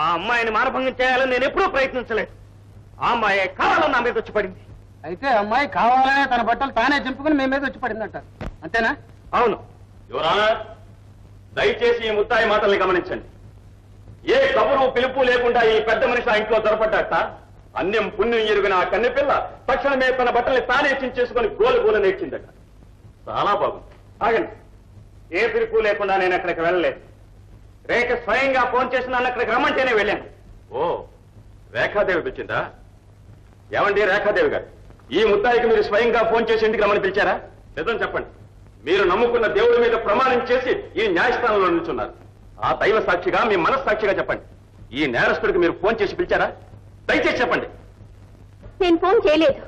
అమ్మాయిని మానభంగం చేయాలని నేను ఎప్పుడూ ప్రయత్నించలేదు. ఆ అమ్మాయి కావాలని నా మీద వచ్చి పడింది. అయితే అమ్మాయి కావాలనే తన బట్టలు తానే చింపుకుని మీ మీద వచ్చి పడిందంట, అంతేనా? అవును యువర్ ఆనర్, దయచేసి ఈ ముత్తాయి మాటల్ని గమనించండి. ఏ కబురు పిలుపు లేకుండా ఈ పెద్ద మనిషి ఆ ఇంట్లో దొరపడ్డాట. అన్యం పుణ్యం ఎరుగిన ఆ కన్నెపిల్ల తక్షణమే తన బట్టల్ని తానే చించేసుకుని గోలు గోలు నేర్చిందట. చాలా బాగుంది. ఆగండి, ఏ పిలుపు లేకుండా నేను అక్కడికి వెళ్ళలేదు. రేఖ స్వయంగా ఫోన్ చేసిన నన్ను అక్కడికి రమ్మంటేనే వెళ్ళాను. ఓ, రేఖాదేవి పిలిచిందా? ఏమండి రేఖాదేవి గారు, ఈ ముత్తాయికి మీరు స్వయంగా ఫోన్ చేసి ఇంటికి రమ్మని పిలిచారా? నిజం చెప్పండి. మీరు నమ్ముకున్న దేవుడి మీద ప్రమాణం చేసి ఈ న్యాయస్థానంలో నిల్చున్నారు. ఆ దైవ సాక్షిగా మీ మనస్సాక్షిగా చెప్పండి, ఈ నేరస్తుడికి మీరు ఫోన్ చేసి పిలిచారా? దయచేసి చెప్పండి. నేను ఫోన్ చేయలేదు.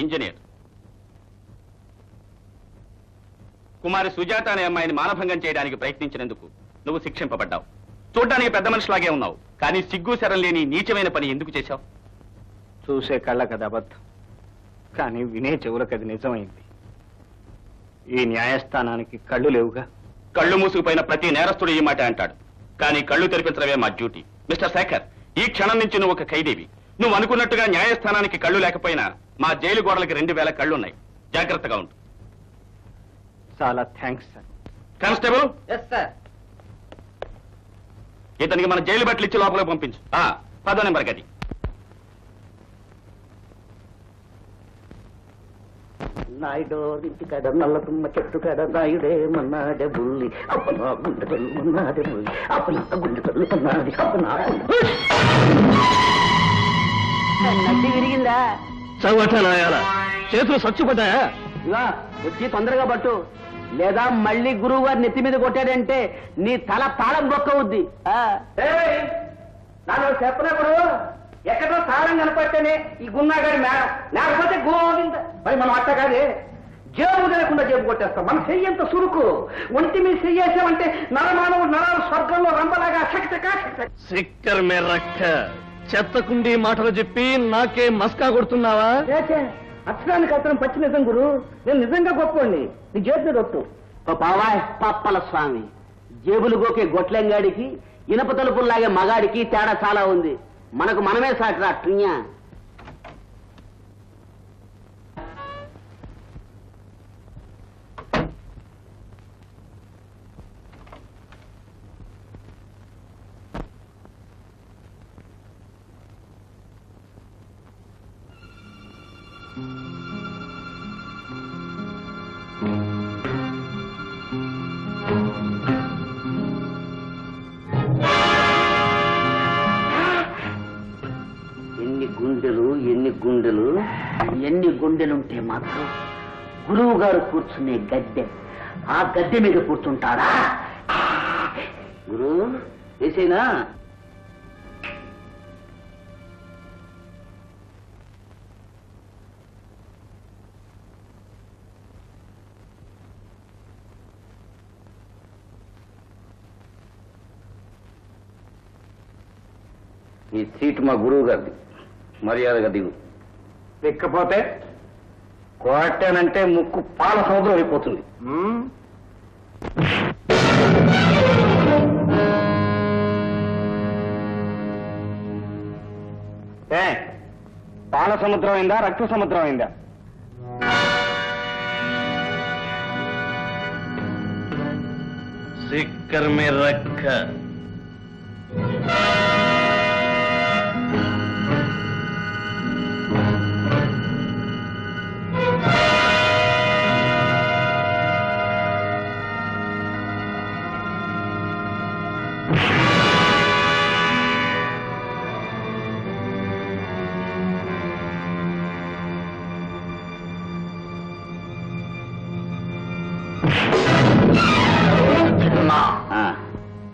ఇంజనీర్ కుమారి సుజాత అనే అమ్మాయిని మానభంగం చేయడానికి ప్రయత్నించినందుకు నువ్వు శిక్షింపబడ్డావు. చూడ్డానికి పెద్ద మనిషిలాగే ఉన్నావు, కానీ సిగ్గు శరం లేని నీచమైన పని ఎందుకు చేశావు? చూసే కళ్ళకది అబద్ధం, కానీ వినే చెవులకది నిజమైంది. ఈ న్యాయస్థానానికి కళ్ళు లేవుగా. కళ్ళు మూసుకుపోయిన ప్రతి నేరస్తుడు ఈ మాట అంటాడు, కానీ కళ్ళు తెరిపించడమే మా డ్యూటీ. మిస్టర్ శేఖర్, ఈ క్షణం నుంచి నువ్వు ఒక ఖైదీవి. నువ్వు అనుకున్నట్టుగా న్యాయస్థానానికి కళ్ళు లేకపోయినా మా జైలు గోడలకి 2000 కళ్ళున్నాయి. జాగ్రత్తగా ఉండు. చాలా థ్యాంక్స్ సార్. కానిస్టేబుల్, ఇతనికి మన జైలు బట్టలు ఇచ్చి లోపలికి పంపించు. 10వ నెంబర్ గది. నాయుడు ఇంటి కడ నల్ల తుమ్మ చెట్టు కడ నాయుడే మన్నాడే బుల్లి అప్పనా గుండెలు మన్నాడే బుల్లి అప్పనా గుండెలు మన్నాడే అప్పనా నడ్డి విరిగిందా? చేతులు సచ్చుపడ్డాయా? ఇలా వచ్చి తొందరగా పట్టు, లేదా మళ్ళీ గురువు గారు నెత్తి మీద కొట్టాడంటే నీ తల తాళం బొక్కవుద్ది. నాకు చెప్పినప్పుడు ఎక్కడో తాళం కనపడితేనే ఈ గున్నాగారి మేడం, లేకపోతే గురువు. మరి మనం అట్ట కాదే, జేబు లేకుండా జేబు కొట్టేస్తాం. మన చెయ్యి ఎంత సురుకు, ఒంటి మీద చెయ్యేసామంటే నరమానవుడు నరాలు స్వర్గంలో రంపలాగా సిక్కర్ మే రక్క చెత్తకుండి మాటలు చెప్పి నాకే మస్కా కొడుతున్నావా? అక్షరానికి అతను పచ్చి నిజం గురు. నేను నిజంగా గొప్పండి, నీ చేతులు గొట్టు. ఓ బాబాయ్ పాపల స్వామి, జేబులు గోకే గొట్లెంగాడికి ఇనప తలుపుల్లాగే మగాడికి తేడా చాలా ఉంది. మనకు మనమే సాటిరా ట్రియా. గుండెలుంటే మాత్రం గురువు గారు కూర్చునే గద్దె, ఆ గద్దె మీద కూర్చుంటాడా గురువు? ఏసైనా ఈ సీటు మా గురువు గారిది, మర్యాదగా దిగు. ఎక్కపోతే కోటానంటే ముక్కు పాల సముద్రం అయిపోతుంది. పాల సముద్రం అయిందా రక్త సముద్రం అయిందా? సిక్కర్ మే రక్క.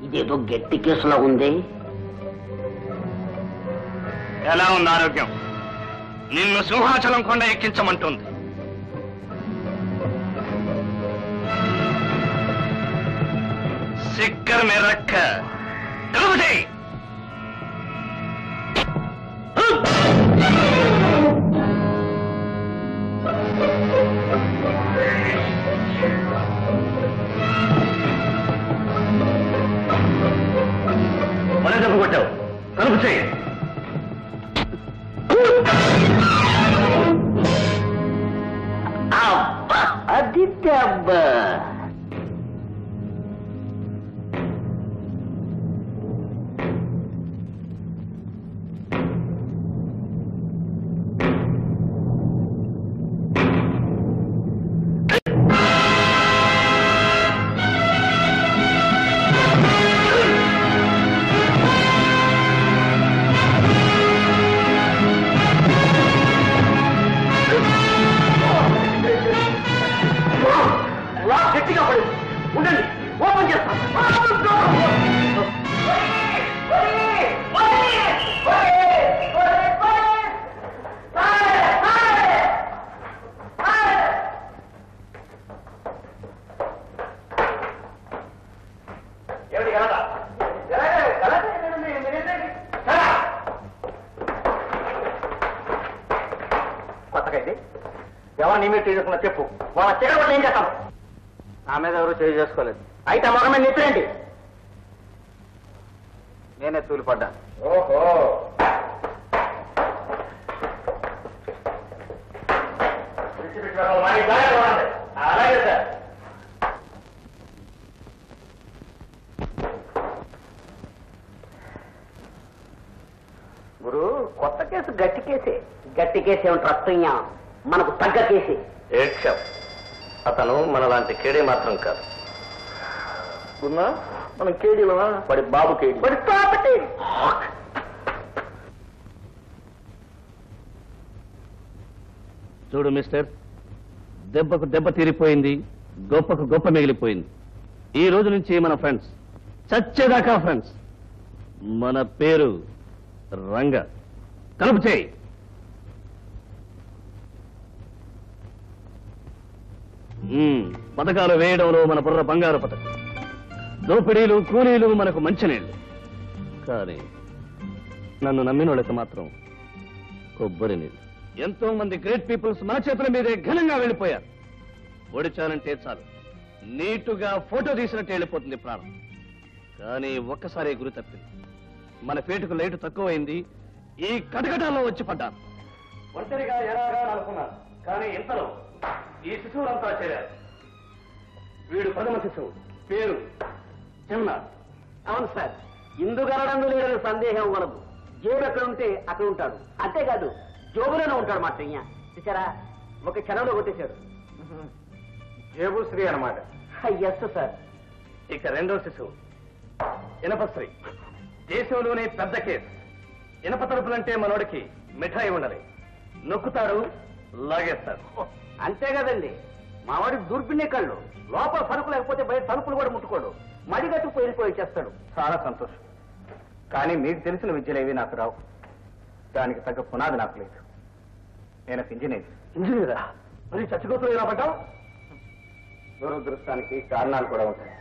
ఇదేదో గట్టి కేసులా ఉంది. ఎలా ఉంది ఆరోగ్యం? నిన్ను సింహాచలం కొండ ఎక్కించమంటుంది. సిక్కర్ మే రక్క. చెప్పు వాళ్ళ చెడగొట్టు, ఏం చేస్తాను? నా మీద ఎవరు చేయి చేసుకోలేదు. అయితే మన మీద నిప్పులేంటి? నేనే తూలిపడ్డా. ఓహో, అలాగే సార్. గురు కొత్త కేసు గట్టి కేసే. గట్టి కేసు ఏమిటి? రత్తయ్యా మనకు తగ్గ కేసే. అతను మనలాంటి కేడీ మాత్రం కాదు. మనం కేడీలా? వాడి బాబు కేడీ. వాడి ప్రాపర్టీ చూడు మిస్టర్, దెబ్బకు దెబ్బ తీరిపోయింది, గొప్పకు గొప్ప మిగిలిపోయింది. ఈ రోజు నుంచి మన ఫ్రెండ్స్, చచ్చేదాకా ఫ్రెండ్స్. మన పేరు రంగ. కలుపు చేయి. పథకాలు వేయడంలో మన బుర్ర బంగారు పథకం. దోపిడీలు కూలీలు మనకు మంచినీళ్ళు. కానీ నన్ను నమ్మిన వాళ్ళకి మాత్రం కొబ్బరి నీళ్ళు. ఎంతో మంది గ్రేట్ పీపుల్స్ మన చేతుల మీదే ఘనంగా వెళ్ళిపోయారు. ఓడిచానంటే చాలు నీటుగా ఫోటో తీసినట్టు వెళ్ళిపోతుంది ప్రాణం. కానీ ఒక్కసారి గురి తప్పింది, మన పేటుకు లైట్ తక్కువైంది, ఈ కటకటాల్లో వచ్చి పడ్డాను. ఒంటరిగా ఎలాగా అనుకున్నాను, కానీ ఇంతలో ఈ శిశువులంతా చేరారు. వీడు పదమ శిశువు, పేరు చిన్న. అవును సార్, ఇందుగలడం లేదని సందేహం వలదు. జోడు అక్కడ ఉంటే అక్కడ ఉంటాడు, అంతేకాదు జోబులోనే ఉంటాడు. మాత్రయ్య చూసారా, ఒక క్షణంలో కొట్టేశాడు. జేబు శ్రీ అనమాట. Yes sir. ఇక రెండో శిశువు ఇనపశ్రీ. దేశంలోనే పెద్ద కేసు. ఇనప తలుపులంటే మనోడికి మిఠాయి ఉండాలి, నొక్కుతాడు, లాగేస్తాడు. అంతే కదండి, మావాడి దూర్పిన్నే కళ్ళు. లోపల తలుపు లేకపోతే బయట తలుపులు కూడా ముట్టుకోడు, మడిగట్టు పోయిపోయి చేస్తాడు. చాలా సంతోషం, కానీ మీకు తెలిసిన విద్యలేవి నాకు రావు. దానికి తగ్గ పునాది నాకు లేదు. నేను ఇంజనీర్. ఇంజనీరా? మరి చచ్చిపోతులు ఎలా పడ్డావు? దురదృష్టానికి కారణాలు కూడా ఉంటాయి,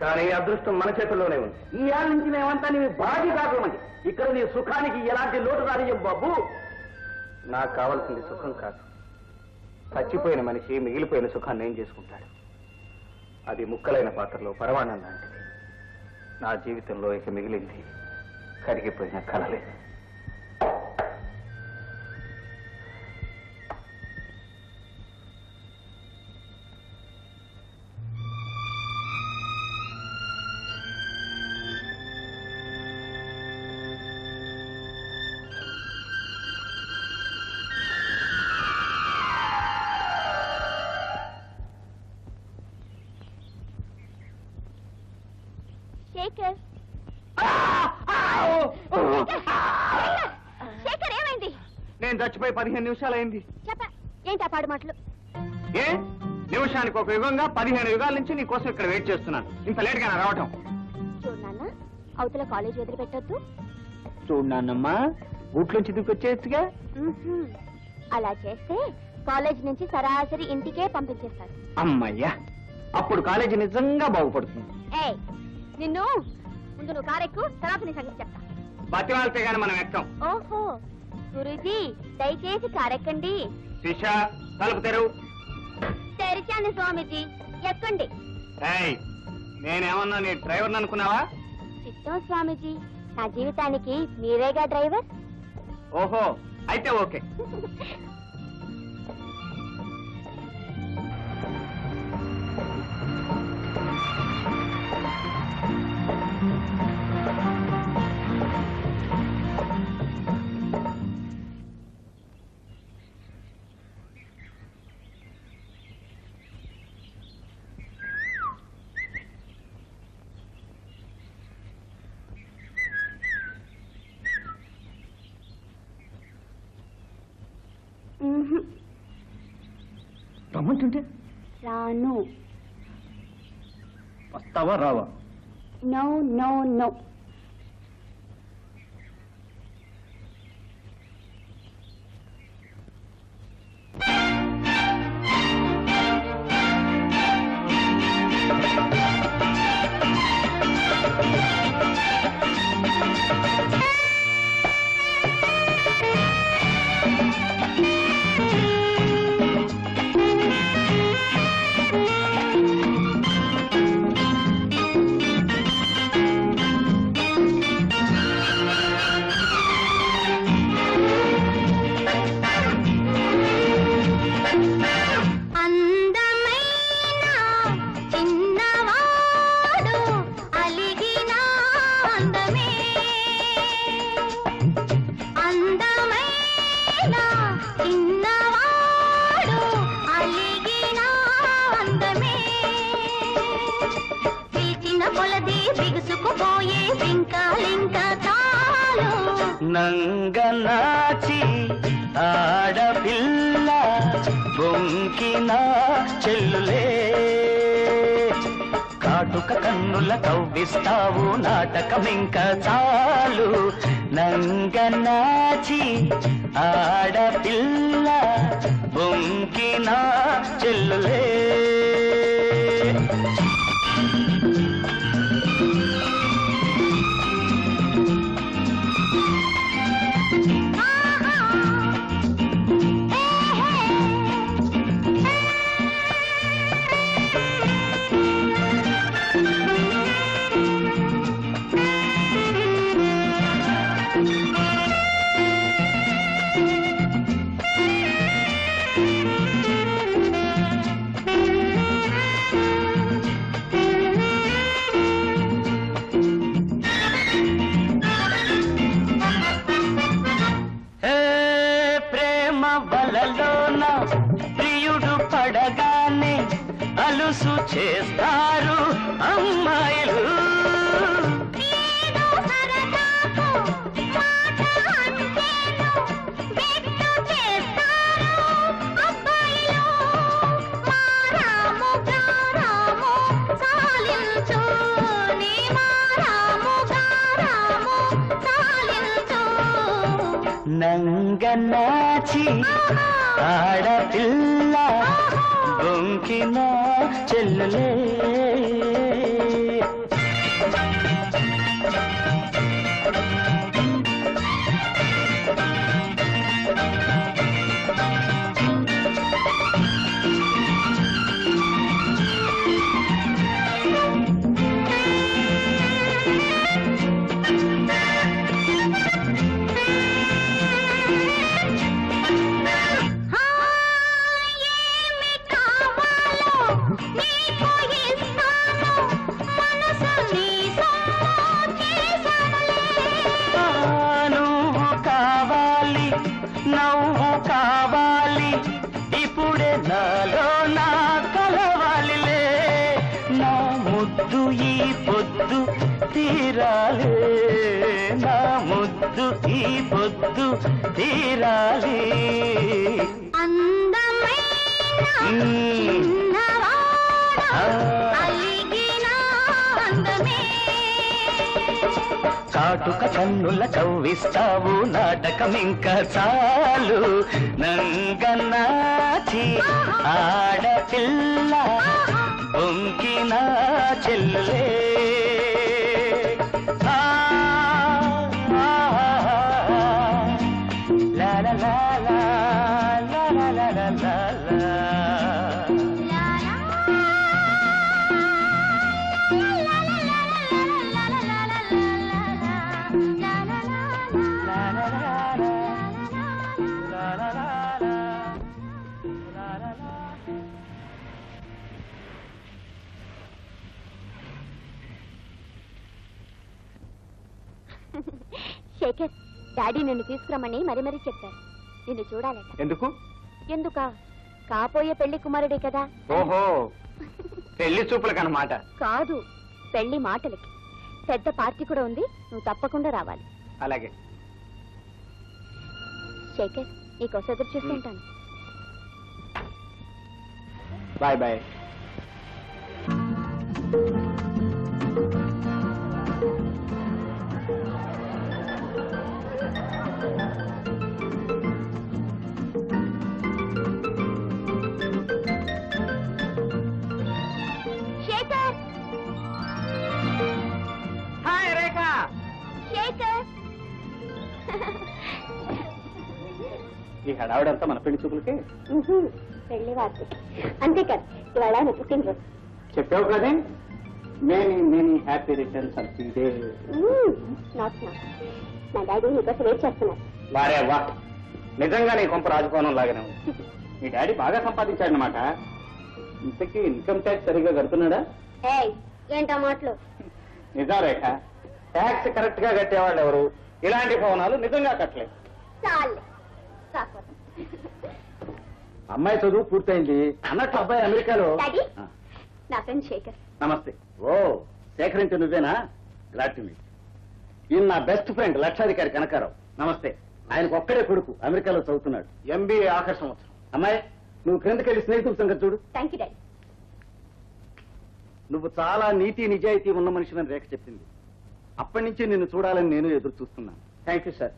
కానీ అదృష్టం మన చేతుల్లోనే ఉంది. ఈ ఏళ్ళ నుంచి మేమంతా నీ బాధి కాకమండి. ఇక్కడ నీ సుఖానికి ఎలాంటి లోటు రానియం బాబు. నాకు కావాల్సింది సుఖం కాదు, చచ్చిపోయిన మనిషి మిగిలిపోయిన సుఖాన్ని ఏం చేసుకుంటాడు? అది ముక్కలైన పాత్రలో పరమాణం లాంటిది. నా జీవితంలో ఇక మిగిలింది కరిగిపోయిన కలలే. నేను చచ్చిపోయి 15 నిమిషాలు అయింది. ఏంటి పాడు మాటలు? ఏ నిమిషానికి ఒక యుగంగా 15 యుగాల నుంచి నీ కోసం ఇక్కడ వెయిట్ చేస్తున్నాను. ఇంత లేట్ గా రావటం చూడు నాన్న, అవతల కాలేజ్ వదిలి పెట్టద్దు. చూడు నాన్నమ్మా, ఊట్లోంచి దిక్కొచ్చేస్తుగా. అలా చేస్తే కాలేజ్ నుంచి సరాసరి ఇంటికే పంపించేస్తారు. అమ్మయ్యా, అప్పుడు కాలేజీ నిజంగా బాగుపడుతుంది. ఏ నిన్ను ముందు నువ్వు కారెక్కు, తర్వాత నీ సంగతి చెప్తా. బతివాళ్తే గానీ మనం ఎక్కం. ఓహో గురూజీ, దయచేసి కారెక్కండి. శిషా తలుపు తెరువు. తెరిచాను స్వామిజీ, ఎక్కండి. నేనేమన్నా నీ డ్రైవర్ అనుకున్నావా? చిత్తం స్వామిజీ, నా జీవితానికి మీరేగా డ్రైవర్. ఓహో అయితే ఓకే. రమ్మంటుంటే రాను. వస్తావా రావా? No no no. నంగనాచి ఆడపిల్ల బొంకిన చెల్లులే, కాటుక కన్నుల కవ్విస్తావు నాటకమింక చాలు. నంగనాచి ఆడపిల్ల బొంకిన చెల్లులే. बाय बाय हड़ावड़ मन पे चूपल के अंत कदा many happy returns of the day ना डैडी नीकोस वेट वारे अव्वा निजंगा नी कोंप राजभवन लागने डैडी बागा संपादिंचाडन्नमाट इंतकी इनकम टैक्स सरिगा कड़ुतुन्नाडा एय్ ఏంటా మాటలు నిజం రేఖ टैक्स करेक्ट గా కట్టేవాళ్ళు ఎవరు ఇలాంటి భవనాలు నిజంగా కట్టలేదు చాలే अम्मा चल पूर्त अब्बाई अमेरिका नमस्ते ओ शेखर ना ग्लाड इन ना बेस्ट फ्रेंड लक्षाधिकारी कनकाराव नमस्ते आयन को अमेरिका चलुवुतुन्नाडु एमबीए आखिर संवत्सरं अम्मा नुव्वु क्रिंदकि स्नेहितुल संगति चूडु थैंक यू डैडी नुव्वु चाला नीति निजायती उन्न मनिषिनि रेख चेप्पिंदि अप्पटि नुंचि निन्नु चूडाలని नेनु एदुरु चूस्तुन्नानु थैंक यू सर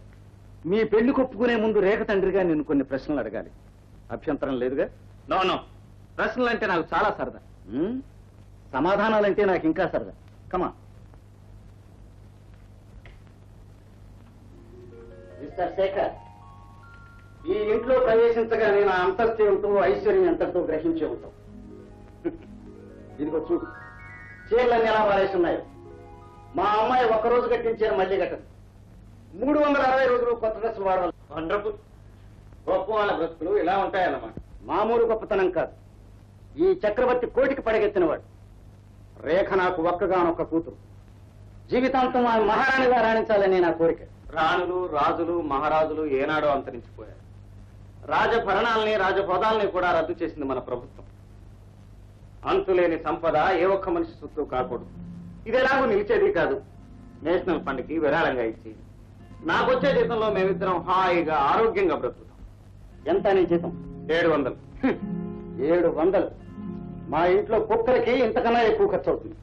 మీ పెళ్లి కొప్పుకునే ముందు రేఖ తండ్రిగా నేను కొన్ని ప్రశ్నలు అడగాలి అభ్యంతరం లేదుగా నో నో ప్రశ్నలు అంటే నాకు చాలా సరదా సమాధానాలంటే నాకు ఇంకా సరదా. కమా మిస్టర్ శేఖర్, ఈ ఇంట్లో ప్రవేశించగానే నా అంతస్తు ఏమిటో ఐశ్వర్యం ఎంతటితో గ్రహించే ఉంటాం. ఇదిగో చూడు, చీరలన్నీ ఎలా పారేస్తున్నాయి. మా అమ్మాయి ఒక్కరోజు కట్టించారు, మళ్ళీ కట్టదు. 360 రోజులు కొత్త డ్రెస్ వాడాలి. వండర్ఫుల్. గొప్ప వాళ్ళ బ్రతుకులు ఇలా ఉంటాయన్నమాట. మామూలు గొప్పతనం కాదు. ఈ చక్రవర్తి కోటికి పడగెత్తినవాడు. రేఖ నాకు ఒక్కగానొక్క కూతురు. జీవితాంతం ఆమె మహారాణిగా రాణించాలని నా కోరిక. రాణులు, రాజులు, మహారాజులు ఏనాడో అంతరించిపోయారు. రాజభరణాలని, రాజహోదాల్ని కూడా రద్దు చేసింది మన ప్రభుత్వం. అంతులేని సంపద ఏ ఒక్క మనిషి చుట్టూ కాకూడదు. ఇదేలాగూ నిలిచేది కాదు. నేషనల్ ఫండ్కి విరాళంగా ఇచ్చి నాకొచ్చే జీతంలో మేమిద్దరం హాయిగా ఆరోగ్యంగా బ్రతుకుతాం. ఎంత నీ జీతం? 700. 700? మా ఇంట్లో కుక్కలకి ఇంతకన్నా ఎక్కువ ఖర్చు అవుతుంది.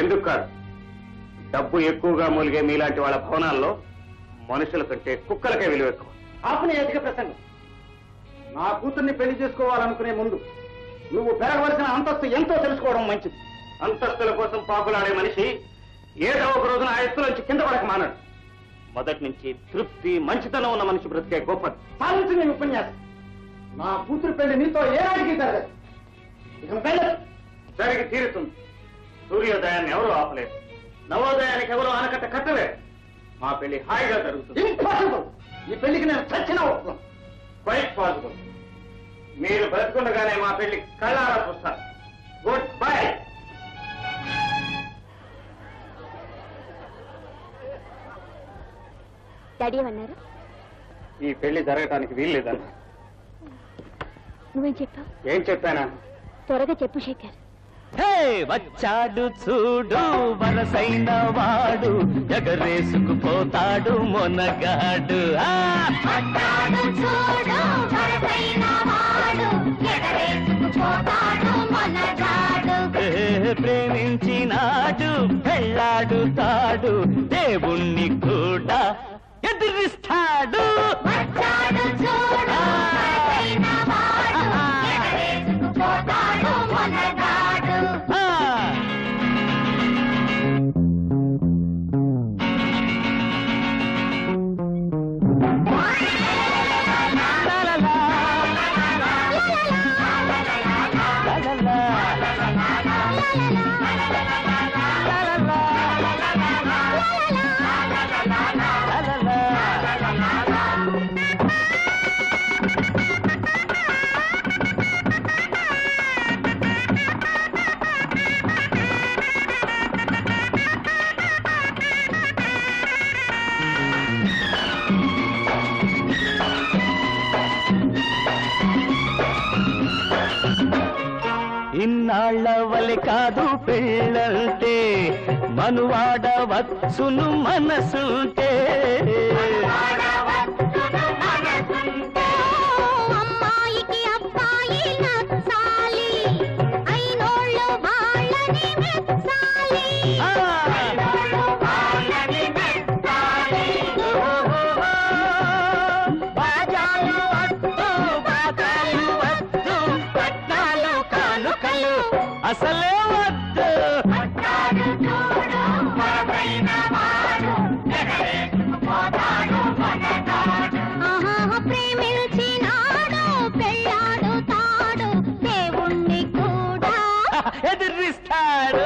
ఎందుకు కాదు, డబ్బు ఎక్కువగా మూలిగే మీలాంటి వాళ్ళ భవనాల్లో మనుషుల కంటే కుక్కలకే విలువ ఎక్కువ. ఆపని ఏదిక ప్రసంగం. నా కూతుర్ని పెళ్లి చేసుకోవాలనుకునే ముందు నువ్వు పెరగవలసిన అంతస్తు ఎంతో తెలుసుకోవడం మంచిది. అంతస్తుల కోసం పాకులాడే మనిషి ఏదో ఒక రోజున ఆ ఎత్తు నుంచి కింద పడక మానడు. మొదటి నుంచి తృప్తి, మంచితనం ఉన్న మనిషి బ్రతికే గొప్పది. సాధించి నేను ఉపన్యాసం. నా కూతురు పెళ్లి నీతో ఏనాటికి జరగదు. ఇక పెళ్ళి జరిగి తీరుతుంది. సూర్యోదయాన్ని ఎవరు ఆపలేదు, నవోదయానికి ఎవరు ఆనకట్ట కట్టలేదు. మా పెళ్లి హాయిగా జరుగుతుంది. ఇంపాసిబుల్. ఈ పెళ్లికి నేను చచ్చిన ఒప్పుకోను. Quite possible. మీరు బ్రతుకుండగానే మా పెళ్లి కళ్ళారా చూస్తారు. Good bye. డాడీ ఏమన్నారు? ఈ పెళ్లి జరగటానికి వీల్లేదన్నా. నువ్వేం చెప్పావు? ఏం చెప్పానా? త్వరగా చెప్పు శేఖర్. హే వచ్చాడు చూడు వరసైన వాడు, జగరేసుకుపోతాడు మొనగాడు. వచ్చాడు చూడు వరసైన వాడు, జగరేసుకుపోతాడు మొనగాడు. ప్రేమించినాడు పెళ్ళాడుతాడు, దేవుణ్ణి కూడా ఎదిరిస్తాడు. వచ్చాడు చూడు వరసైన వాడు, జగరేసుకుపోతాడు మొనగాడు. ఇన్నాళ్ళవలి కాదు పెళ్ళంటే, మనువాడవచ్చును మనసుంటే. అమ్మాయికి అబ్బాయి నచ్చాలి, ఐనోళ్ళు వాళ్ళని మెచ్చాలి. అసలే వద్దు. ప్రేమించినాడు పెళ్ళాడు తాడు, దేవుణ్ణి కూడా ఎదిరిస్తాడు.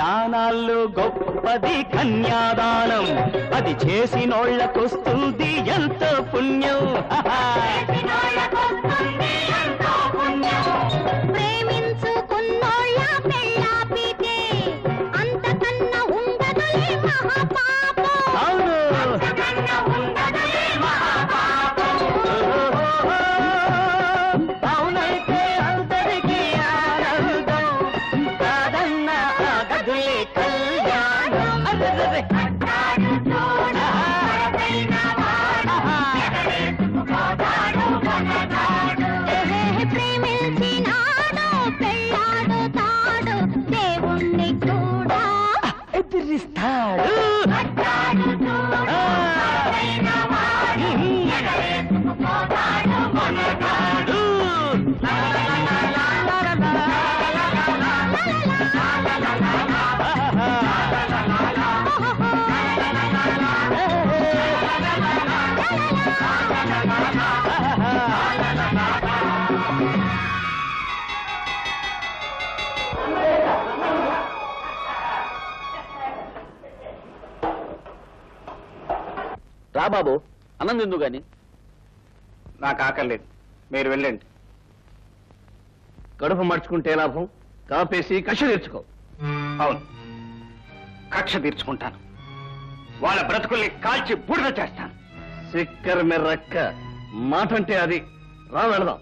దానాల్లో గొప్పది కన్యాదానం, అది చేసినోళ్ళకొస్తుంది ఎంతో పుణ్యం. రా బాబు అన్నం తిందు గాని. నాకు ఆకలేదు, మీరు వెళ్ళండి. కడుపు మర్చుకుంటే లాభం, కాపేసి కక్ష తీర్చుకో. అవును, కక్ష తీర్చుకుంటాను. వాళ్ళ బ్రతుకుల్ని కాల్చి బూడిద చేస్తాను. సిక్కర్ మెర్రక్క మాట అంటే అది. రా వెళదాం.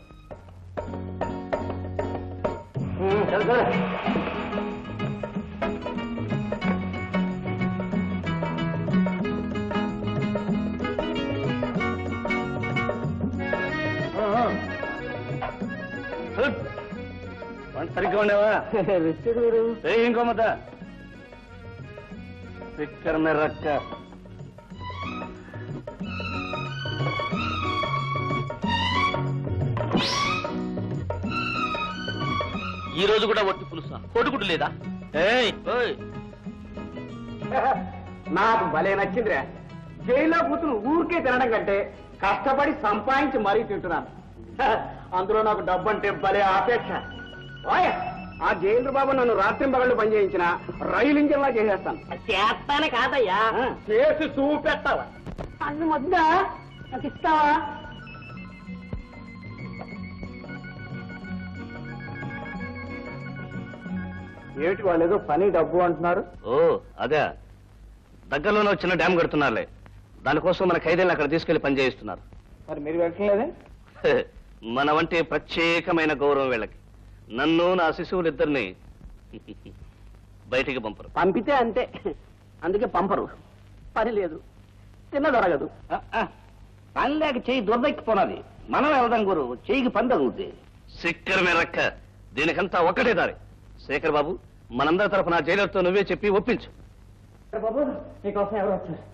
సరిగ్గా ఉండేవా? ఇంకో మత సిక్కర్ మెర్రక్క. ఈ రోజు కూడా వట్టి పులుసా? కొడుకుడు లేదా? నాకు భలే నచ్చిందిరా. జైల్లో కూతురు ఊరికే తినడం కంటే కష్టపడి సంపాదించి మరీ తింటున్నాను. అందులో నాకు డబ్బంటే భలే ఆపేక్ష. ఆ జయేంద్ర బాబు నన్ను రాత్రి పగళ్ళు పనిచేయించిన రైలు ఇంజన్లా చేసేస్తాను. చేస్తానే కాదయ్యా, చేసి చూపెట్టావా? అన్ను వద్దా, నాకు ఇస్తావా? ఏమిటి వాళ్ళు ఏదో పని డబ్బు అంటున్నారు? ఓ అదే, దగ్గరలోనే చిన్న డ్యామ్ కడుతున్నారులే, దానికోసం మన ఖైదీలు అక్కడ తీసుకెళ్లి పని చేయిస్తున్నారు. మరి మీరు వెళ్ళట్లేదే? మన వంటి ప్రత్యేకమైన గౌరవం వీళ్ళకి. నన్ను నా శిశువులిద్దరిని బయటికి పంపరు. పంపితే అంతే, అందుకే పంపరు. పని లేదు, తిన్న దొరగదు. పని లేక చెయ్యి దొరదక్కిపోనది. మనం వెళ్దాం గురు, చెయ్యికి పని తగులుద్ది. సిక్కర్ మేరక్క, దీనికంతా ఒక్కటే దారి. శేఖర్ బాబు, మనందరి తరఫున జైలర్తో నువ్వే చెప్పి ఒప్పించు. బాబు నీకోసం ఎవరు వచ్చారు?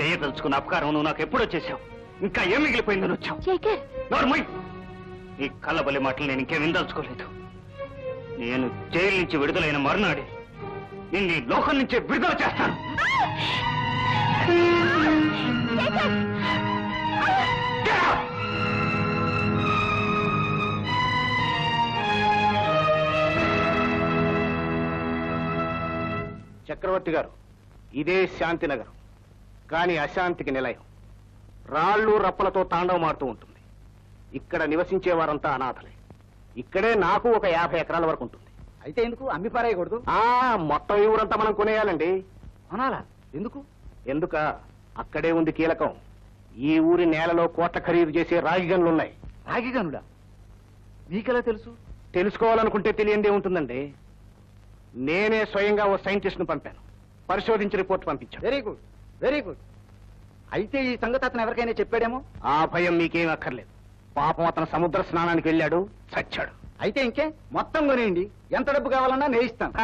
చేయదలుచుకున్న అపకారం నువ్వు నాకు ఎప్పుడో చేశావు. ఇంకా ఏం మిగిలిపోయిందని వచ్చావు? ఈ కళ్ళబలి మాటలు నేను ఇంకేం విందలుచుకోలేదు. నేను జైలు నుంచి విడుదలైన మరునాడే నిన్ను ఈ లోకం నుంచే విడుదల చేస్తాను. చక్రవర్తి గారు, ఇదే శాంతినగరం, కానీ అశాంతికి నిలయం. రాళ్ళు రప్పలతో తాండవమాడుతూ ఉంటుంది. ఇక్కడ నివసించే వారంతా అనాథలే. ఇక్కడే నాకు ఒక 50 ఎకరాల వరకు ఉంటుంది. అయితే ఎందుకు అమ్మి పారేయకూడదు? మొత్తం ఈ ఊరంతా మనం కొనేయాలండి. కొనాలా? ఎందుకు? ఎందుక అక్కడే ఉంది కీలకం. ఈ ఊరి నేలలో కోట్ల ఖరీదు చేసే రాగిగనులున్నాయి. రాగిగనుడా? మీకెలా తెలుసు? తెలుసుకోవాలనుకుంటే తెలియందే ఉంటుందండి. నేనే స్వయంగా ఓ సైంటిస్ట్ను పంపాను, పరిశోధించి రిపోర్ట్ పంపించాను. Very good, very good. అయితే ఈ సంగతి అతను ఎవరికైనా చెప్పాడేమో? ఆ భయం మీకేం అక్కర్లేదు. పాపం అతను సముద్ర స్నానానికి వెళ్ళాడు, చచ్చాడు. అయితే ఇంకే, మొత్తం కొనేయండి. ఎంత డబ్బు కావాలన్నా నేయిస్తాను.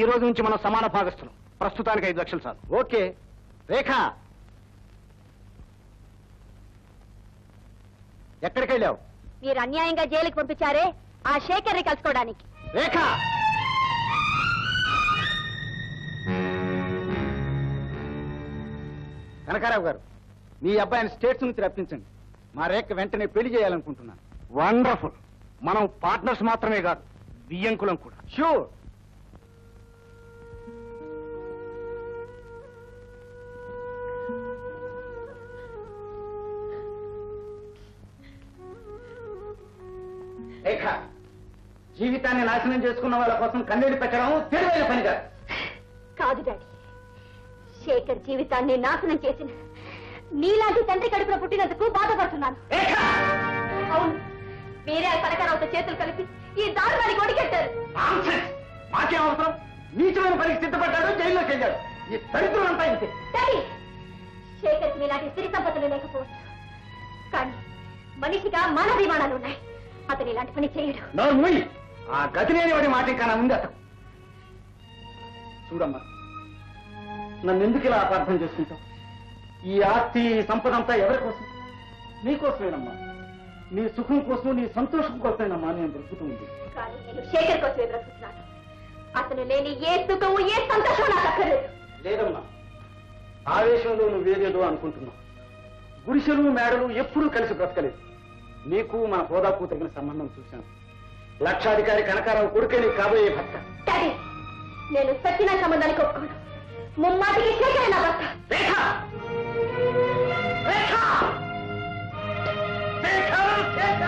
ఈ రోజు నుంచి మనం సమాన భాగస్థులం. ప్రస్తుతానికి 5 లక్షలు చాలు. ఓకే రేఖ, ఎక్కడికి వెళ్ళావు? మీరు అన్యాయంగా జైలుకి పంపించారే ఆ శేఖర్ని కలుసుకోవడానికి. రేఖ, కనకారావు గారు, మీ అబ్బాయిని స్టేట్స్ నుంచి రప్పించండి. మా రేఖ వెంటనే పెళ్లి చేయాలనుకుంటున్నాను. వండర్ఫుల్. మనం పార్ట్నర్స్ మాత్రమే కాదు, బియ్యంకులం కూడా. షూర్. రేఖ, జీవితాన్ని నాశనం చేసుకున్న వాళ్ళ కోసం కన్నీటి పెట్టడం తెలివైన పని కాదు. కాదు డాడీ, శేఖర్ జీవితాన్ని నాశనం చేసిన నీలాంటి తండ్రి కడుపున పుట్టినందుకు బాధపడుతున్నాను. అవును, మీరే ఆ కనకారావుతో చేతులు కలిపి ఈ దారుణానికి ఒడిగట్టారు. మాకేం అవసరం? నీచమైన పనికి సిద్ధపడ్డాడు, జైల్లోకి వెళ్ళాడు. ఈ దరిద్రం అంతా ఇంతే. శేఖర్ మీలాంటి సిరి సంపదలు లేకపోవచ్చు, కానీ మనిషిగా మానభిమానాలు ఉన్నాయి. అతను ఇలాంటి పని చేయడు. ఆ గతి లేని వాడి మాట ఇంకా నా ముందు అతను. చూడమ్మా, नन्नेंदुकु इला अपार्थं चेसुकुंटावु ई आस्ति संपदंता एवरि कोसम नी कोसमेनम्मा नी सुखं कोसम नी संतोषं कोसमेनम्मा अनि अंतुतुंदी कानी नेनु शेखर कोसमे ब्रतुकुन्नानु अतनु लेनि ए सुखं ए संतोषं नाकु अक्कलेदु लेदम्मा आवेशंलो नुव्वेदेदो अनुकुंटुन्नावु गुरिशलु मेडलु एप्पुडू कलिसि ब्रतकलेदु नीकु मन होदाकु तगिन संबंधं चूसानु लक्षाधिकारी कनकाराव कोडुकनि काबोये भर्त డాడీ నేను సత్యన సంబంధానికి ఒప్పుకోను ముమ్మాటికి చేకైనా భర్త రేఖ రేఖ రేఖ రేఖ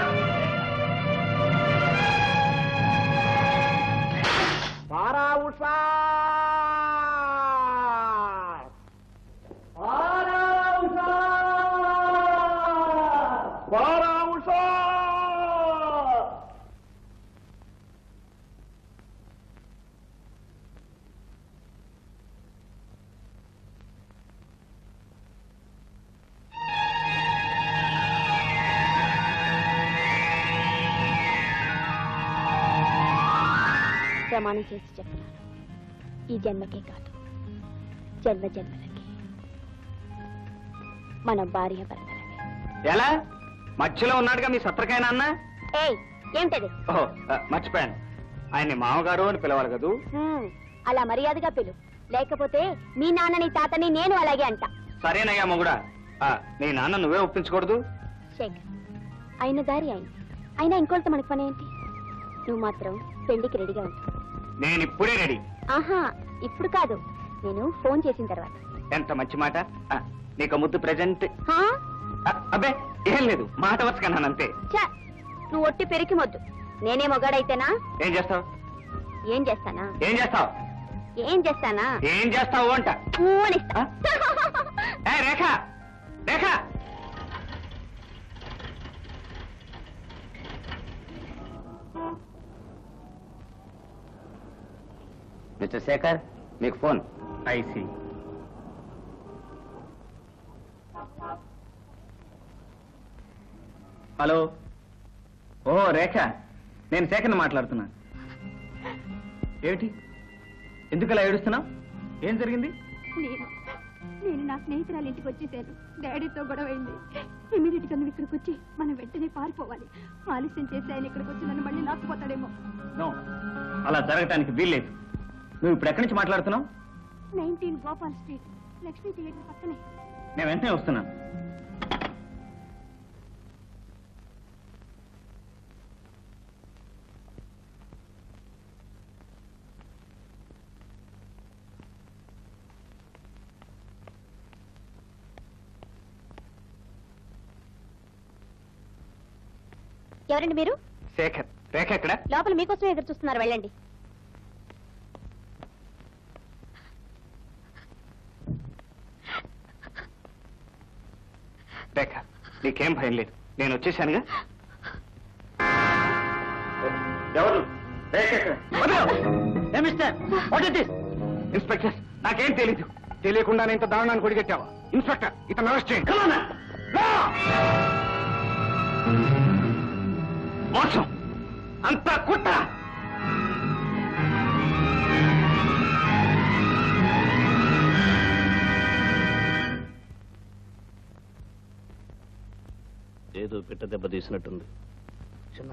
పారా ఉషా పారా ఉషా పారా ఉషా ప్రమాణం చేసి చెప్తున్నాను ఈ జన్మకే కాదు జన్మ జన్మలకి మనం భార్య భర్తలమే. ఎలా మధ్యలో ఉన్నాడుగా మీ సత్రకాయన అన్న ఏంటది? ఓహో మర్చిపోయాను, ఆయన్ని మామగారు అని పిలవాలి కదూ. అలా మర్యాదగా పిలు, లేకపోతే మీ నాన్నని తాతని నేను అలాగే అంట. సరేనయ్యా మొగుడా, నీ నాన్న నువ్వే ఒప్పించకూడదు. శేఖర్ ఆయన దారి ఆయన, అయినా ఇంకోళ్ళతో మనకి పని ఏంటి? నువ్వు మాత్రం పెళ్లికి రెడీగా ఉంటా. నేను ఇప్పుడే రెడీ. ఆహా ఇప్పుడు కాదు, నేను ఫోన్ చేసిన తర్వాత. ఎంత మంచి మాట, నీకు ముద్దు ప్రెజెంట్. అబ్బే ఏం లేదు, మాట వచ్చుకున్నాను అంతే. నువ్వు ఒట్టి పెరికి మొద్దు, నేనే మొగాడైతేనా? ఏం చేస్తావు? ఏం చేస్తానా? ఏం చేస్తావు? ఏం చేస్తానా? ఏం చేస్తావు అంట. Rekha Rekha mister Shekhar make phone I see hello oh Rekha నేను శేఖర్ని మాట్లాడుతున్నా. ఏమిటి ఎందుకు అలా ఏడుస్తున్నావు? ఏం జరిగింది? నేను నా స్నేహితురాలు ఇంటికి వచ్చేసాను, డాడీతో గొడవైంది. ఇమీడియట్గా నువ్వు ఇక్కడికి వచ్చి మనం వెంటనే పారిపోవాలి. ఆలస్యం చేసి ఆయన ఇక్కడికి వచ్చి నన్ను మళ్ళీ నాకుపోతాడేమో. అలా జరగటానికి వీల్లేదు. నువ్వు ఇప్పుడు ఎక్కడి నుంచి మాట్లాడుతున్నావు? 19 గోపాల్ స్ట్రీట్, లక్ష్మీ థియేటర్ పక్కనే. నేను వెంటనే వస్తున్నాను. ఎవరండి మీరు? శేఖర్. రేఖ ఎక్కడ? లోపల మీకోసమే ఎదురు చూస్తున్నారు, వెళ్ళండి. రేఖ నీకేం భయం లేదు, నేను వచ్చేసానుగా. ఎవరు? ఇన్స్పెక్టర్ నాకేం తెలీదు. తెలియకుండా ఇంత దారుణాన్ని కొడిగట్టావా? ఇన్స్పెక్టర్ ఇతను అరెస్ట్ చేయండి. మోసం అంతా కుట్ర. ఏదో పిట్ట దెబ్బ తీసినట్టుంది. చిన్న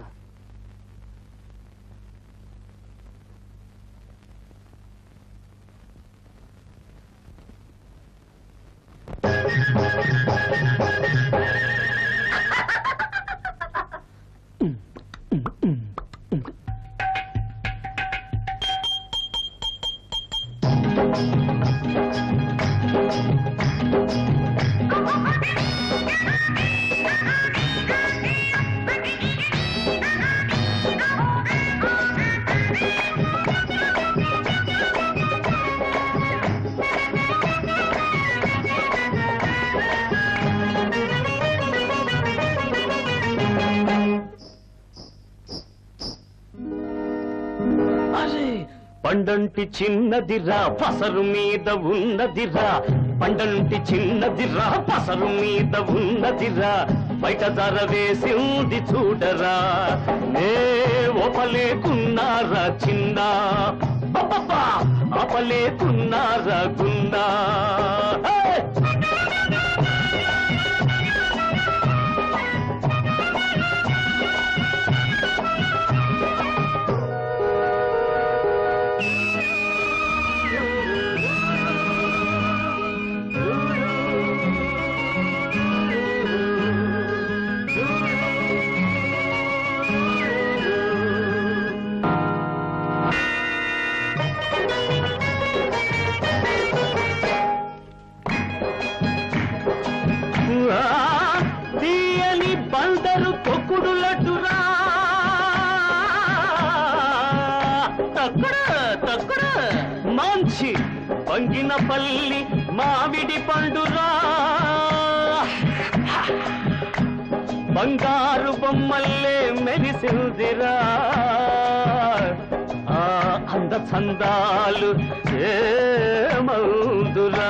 పండంటి చిన్నదిరా పసరు మీద ఉన్నదిరా, పండంటి చిన్నదిరా పసరు మీద ఉన్నదిరా, బయట ధర వేసింది చూడరా, ఏ ఓపలేకున్నారా చిన్న ఆపలేకున్నారా గుండా? पंगिन पल्ली माविडी पंडुरा बंगारु बम्मल्ले मेरिसिंदिरा अंद चंदालु मौंदुरा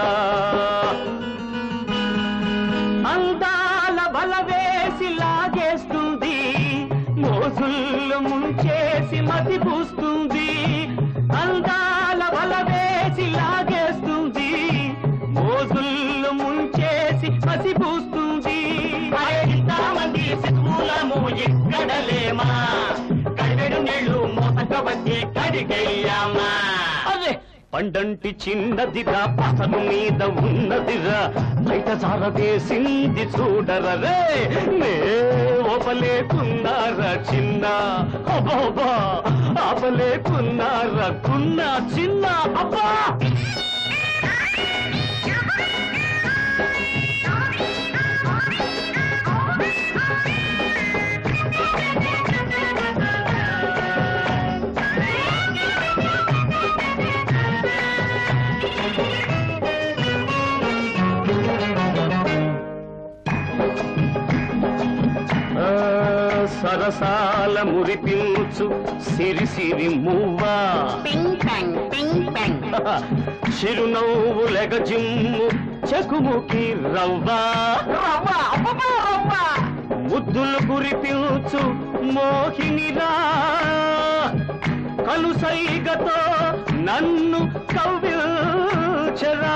अंदाल बलवेसी लागेस्तुंदी मोजुल्लु मुंचेसी मति पूस्तुंदी अंदाल बलवेसी लागेस्तुंदी मोजुल्लु मुंचेसी मति पूस्तुंदी मंदी सिद्धूलमु इक्कडलेमा कड़वेडु नीळ्ळु मोतकवत्ति कडिगेय्यामा अरे पंडंटी चिन्नदिरा पसनु मीद उन्नदिरा बैट जारदेसिंदि चूडरा रे ने ओपलेकुन्नारा चिन्ना अब्बाबा ఆపలేకున్నారా కున్నా చిన్న అబ్బా సరసాల మురిపించు సిరిసిరి మువ్వా చిరునవ్వు లెగజిమ్ము చెకుముకి రవ్వా ముద్దులు కురిపించు మోహినిరా కలుసైగతో నన్ను కవ్వించరా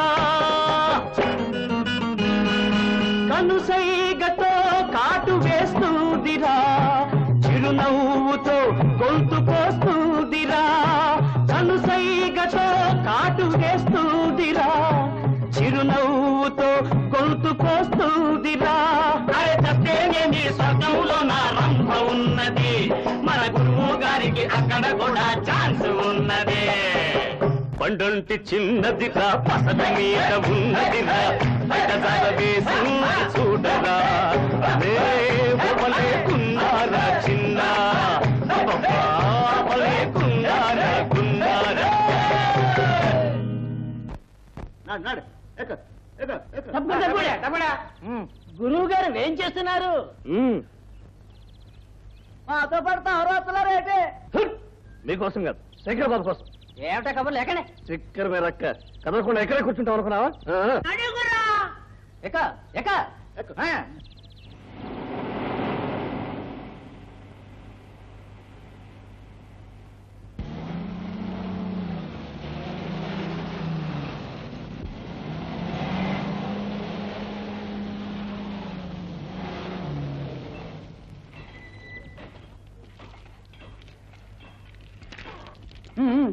కలుసైగతో కాటు వేస్తుందిరా చిరునవ్వుతో గొంతు కోస్తుందిరా కనుసైగతో కాటు వేస్తుందిరా చిరునవ్వుతో గొంతు కోస్తుందిరా అరే తప్పేమేమి స్వర్గంలో నా రంభ ఉన్నది మన గురువు గారికి అక్కడ కూడా ఛాన్స్ ఉన్నది పండంటి చిన్నదిరా పసద మీద ఉన్నదిరా చూడరా కుందారా చిన్న కుందారా కుందారా గురువు గారు ఏం చేస్తున్నారు? మాతో పడతా అవరోతులారేటే మీకోసం కాదు శంకరాబాబు కోసం. ఏమిటా కబుర్లు? ఎక్కడే చక్కర మీద అక్క కదలకుండా ఎక్కడే కూర్చుంటావు అనుకున్నావా? ఎక్క ఎక్క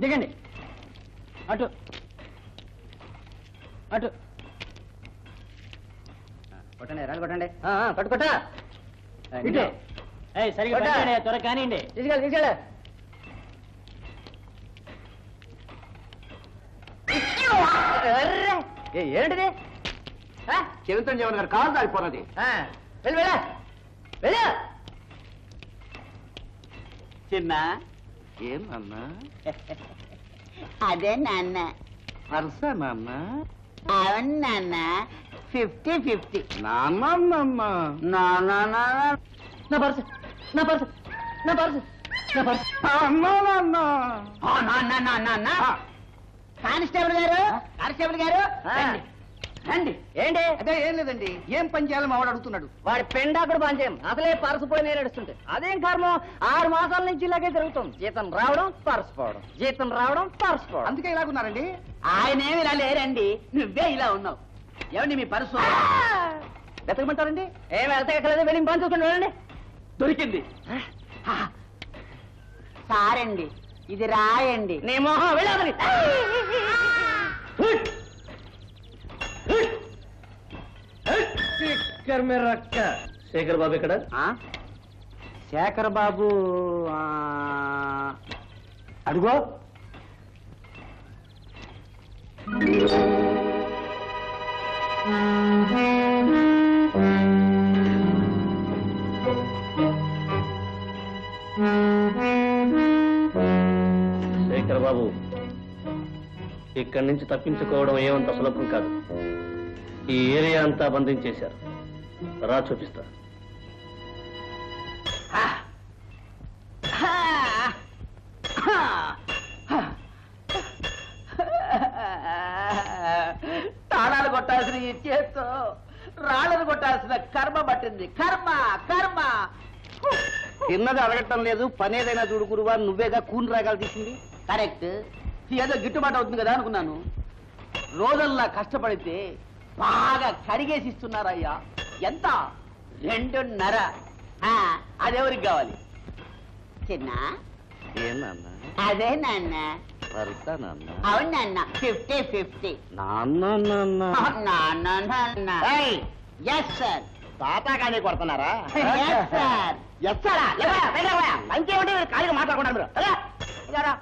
దిగండి. అటు అటు కొట్టండి, రాళ్ళు కొట్టండి, పట్టుకొట్ట సరిగ్గా త్వర కానివ్వండి. తీసుకెళ్ళి తీసుకెళ్ళ ఏంటిది? చెవితో జవన్ గారు కాలు తాగిపోనది. వెళ్ళి వెళ్ళ వెళ్ళ చిన్న. ఏం నాన్న? అదే నాన్న వరుస నాన్న. అవును నాన్న, 50-50 నాన్నమ్మ. నా పర్సు నా పర్సు నా పర్సు నా పర్సు నాన్న. కానిస్టేబుల్ గారు, కానిస్టేబుల్ గారు, असले परसपोने अदेम कर्म आर मसल इलागे जो जीतम परसपोव जीतम परसपोव अंक इलागी आयने इला परस बतकमें वेलिंग बंद चूसकोंडी सारे इधर रायंडी नी मोहन शेखर बाबू इकड़ शेखर बाबू अड़गो शेखर बाबू इकड् तप्पिंचुकोवडं एमंत सुलभं कादु ఈ ఏరియా అంతా బంధించేశారు రా చూపిస్తా తాళాలు కొట్టాల్సిన ఈ చేత్తో రాళ్ళను కొట్టాల్సిన కర్మ పట్టింది కర్మ కర్మ తిన్నది అడగటం లేదు పనేదైనా చూడు గురువా నువ్వేగా కూన్ రాగాలు తీసింది కరెక్ట్ ఏదో గిట్టుబాటు అవుతుంది కదా అనుకున్నాను రోజల్లా కష్టపడితే బాగా కడిగేసిస్తున్నారయ్యా ఎంత 2.5 అదేవరికి కావాలి చిన్న ఏనన్న అదే నాన్న పరిత నాన్న అవును నాన్న 50-50 నాన్న నాన్న నాన్న నాన్న ఏయ్ yes sir తాత గానే కొడతనారా yes sir yes sir లేవరా లేవరా మంచి ఉండి కాలిగా మాట్లాడుకుంటారు మీరు అలా ఇలారా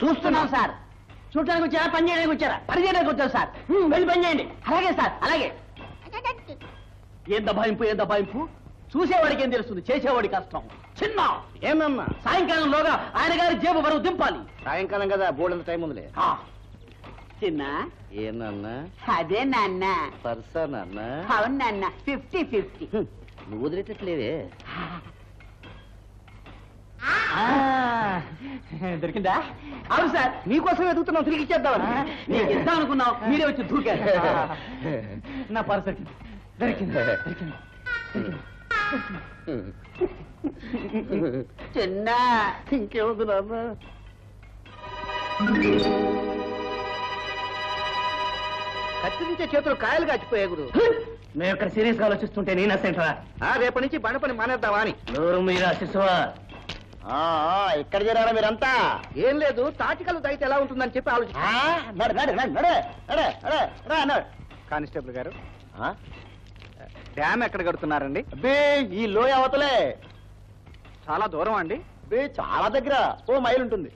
చూస్తున్నాం సార్ చూడడానికి వచ్చారా పని చేయడానికి వచ్చారా పరిగెడానికి వచ్చారు సార్ వెళ్ళి పని చేయండి అలాగే సార్ అలాగే ఏం దబాయింపు ఏం దబాయింపు చూసేవాడికి ఏం తెలుస్తుంది చేసేవాడి కష్టం చిన్న ఏమన్నా సాయంకాలంలోగా ఆయన గారి జేబు బరువు దింపాలి సాయంకాలం కదా బోల్డంత టైం ఉందిలే చిన్న ఏమన్నా అదే నాన్న పర్సా నాన్న అవును నాన్న 50-50 నువ్వు వదిలేటట్లేవే దొరికిందా అవును సార్ మీకోసమే ఎదుగుతున్నాం తిరిగి ఇచ్చేద్దామని నీకు ఇద్దాం అనుకున్నావు మీరే వచ్చి దూకారు నా పర్స్ దొరికిందా చిన్న ఇంకేముంది నాన్న కత్తిరించే చేతులు కాయలు కాచిపోయా గురు మేము ఇక్కడ సీరియస్ గా ఆలోచిస్తుంటే నేను అసెంట్రా రేపటి నుంచి బండ పని మానేద్దామా అని నోరు మీరు శిశువా ఇక్కడ చేరారా మీరంతా ఏం లేదు తాటికలు అయితే ఎలా ఉంటుందని చెప్పి ఆలోచన కానిస్టేబుల్ గారు డ్యామ్ ఎక్కడ కడుతున్నారండి ఈ లోయ అవతలే చాలా దూరం అండి చాలా దగ్గర ఓ మైల్ ఉంటుంది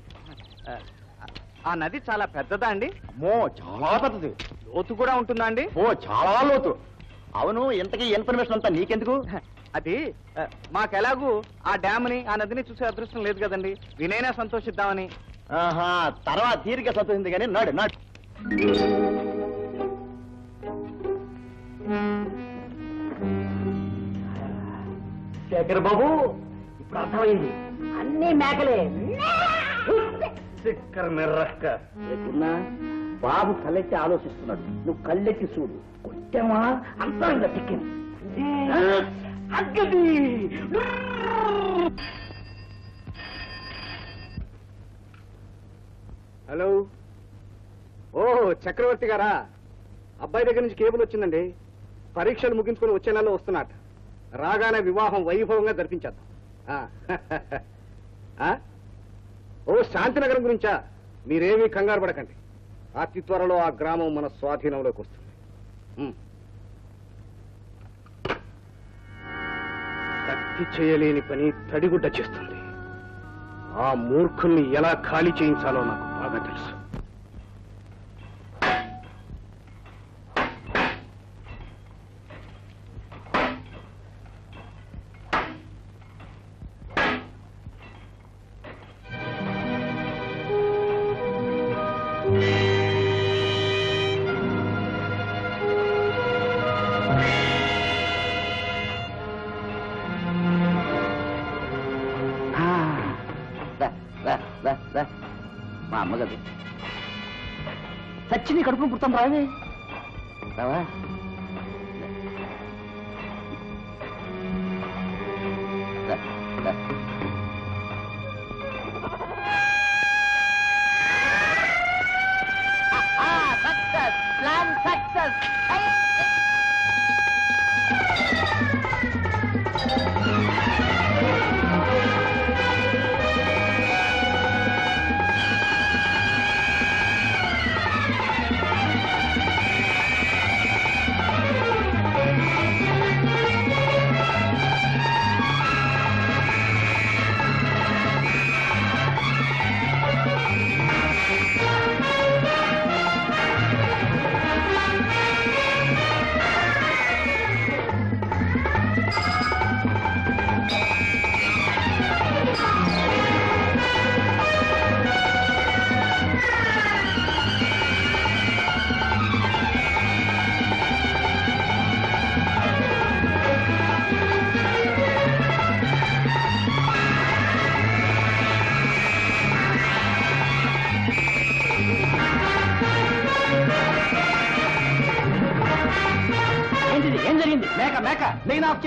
ఆ నది చాలా పెద్దదా అండి అమ్మో చాలా పెద్దది లోతు కూడా ఉంటుందా అండి ఓ చాలా లోతు అవును ఇంతకీ ఇన్ఫర్మేషన్ అంతా నీకెందుకు అది మాకెలాగూ ఆ డ్యామ్ని ఆ నదిని చూసే అదృష్టం లేదు కదండి వినైనా సంతోషిద్దామని తర్వాత తీరిక సంతోషింది కానీ నాడు నాడు శేఖర్ బాబు ఇప్పుడు అర్థమైంది అన్ని మేకలే శేఖర్ మెర్రక్క లేకున్నా బాబు కళ్ళెత్తి ఆలోచిస్తున్నాడు నువ్వు కళ్ళెత్తి చూడు కొట్టమా అంతరంగా టిక్కింది అగ్గది హలో ఓ చక్రవర్తి గారా అబ్బాయి దగ్గర నుంచి కేబుల్ వచ్చిందండి పరీక్షలు ముగించుకుని వచ్చే నెలలో వస్తున్నాట రాగానే వివాహం వైభవంగా జరిపించేద్దాం ఓ శాంతినగరం గురించా మీరేమీ కంగారు పడకండి అతి త్వరలో ఆ గ్రామం మన స్వాధీనంలోకి వస్తుంది కత్తి చేయలేని పని తడిగుడ్డ చేస్తుంది ఆ మూర్ఖుల్ని ఎలా ఖాళీ చేయించాలో నాకు బాగా తెలుసు అమ్మగదు చచ్చి కడుపును పుడతాం రావే రావా సక్సెస్ ప్లాన్ సక్సెస్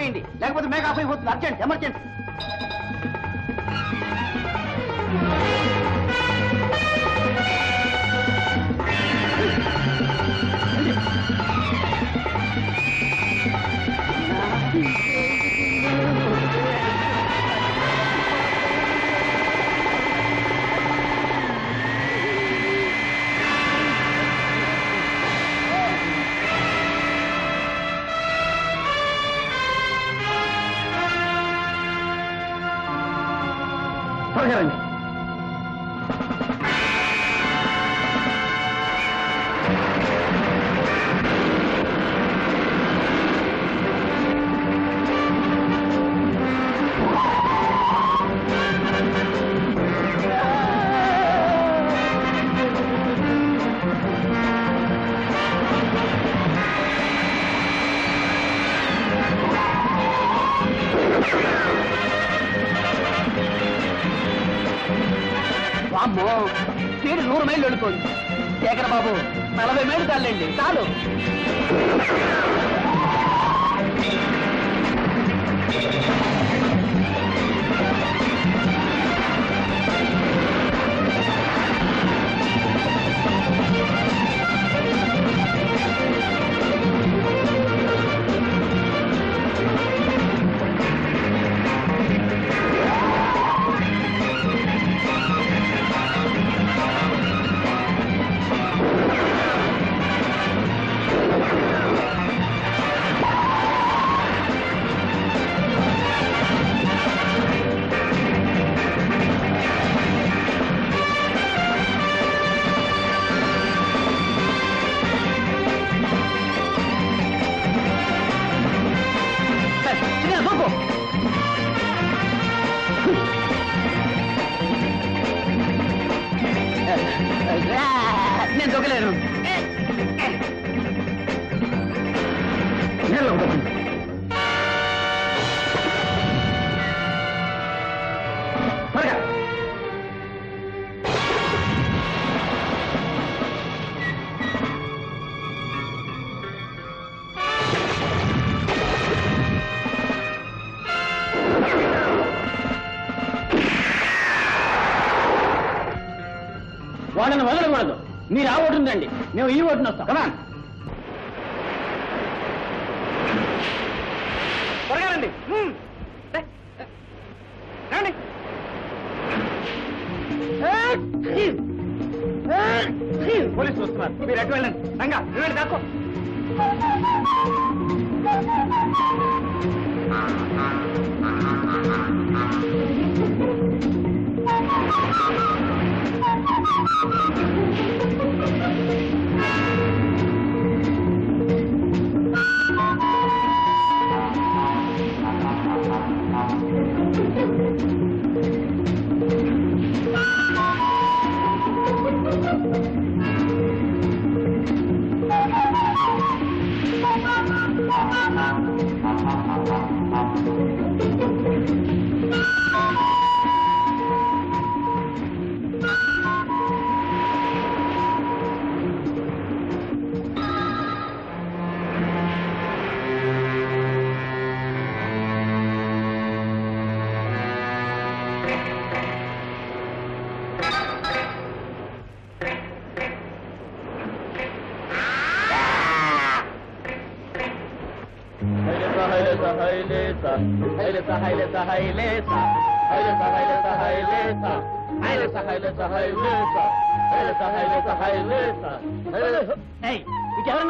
लेकिन मेगा अर्जेंट एमर्जेंसी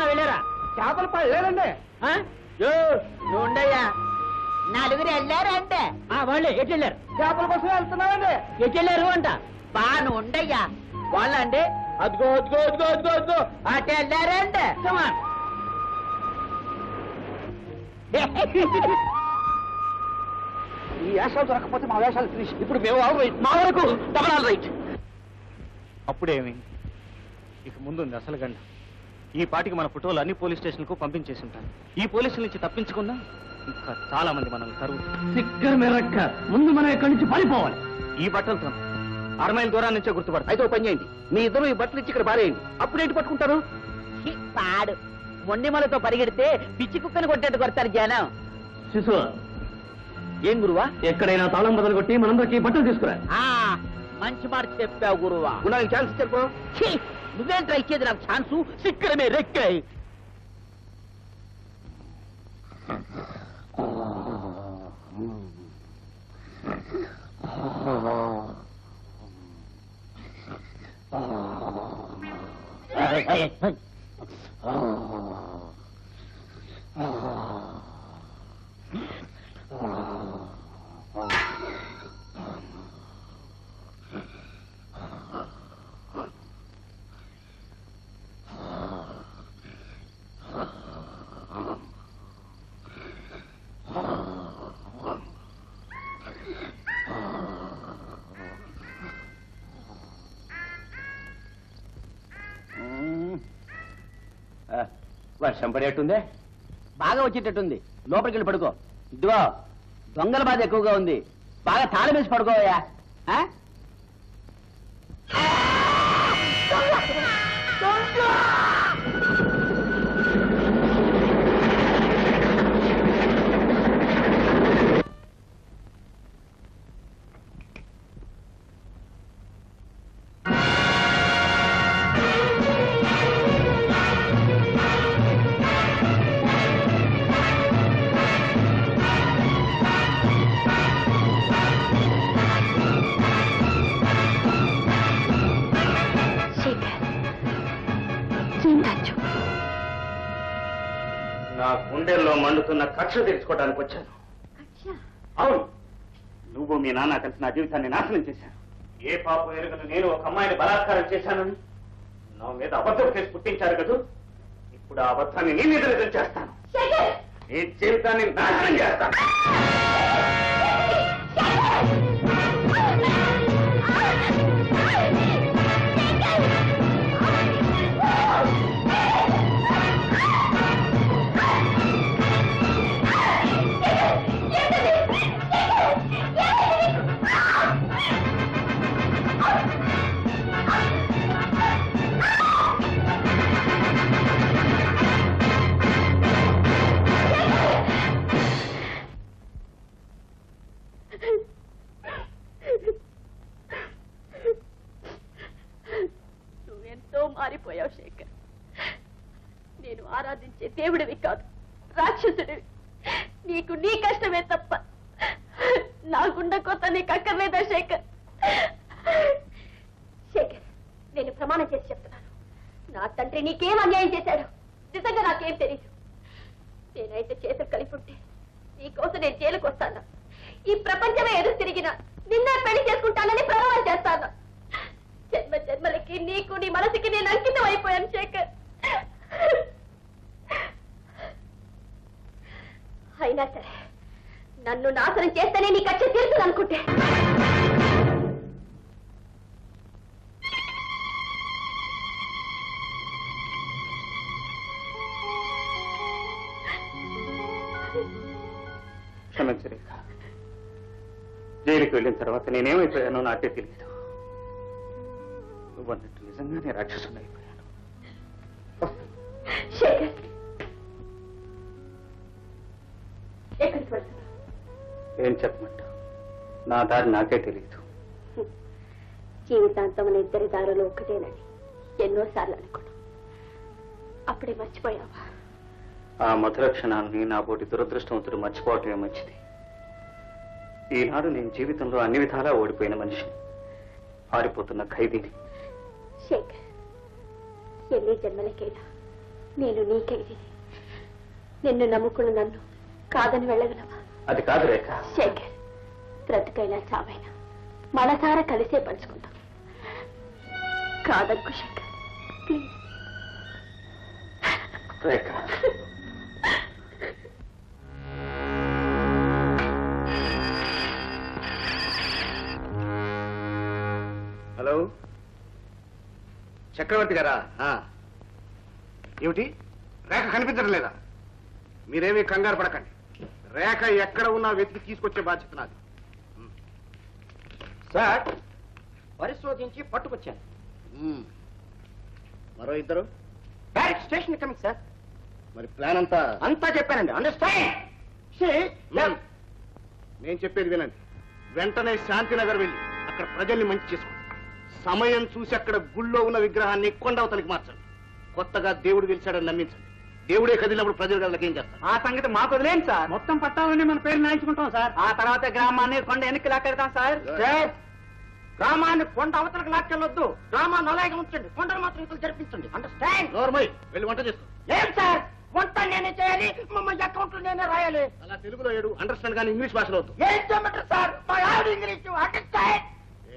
వెళ్ళారా చేపల పళ్ళు లేదండి ఉండయ్యా నలుగురు వెళ్ళారు అంటే వాళ్ళే ఎటు వెళ్ళారు చేపల కోసం వెళ్తున్నారండి ఎటు వెళ్ళారు అంట బాను ఉండయ్యా వాళ్ళండి అదిగో అదిగో అదిగో అదిగో అదిగో అటు వెళ్ళారు అంటే ఈ వేషాలు దొరకపోతే మా వేషాలు ఫినిష్ ఇప్పుడు మేము మా వరకు డబల్ రైట్ అప్పుడేమి ఇక ముందుంది అసలు గంట ఈ పాటికి మన ఫోటోలు అన్ని పోలీస్ స్టేషన్లకు పంపించేసి ఉంటాను ఈ పోలీసుల నుంచి తప్పించుకున్నా ఇంకా చాలా మంది మనల్ని తరువు ముందు మనం ఇక్కడి నుంచి పారిపోవాలి ఈ బట్టలతో 6 మైళ్ళ దూరం నుంచే గుర్తుపడతాం అయితే పని చేయండి మీ ఇద్దరు ఈ బట్టలు ఇచ్చి ఇక్కడ పారేయండి అప్పుడేంటి పట్టుకుంటారు మొండిమలతో పరిగెడితే పిచ్చి కుక్కను కొట్టేట్టు కొడతారు జ్ఞానం శిశువ ఏం గురువా ఎక్కడైనా తాళం బదులు కొట్టి మనందరికీ బట్టలు తీసుకురా మంచి మాట చెప్పావు గురువా నాకు ఛాన్స్ ఇచ్చారు నువ్వేం ట్రై ఇచ్చేది నాకు ఛాన్సు సిక్కడమే రెక్కాయి వర్షం పడేట్టుందే బాగా వచ్చేటట్టుంది లోపలికి వెళ్ళి పడుకో ఇదిగో దొంగల బాధ ఎక్కువగా ఉంది బాగా తాళం వేసి పడుకోవయ్యా కక్ష తెలుసుకోవడానికి వచ్చాను అవును నువ్వు మీ నాన్న కలిసి నా జీవితాన్ని నాశనం చేశాను ఏ పాపం ఎరుగను నేను ఒక అమ్మాయిని బలాత్కారం చేశానని నా మీద అబద్ధం చేసి పుట్టించారు కదా ఇప్పుడు ఆ అబద్ధాన్ని నేను నిజం చేస్తాను నీ జీవితాన్ని నాశనం చేస్తాను దేవుడివి కాదు రాక్షసుడివి నీకు నీ కష్టమే తప్ప నాకుండ కొత్త నీకు అక్కర్లేదా శేఖర్ శేఖర్ నేను ప్రమాణం చేసి చెప్తున్నాను నా తండ్రి నీకేం అన్యాయం చేశాడు నిజంగా నాకేం తెలీదు నేనైతే చేతులు కలిపి ఉంటే నీకోసం నేను జైలుకు వస్తాను ఈ ప్రపంచమే ఎదురు తిరిగినా నిన్నే పెళ్లి చేసుకుంటానని ప్రమాణం చేస్తాను జన్మ జన్మలకి నీకు నీ మనసుకి నేను అంకితం అయిపోయాను శేఖర్ అయినా సరే నన్ను నాశనం చేస్తేనే నీకు వచ్చి తీరుతుంది అనుకుంటే క్షమించరేఖ జైలుకి వెళ్ళిన తర్వాత నేనేమైపోయానో నాకే తెలియదు నువ్వు అన్నట్టు నిజంగానే రాక్షసుని అయిపోయాను శేఖర్ ఏం చెప్పమంటా నా దారి నాకే తెలియదు జీవితాంతం మన ఇద్దరి దారులు ఒకటేనని ఎన్నోసార్లు అనుకున్నాం అప్పుడే మర్చిపోయావా आ मधुरक्षणा ना बोटी दुरदृष्टवंतुडु मर्चिपोवटमे मंचिदि। ఈనాడు నేను జీవితంలో అన్ని విధాలా ఓడిపోయిన మనిషి, పారిపోతున్న ఖైదీని. శేఖర్, ఎన్ని జన్మలకైనా నేను నీ ఖైదీని. నిన్ను నమ్ముకున్న నన్ను కాదని వెళ్ళగలవా? అది కాదు రేఖ. శేఖర్, బ్రతికైనా చావైనా మనసారా కలిసే పంచుకుంటాం. కాదనుకు శేఖర్, ప్లీజ్. రేఖ, చక్రవర్తి గారా? ఏమిటి, రేఖ కనిపించడం లేదా? మీరేమీ కంగారు పడకండి, రేఖ ఎక్కడ ఉన్నా వెతికి తీసుకొచ్చే బాధ్యత నాది. సార్, పరిశోధించి పట్టుకొచ్చాను. మరో ఇద్దరు డైరెక్ట్ స్టేషన్ కమింగ్ సార్. మరి ప్లాన్ అంతా అంతా చెప్పానండి, అండర్స్టాండ్. నేను చెప్పేది వినండి. వెంటనే శాంతినగర్ వెళ్ళి అక్కడ ప్రజల్ని మంచి చేసుకోండి. సమయం చూసి అక్కడ గుళ్ళో ఉన్న విగ్రహాన్ని కొండవతలికి మార్చండి. కొత్తగా దేవుడు పిలిచాడని నమ్మించండి. దేవుడే కదిలినప్పుడు ప్రజలు కదలకి ఏం చేస్తారు? ఆ సంగతి మాకు వదిలేండి సార్. మొత్తం పట్టాలని మన పేరు నాయించుకుంటాం సార్. ఆ తర్వాత గ్రామాన్ని కొండ వెనక్కి లాక్కెళ్తాం సార్. గ్రామాన్ని కొండ అవతలకు లాక్కెళ్ళొద్దు. గ్రామాన్ని అలాగే ఉంచండి, కొండలు మాత్రం ఇతరులు జరిపించండి. అండర్స్టాండ్. వెళ్ళి వంట చేసుకోండి సార్. వంట నేనే చేయాలి, మమ్మల్ని అకౌంట్ నేనే రాయాలి. అలా తెలుగులో ఏడు, అండర్స్టాండ్ కానీ ఇంగ్లీష్ భాషలో వద్దు.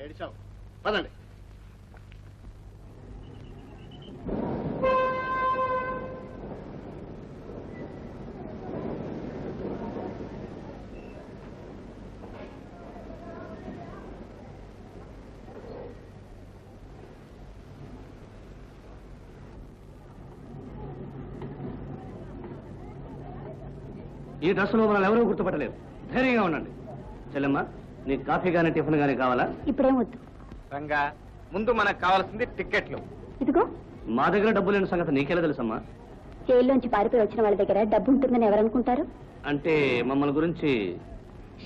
ఏడిచావు, పదండి. ఈ డ్రస్సులో వాళ్ళు ఎవరూ గుర్తుపట్టలేరు. ధైర్యంగా ఉండండి. చెల్లెమ్మ, నీకు కాఫీ కానీ టిఫిన్ కానీ కావాలా? ఇప్పుడేం వద్దు రంగా, ముందు మనకు కావాల్సింది టికెట్లు. ఇదిగో, మా దగ్గర డబ్బు లేని సంగతి నీకెలా తెలుసమ్మా? జైల్లోంచి పారిపోయి వచ్చిన వాళ్ళ దగ్గర డబ్బు ఉంటుందని ఎవరనుకుంటారు? అంటే మమ్మల్ని గురించి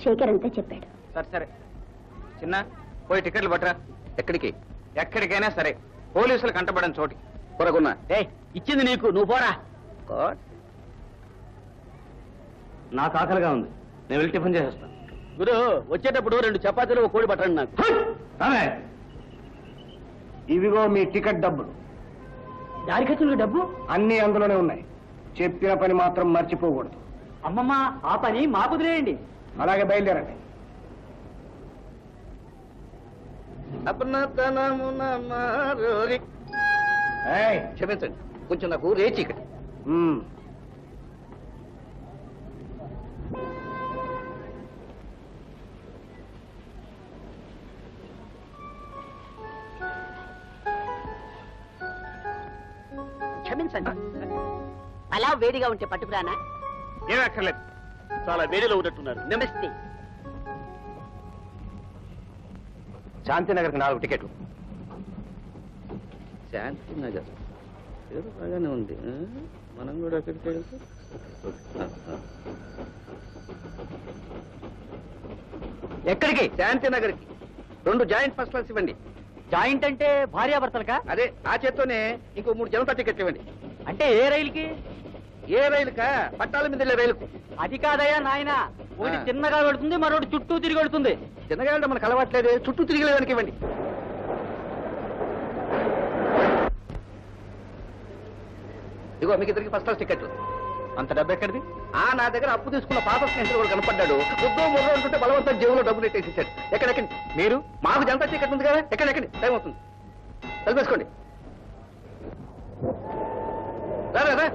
శేఖర్ అంతా చెప్పాడు. సరే సరే చిన్న, పోయి టికెట్లు పట్టరా. ఎక్కడికి? ఎక్కడికైనా సరే, పోలీసులు కంటపడని చోటి కొరకున్నా. ఏ ఇచ్చింది నీకు, నువ్వు పోరా. నాకు ఆకలిగా ఉంది, నేను వెళ్ళి టిఫిన్ చేసేస్తాను. గురు, వచ్చేటప్పుడు 2 చపాతీలు కోడి పట్టండి నాకు. ఇవిగో మీ టికెట్ డబ్బులు. దారి ఖర్చులు డబ్బు అన్ని అందులోనే ఉన్నాయి. చెప్పిన పని మాత్రం మర్చిపోకూడదు. అమ్మమ్మ, ఆ పని మా కుదిరేయండి. అలాగే బయలుదేరండి. క్షమించండి, కొంచెం నాకు రేచి ఇక్కడ. అలా వేడిగా ఉంటే పట్టుకురానా? ఏమీ అక్కర్లేదు, చాలా వేడిలో ఉన్నట్టున్నారు. నమస్తే. శాంతినగర్కి 4 టికెట్లు. శాంతినగర్ ఏదో బాగానే ఉంది, మనం కూడా అక్కడికి వెళ్తే. ఎక్కడికి? శాంతినగర్కి 2 జాయింట్ ఫస్ట్ క్లాస్ ఇవ్వండి. జాయింట్ అంటే భార్యాభర్తలకా? అదే, ఆ చేత్తోనే ఇంకో 3 జనతా టికెట్లు ఇవ్వండి. అంటే ఏ రైలుకి? ఏ రైలుకా? పట్టాల మీద రైలుకు. అది కాదయ్యా నాయన, ఒకటి చిన్నగా పెడుతుంది, మరొకటి చుట్టూ తిరిగి పెడుతుంది. చిన్నగా అంటే మనకు అలవాట్లేదు, చుట్టూ తిరిగిలేదానికి ఇవ్వండి. ఇదిగో మీకు ఇద్దరికి ఫస్ట్ క్లాస్ టికెట్లు. అంత డబ్బు ఎక్కడిది? ఆ నా దగ్గర అప్పు తీసుకున్న పాత స్నేహితుడు కూడా కనపడ్డాడు. ఉద్యోగం మొదలు అనుకుంటే బలవంతం జేబులో డబ్బులు ఎట్టేసేసాడు. ఎక్కడెక్కండి మీరు, మాకు జనతా టికెట్ ఉంది కదా. ఎక్కడెక్కండి, టైం అవుతుంది, కలిపేసుకోండి. రాదా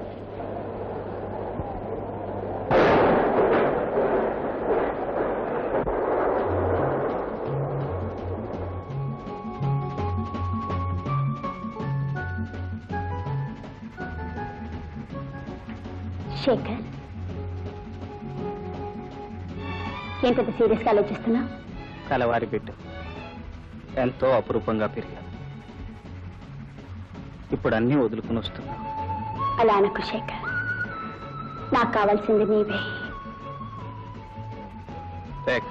శేఖర్, ఏంటంత సీరియస్గా ఆలోచిస్తున్నా? కలవారి బిడ్డ ఎంతో అపురూపంగా పెరిగా, ఇప్పుడు అన్నీ వదులుకుని వస్తున్నా. అలా అనకు శేఖర్, నాకు కావాల్సింది నీవే. రేఖ,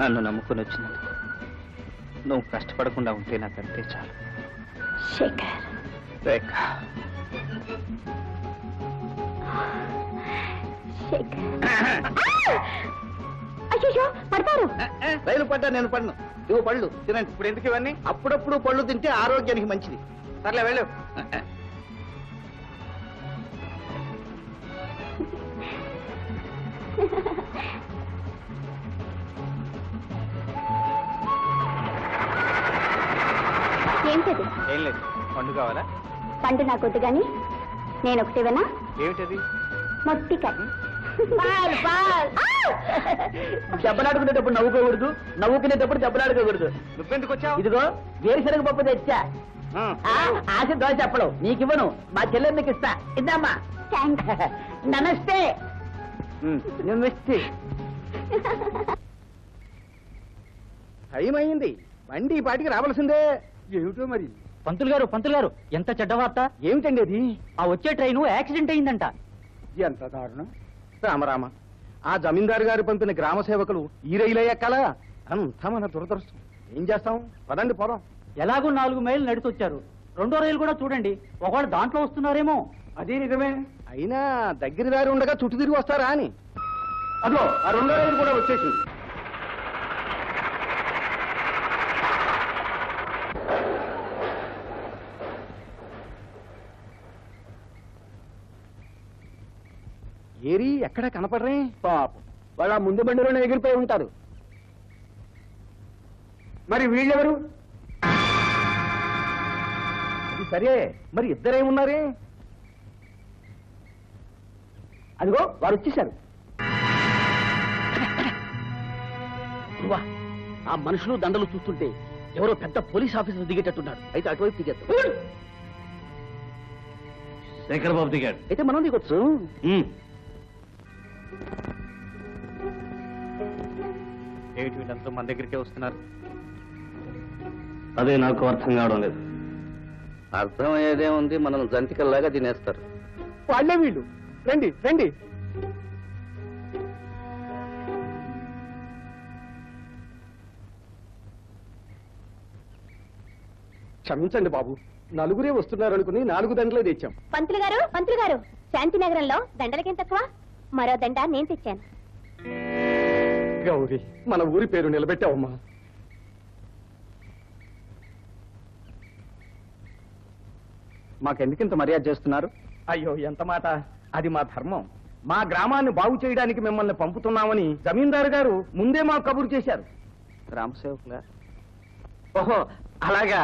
నన్ను నమ్ముకుని వచ్చినందుకు నువ్వు కష్టపడకుండా ఉంటే నాకంటే చాలు. శేఖర్, రేఖ. షేక్ అయ్యో పడతారు రైలు పడ్డా నేను పడను నువ్వు పళ్ళు తినండి ఇప్పుడు ఎందుకు ఇవన్నీ అప్పుడప్పుడు పళ్ళు తింటే ఆరోగ్యానికి మంచిది సర్లే వెళ్ళు ఏంటది ఏం లేదు పండు కావాలా పండు నాకు వద్దు కానీ నేను ఒకటివేనా ఏమిటది మొట్టికాయ చెప్పలాడుకునేటప్పుడు నవ్వుకోకూడదు నవ్వుకునేటప్పుడు చెప్పలాడుకోకూడదు నువ్వెందుకు వచ్చావు ఇదిగో వేరుశనగ పప్పు తెచ్చా ఆశ దోశ చెప్పడం నీకు ఇవ్వను మా చెల్లెలు నీకు ఇస్తా ఇద్దామా నమస్తే నమస్తే టైం అయింది బండి పాటికి రావాల్సిందే ఏమిటో మరి పంతులు గారు ఎంత చెడ్డవార్త ఏమిటండి అది ఆ వచ్చే ట్రైన్ యాక్సిడెంట్ అయిందంట ఎంత దారుణం రామరామ ఆ జమీందారు గారు పంపిన గ్రామ సేవకులు ఈ రైలు ఎక్కాలా అంత మన దురదృష్టం ఏం చేస్తాం పదండి పొలం ఎలాగో 4 మైళ్ళు నడిచొచ్చారు రెండో రైలు కూడా చూడండి ఒకవేళ దాంట్లో వస్తున్నారేమో అదే నిజమే అయినా దగ్గర దారి ఉండగా చుట్టూ తిరిగి వస్తారా అని అదో ఆ రెండో రైలు కూడా వచ్చేసింది ఏరి ఎక్కడ కనపడరే పాపం వాళ్ళ ముందు బండిలోనే ఎగిరిపోయి ఉంటారు మరి వీళ్ళెవరు సరే మరి ఇద్దరే ఉన్నారే అదిగో వారు వచ్చేశారు ఆ మనుషులు దండలు చూస్తుంటే ఎవరో పెద్ద పోలీస్ ఆఫీసర్ దిగేటట్టున్నారు అయితే అటువైపు దిగేస్తారు శేఖర్ బాబు దిగాడు అయితే మనం దిగొచ్చు ఏమిటి వీళ్ళంతా మన దగ్గరికే వస్తున్నారు అదే నాకు అర్థం కావడం లేదు అర్థమయ్యేదే ఉంది మనం జంతికల్లాగా తినేస్తారు వాళ్ళే వీళ్ళు రండి రండి క్షమించండి బాబు నలుగురే వస్తున్నారు అనుకుని 4 దండలే తెచ్చాం పంతులు గారు శాంతినగరంలో దండలకేం తక్కువ మరో దండ నేను తెచ్చాను గౌరీ మన ఊరి పేరు నిలబెట్టావమ్మా మాకెందుకింత మర్యాద చేస్తున్నారు అయ్యో ఎంత మాట అది మా ధర్మం మా గ్రామాన్ని బాగు చేయడానికి మిమ్మల్ని పంపుతున్నామని జమీందారు గారు ముందే మా కబురు చేశారు గ్రామసేవకులా ఓహో అలాగా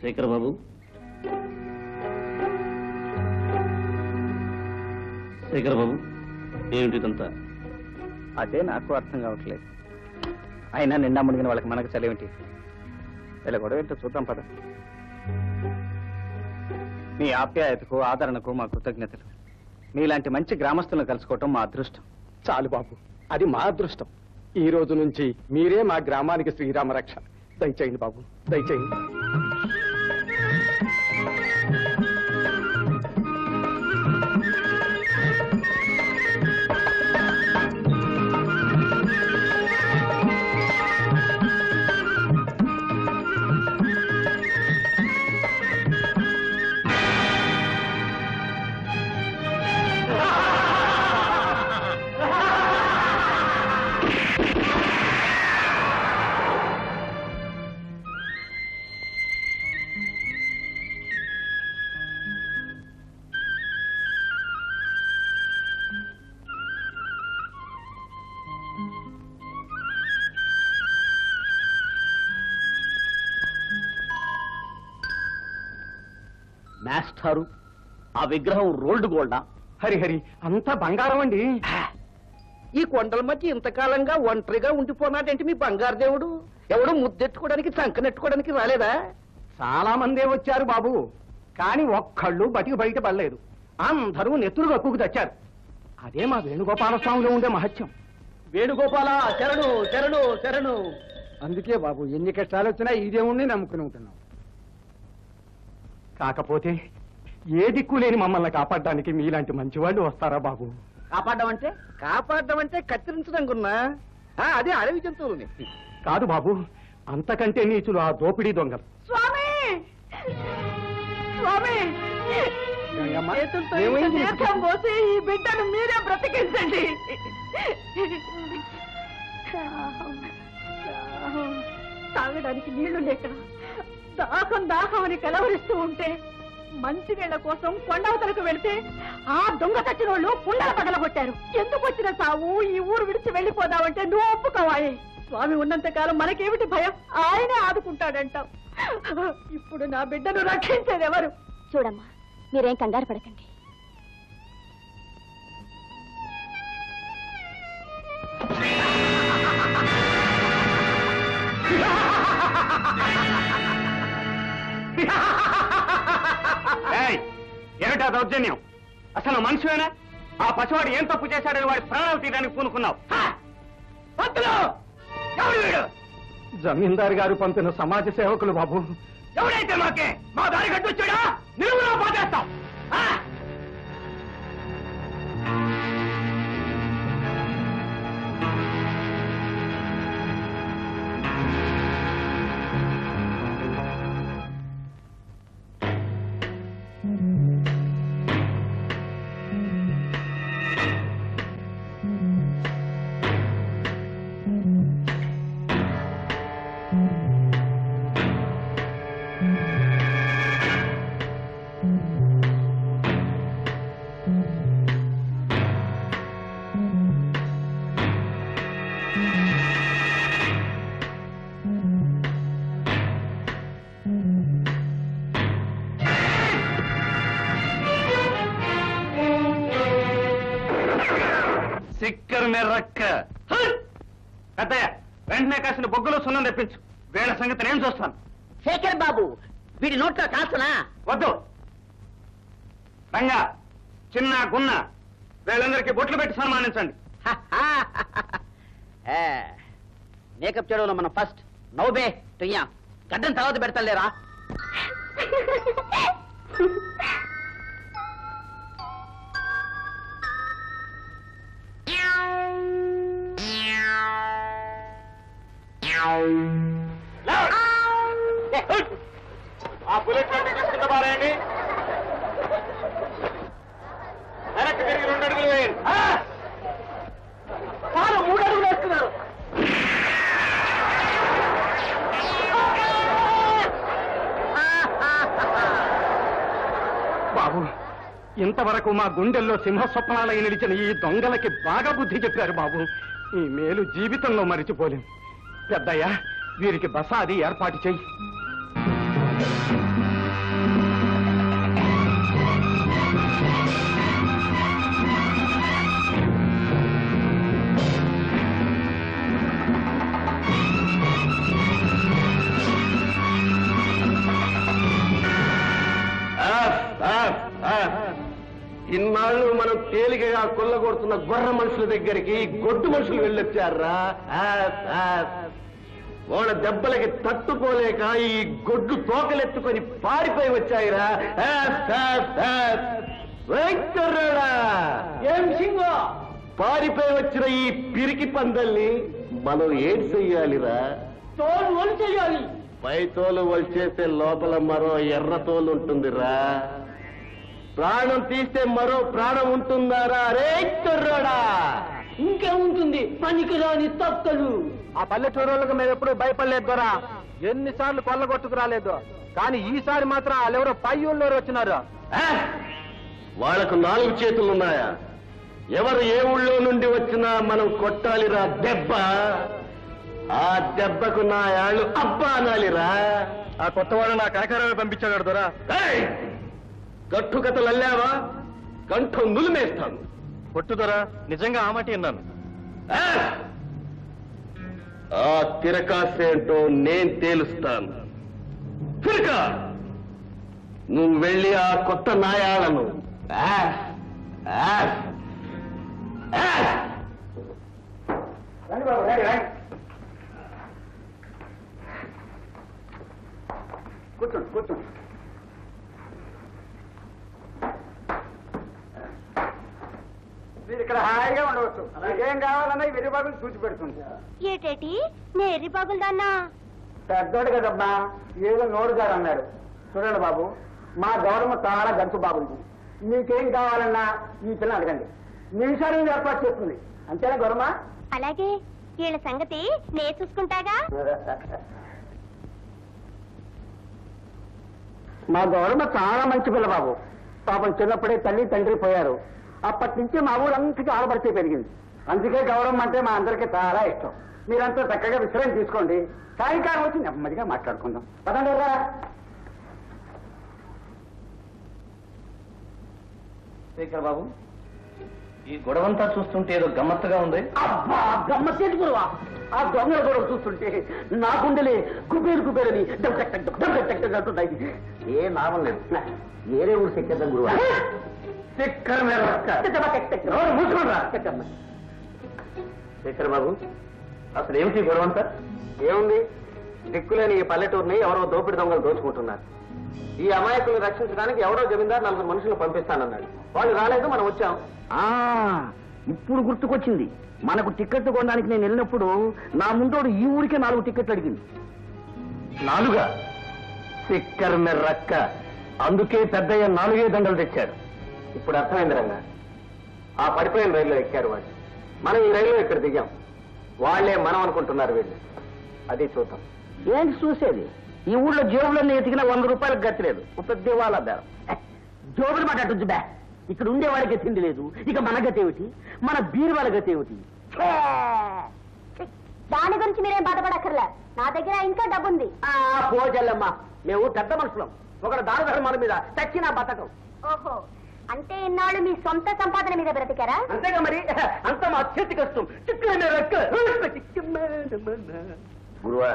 శేఖర్ బాబు ఏమిటిదంతా అదే నాకు అర్థం కావట్లేదు అయినా నిండా మునిగిన వాళ్ళకి మనకు చలేమిటి ఇలా గొడవ ఏంటో చూద్దాం పద మీ ఆప్యాయతకు ఆదరణకు మా కృతజ్ఞతలు మీలాంటి మంచి గ్రామస్తులను కలుసుకోవటం మా అదృష్టం చాలు బాబు అది మా అదృష్టం ఈ రోజు నుంచి మీరే మా గ్రామానికి శ్రీరామ రక్ష దయచేయండి బాబు దయచేయండి ఆ విగ్రహం రోల్డ్ గోల్డా హరిహరి అంతా బంగారం అండి ఈ కొండల మధ్య ఇంతకాలంగా ఒంటరిగా ఉండిపోనాడంటే మీ బంగారు దేవుడు ఎవడు ముద్దెట్టుకోవడానికి చంకనెట్టుకోవడానికి రాలేదా చాలా మందే వచ్చారు బాబు కానీ ఒక్కళ్ళు బతికి బయట పడలేదు అందరూ నెత్తురు గక్కుకు తెచ్చారు అదే మా వేణుగోపాల స్వామిలో ఉండే మహత్యం వేణుగోపాల శరణు శరణు శరణు అందుకే బాబు ఎన్ని కష్టాలు వచ్చినా ఈ దేవుణ్ణి నమ్ముకుని ఉంటున్నాం కాకపోతే ఏ దిక్కు లేని మమ్మల్ని కాపాడడానికి మీలాంటి మంచివాళ్ళు వస్తారా బాబు కాపాడడం అంటే కత్తిరించడం గున్నా అదే అడవి జంతువులని కాదు బాబు అంతకంటే నీచులు ఆ దోపిడీ దొంగలు స్వామి స్వామి బిడ్డను మీరే బ్రతికించండి. తాగడానికి నీళ్లు లేక దాహం దాహం అని కలవరిస్తూ ఉంటే మంచినీళ్ల కోసం కొండవతలకు వెళితే ఆ దొంగ తట్టిన వాళ్ళు పుల్లలు పగలగొట్టారు. ఎందుకు వచ్చిన సావు, ఈ ఊరు విడిచి వెళ్ళిపోదామంటే నువ్వు ఒప్పుకోవాలి. స్వామి ఉన్నంతకాలం మనకేమిటి భయం, ఆయనే ఆదుకుంటాడంటావు. ఇప్పుడు నా బిడ్డను రక్షించేదెవరు? చూడమ్మా, మీరేం కంగారు పడకండి. ఏమిటా దౌర్జన్యం, అసలు మనిషివేనా? ఆ పసివాడు ఏం తప్పు చేశాడని వాడి ప్రాణాలు తీయడానికి పూనుకున్నావు. జమీందారు గారు పంపిన సమాజ సేవకులు బాబు. ఎవరైతే మాకే మా దారి కట్టొచ్చాడా, నిలువులో పోటేస్తాం. వెంటనే కాసిన బొగ్గులో సున్నం తెప్పించు. వీళ్ళ సంగతి నేను చూస్తాను. శేఖర్ బాబు, వీడి నోట్లో కాసునా వద్దు. రంగా, చిన్న, గున్న వీళ్ళందరికీ బొట్లు పెట్టి సన్మానించండి. మేకప్ చేయడంలో మనం ఫస్ట్. నవ్వే తుయ్యా, గడ్డం తర్వాత పెడతాలేరా. ఆ బుల్లెట్ బండి తీసుకుంటే బారేయండి. వెనక్కి తిరిగి 2 అడుగులు వేయండి. వాళ్ళు 3 అడుగులు వేస్తున్నారు. బాబు, ఇంతవరకు మా గుండెల్లో సింహస్వప్నాలై నిలిచిన ఈ దొంగలకి బాగా బుద్ధి చెప్పారు బాబు. ఈ మేలు జీవితంలో మరిచిపోలేం. పెద్దయ్యా, వీరికి బస అది ఏర్పాటు చేయి. ఇన్నాళ్ళు మనం తేలికగా కొల్లగొడుతున్న గొర్ర మనుషుల దగ్గరికి గొడ్డు మనుషులు వెళ్ళొచ్చారా? వాళ్ళ దెబ్బలకి తట్టుకోలేక ఈ గొడ్డు తోకలెత్తుకొని పారిపోయి వచ్చాయిరా. పారిపోయి వచ్చిన ఈ పిరికి పందల్ని మనం ఏం చెయ్యాలిరా? తోలు చెయ్యాలి. పై తోలు వాళ్ళు చేస్తే లోపల మరో ఎర్ర తోలు ఉంటుందిరా. ప్రాణం తీస్తే మరో ప్రాణం ఉంటుందారా? రే తొర్రోడా, ఇంకేముంటుంది పనికిరాని తొక్కలు. ఆ పల్లెటూరులకు మేము ఎప్పుడు భయపడలేదు దొరా. ఎన్నిసార్లు కొల్లగొట్టుకు రాలేదు, కానీ ఈసారి మాత్రం వాళ్ళెవరో పై ఊళ్ళోరు వచ్చినారు. వాళ్లకు 4 చేతులున్నాయా? ఎవరు ఏ ఊళ్ళో నుండి వచ్చినా మనం కొట్టాలిరా దెబ్బ. ఆ దెబ్బకు నా యాళ్ళు అబ్బా అనాలిరా. ఆ కొత్తవాడు నా కనకరావు పంపించాడు దొరా. గట్టు కథలు అల్లావా, కంఠం నులిమేస్తాను. కొట్టు దొరా, నిజంగా ఆ మాట విన్నాను. ఆ తిరకాసేంటో నేను తేలుస్తాను. తిరక, నువ్వు వెళ్ళి ఆ కొత్త నాయాలను కూర్చోండి కూర్చోండి. మీరు ఇక్కడ హాయిగా ఉండవచ్చు. ఏం కావాలన్నా వెర్రిబాగులు చూసి పెడుతుంది. ఏటేటి నేను ఎర్రిబాగులు దాన్నా? పెద్దోడు కదమ్మా, ఏదో నోరుగారు అన్నాడు. చూడండి బాబు, మా గౌరవం చాలా గంతు బాగుంది. మీకేం కావాలన్నా ఈ పిల్లని అడగండి నిమిషాలు ఏర్పాటు చేస్తుంది అంతేనా గౌరమ్మ అలాగే వీళ్ళ సంగతి నేను చూసుకుంటాగా మా గౌరమ్మ చాలా మంచి పిల్ల బాబు పాపం చిన్నప్పుడే తల్లి తండ్రి పోయారు అప్పటి నుంచి మా ఊరంతటికి ఆడబడితే పెరిగింది అందుకే గౌరమ్మ అంటే మా అందరికీ చాలా ఇష్టం మీరంతా చక్కగా విశ్రాంతి తీసుకోండి సాయంకాలం వచ్చి నెమ్మదిగా మాట్లాడుకుందాం పదండి శేఖర్ బాబు ఈ గొడవంతా చూస్తుంటే ఏదో గమ్మత్తుగా ఉంది అబ్బా గమ్మత్తేది గురువా ఆ దొంగల గొడవ చూస్తుంటే నా గుండెలే కుబేరు కుబేరని అంటున్నాయి ఏ నామం లేదు ఏరే ఊరు శక్తిద్దాం గురువా శేఖర్ శేఖర్ బాబు అసలు ఏమిటి గొడవంతా ఏముంది దిక్కులేని ఈ పల్లెటూరుని ఎవరో దోపిడి దొంగలు దోచుకుంటున్నారు ఈ అమాయకులను రక్షించడానికి ఎవరో జమీందారు 4 మనుషులు పంపిస్తానన్నాడు వాళ్ళు రాలేదు మనం వచ్చాం ఇప్పుడు గుర్తుకొచ్చింది మనకు టికెట్ కొనడానికి నేను వెళ్ళినప్పుడు నా ముందోడు ఈ ఊరికే 4 టికెట్లు అడిగింది 4గా సిక్కర్ మెర్రక్క అందుకే పెద్దయ్య 4 దండలు తెచ్చాడు ఇప్పుడు అర్థమైంది రంగ ఆ పడిపోయిన రైల్లో ఎక్కారు వాళ్ళు మనం ఈ రైల్లో ఇక్కడ దిగాం వాళ్లే మనం అనుకుంటున్నారు వీళ్ళు అది చూద్దాం ఏంటి చూసేది ఈ ఊళ్ళో జేబులన్నీ ఎతికినా 100 రూపాయలకు గతిలేదు ఒక దివాలా ధర జోబులు మాట్లాడచ్చు బ్యా ఇక్కడ ఉండేవాడికి తిండి లేదు ఇక మన గతి ఏమిటి మన బీరువాల గతి ఏమిటి దాని గురించి మీరేం బాధపడక్కర్లే నా దగ్గర ఇంకా డబ్బు ఉంది పోజల్లమ్మా మేము పెద్ద మనుషులం ఒకరు దాని ధర్మాల మీద చచ్చిన బతకం ఓహో అంటే ఇన్నాళ్ళు మీ సొంత సంపాదన మీద బ్రతికారా అంతేగా మరి అంత మా చేతి కష్టం గురువా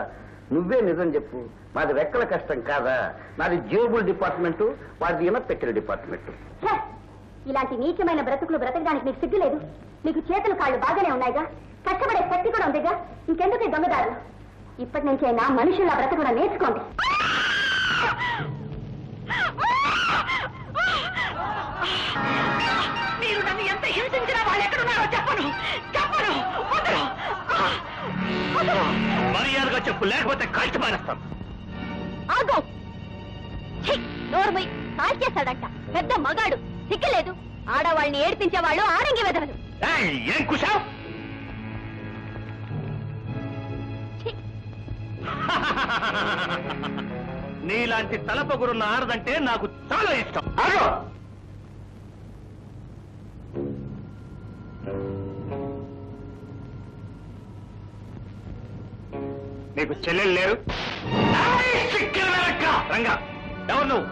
నువ్వే నిజం చెప్పు మాది రెక్కల కష్టం కాదా నాది జేబుల్ డిపార్ట్మెంట్ వాడిది ఇనపెక్కల డిపార్ట్మెంట్ ఇలాంటి నీచమైన బ్రతుకులు బ్రతకడానికి నీకు సిగ్గులేదు నీకు చేతులు కాళ్ళు బాగానే ఉన్నాయిగా కష్టపడే శక్తి కూడా ఉందిగా ఇంకెందుకు దొంగదారు ఇప్పటి నుంచైనా మనుషుల్లా బ్రతకడం నేర్చుకోండి మీరు నన్ను ఎంత హింసించినా వాళ్ళు ఎక్కడున్నారో చెప్పను చెప్పను మర్యాదగా చెప్పు లేకపోతే కాల్చి మానేస్తాను నోర్మై కాల్ చేశాడంట పెద్ద మగాడు సిగ్గలేదు ఆడవాళ్ళని ఏడిపించేవాళ్ళు ఆడంగి వెదవదు ఏం కుషా నీలాంటి తలపగురున్న ఆడదంటే నాకు చాలా ఇష్టం ఆడో నీకు చెల్లెలు లేరు రంగా ఎవరు నువ్వు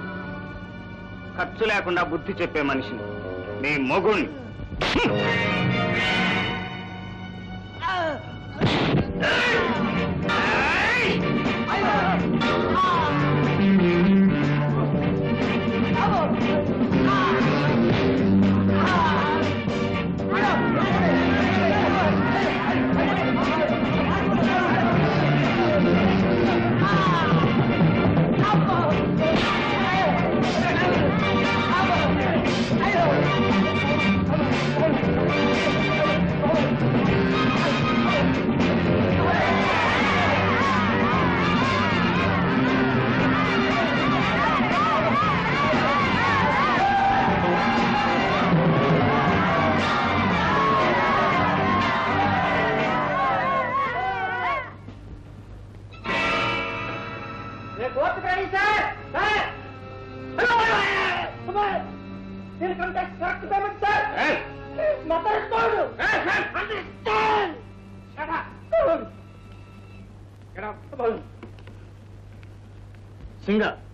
ఖర్చు లేకుండా బుద్ధి చెప్పే మనిషిని నీ మొగుణ్ణి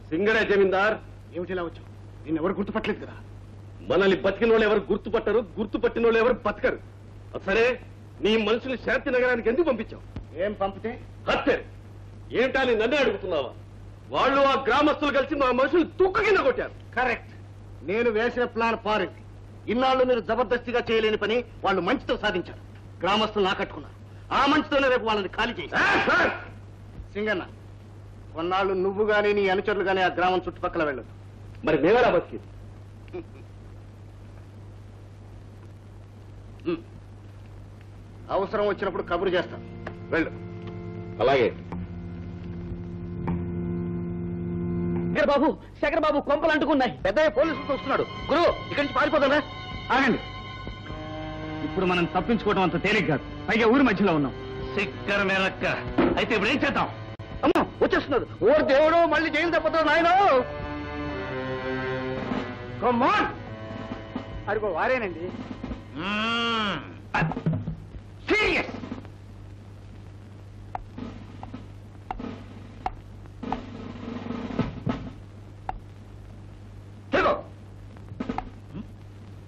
సింగరే జమీందార్ ఏమిటిలా వచ్చావు నేను ఎవరు గుర్తుపట్టలేదు కదా మనల్ని బతికిన వాళ్ళు ఎవరు గుర్తుపట్టరు గుర్తుపట్టిన వాళ్ళు ఎవరు బతకరు సరే నీ మనుషులు శాంతి నగరానికి ఎందుకు పంపించావు ఏం పంపితే హత్య ఏమిటా నీ నన్నే అడుగుతున్నావా వాళ్ళు ఆ గ్రామస్తులు కలిసి మా మనుషులు తుక్కు కింద కొట్టారు కరెక్ట్ నేను వేసిన ప్లాన్ పారింది ఇన్నాళ్ళు మీరు జబర్దస్తిగా చేయలేని పని వాళ్ళు మంచితో సాధించారు గ్రామస్తులు ఆకట్టుకున్నారు ఆ మంచితోనే రేపు వాళ్ళని ఖాళీ చేశారు సింగన్న కొన్నాళ్ళు నువ్వు గానీ నీ అనుచరులు గానీ ఆ గ్రామం చుట్టుపక్కల వెళ్ళదు మరి మేమేలా బతికి అవసరం వచ్చినప్పుడు కబురు చేస్తాం వెళ్ళు అలాగే దగ్గర బాబు శేఖర్ బాబు కొంపలు అంటుకున్నాయి. పెద్దయ్య పోలీసులకు వస్తున్నాడు. గురువు ఇక్కడి నుంచి పారిపోతారా? ఆగండి, ఇప్పుడు మనం తప్పించుకోవడం అంత తేలిక కాదు. పైగా ఊరి మధ్యలో ఉన్నాం. శేఖర్ మేలక్క అయితే ఇప్పుడు ఏం చేద్దాం? అమ్మ వచ్చేస్తున్నారు. ఓరు దేవుడు, మళ్ళీ జైలు తప్పుతాడు నాయన. అదిగో వారేనండి. సీరియస్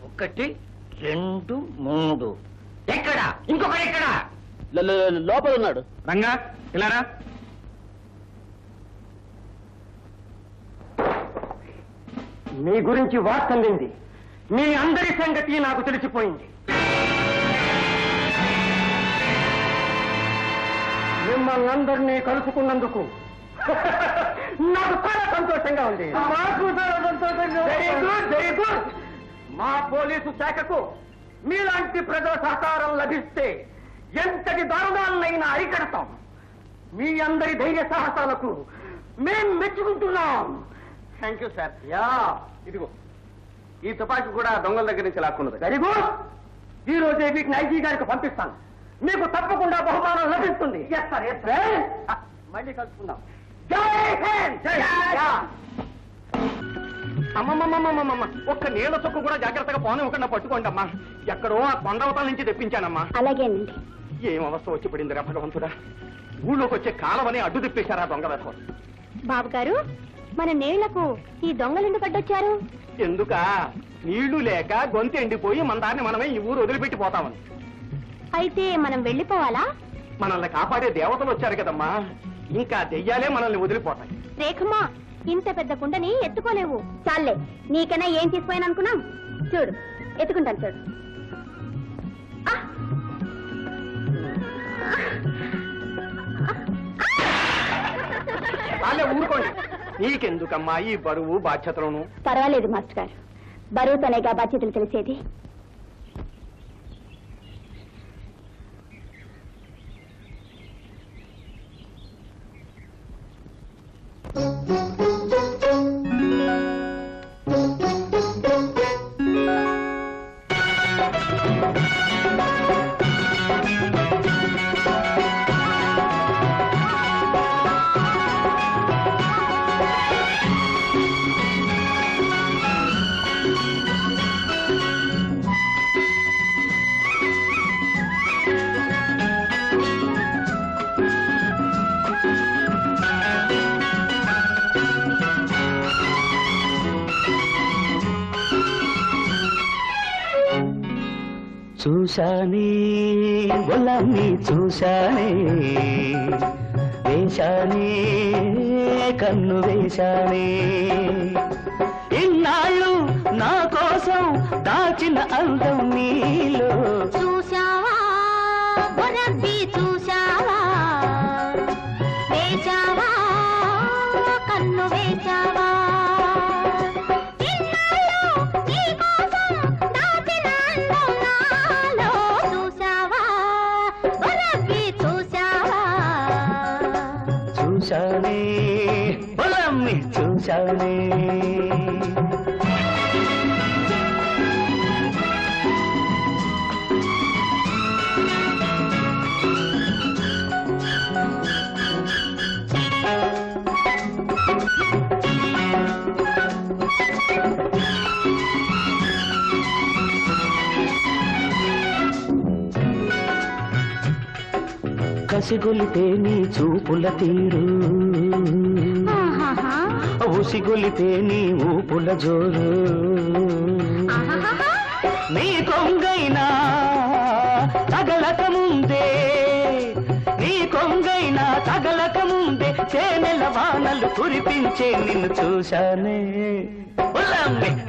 ఒకటి రెండు మూడు. ఎక్కడా? ఇంకొకటి ఎక్కడా? లోపల ఉన్నాడు. రంగా ఇలారా. మీ గురించి వార్త అందింది. మీ అందరి సంగతి నాకు తెలిసిపోయింది. మిమ్మల్ని అందరినీ కలుసుకున్నందుకు నాకు చాలా సంతోషంగా ఉంది. మా పోలీసు శాఖకు మీలాంటి ప్రజా సహకారం లభిస్తే ఎంతటి దారుణాలనైనా అరికడతాం. మీ అందరి ధైర్య సాహసాలకు మేము మెచ్చుకుంటున్నాం. Thank you sir. యా ఇదిగో ఈ తుపాకీ కూడా దొంగల దగ్గర నుంచి లాక్కున్నది. Very good. ఈ రోజే మీకు ఐజీ గారికి పంపిస్తాను. మీకు తప్పకుండా బహుమానం లభిస్తుంది. మళ్ళీ కలుసుకుందాం. అమ్మమ్మమ్మమ్మమ్మ ఒక్క నీళ్ళ చొక్కు కూడా జాగ్రత్తగా పోనీ ఒకటి నా పట్టుకోండి అమ్మా. ఎక్కడో ఆ కొండవతాల నుంచి తెప్పించానమ్మా. అలాగేనండి. ఏం అవస్థ వచ్చి పడింది రా భగవంతుడా. ఊళ్ళోకి వచ్చే కాలమని అడ్డు తెప్పేశారా దొంగ వేసం. బాబు గారు మన నీళ్లకు ఈ దొంగలు ఎందుకు అడ్డొచ్చారు? ఎందుక నీళ్లు లేక గొంతు ఎండిపోయి మన దాన్ని మనమే ఈ ఊరు వదిలిపెట్టిపోతామని. అయితే మనం వెళ్ళిపోవాలా? మనల్ని కాపాడే దేవతలు వచ్చారు కదమ్మా. ఇంకా దెయ్యాలే మనల్ని వదిలిపోతాయి. రేఖమ్మా ఇంత పెద్ద కుండని ఎత్తుకోలేవు. చాలే నీకైనా ఏం తీసిపోయాను అనుకున్నాం. చూడు ఎత్తుకుంటాను చూడు. ఊరుకోండి. నీకెందుకమ్మా ఈ బరువు బాధ్యతలను? పర్వాలేదు మాస్టర్ గారు, బరువుతోనేగా బాధ్యతలు తెలిసేది. చూశానే వల్లని చూశానే వేశానే కన్ను వేశానే. ఇన్నాళ్ళు నా కోసం దాచిన అందం నీలో చూశావా వరబ్బి చూశావా వేశావా కన్ను వేశావా. కసిగొలితే నీ చూపుల తీరు, ఉసిగొలితే నీ ఊపుల జోరు. నీ కొంగైనా తగలక ముందే, నీ కొంగైనా తగలక ముందే తేనెల వానలు కురిపించే నిన్ను చూశానే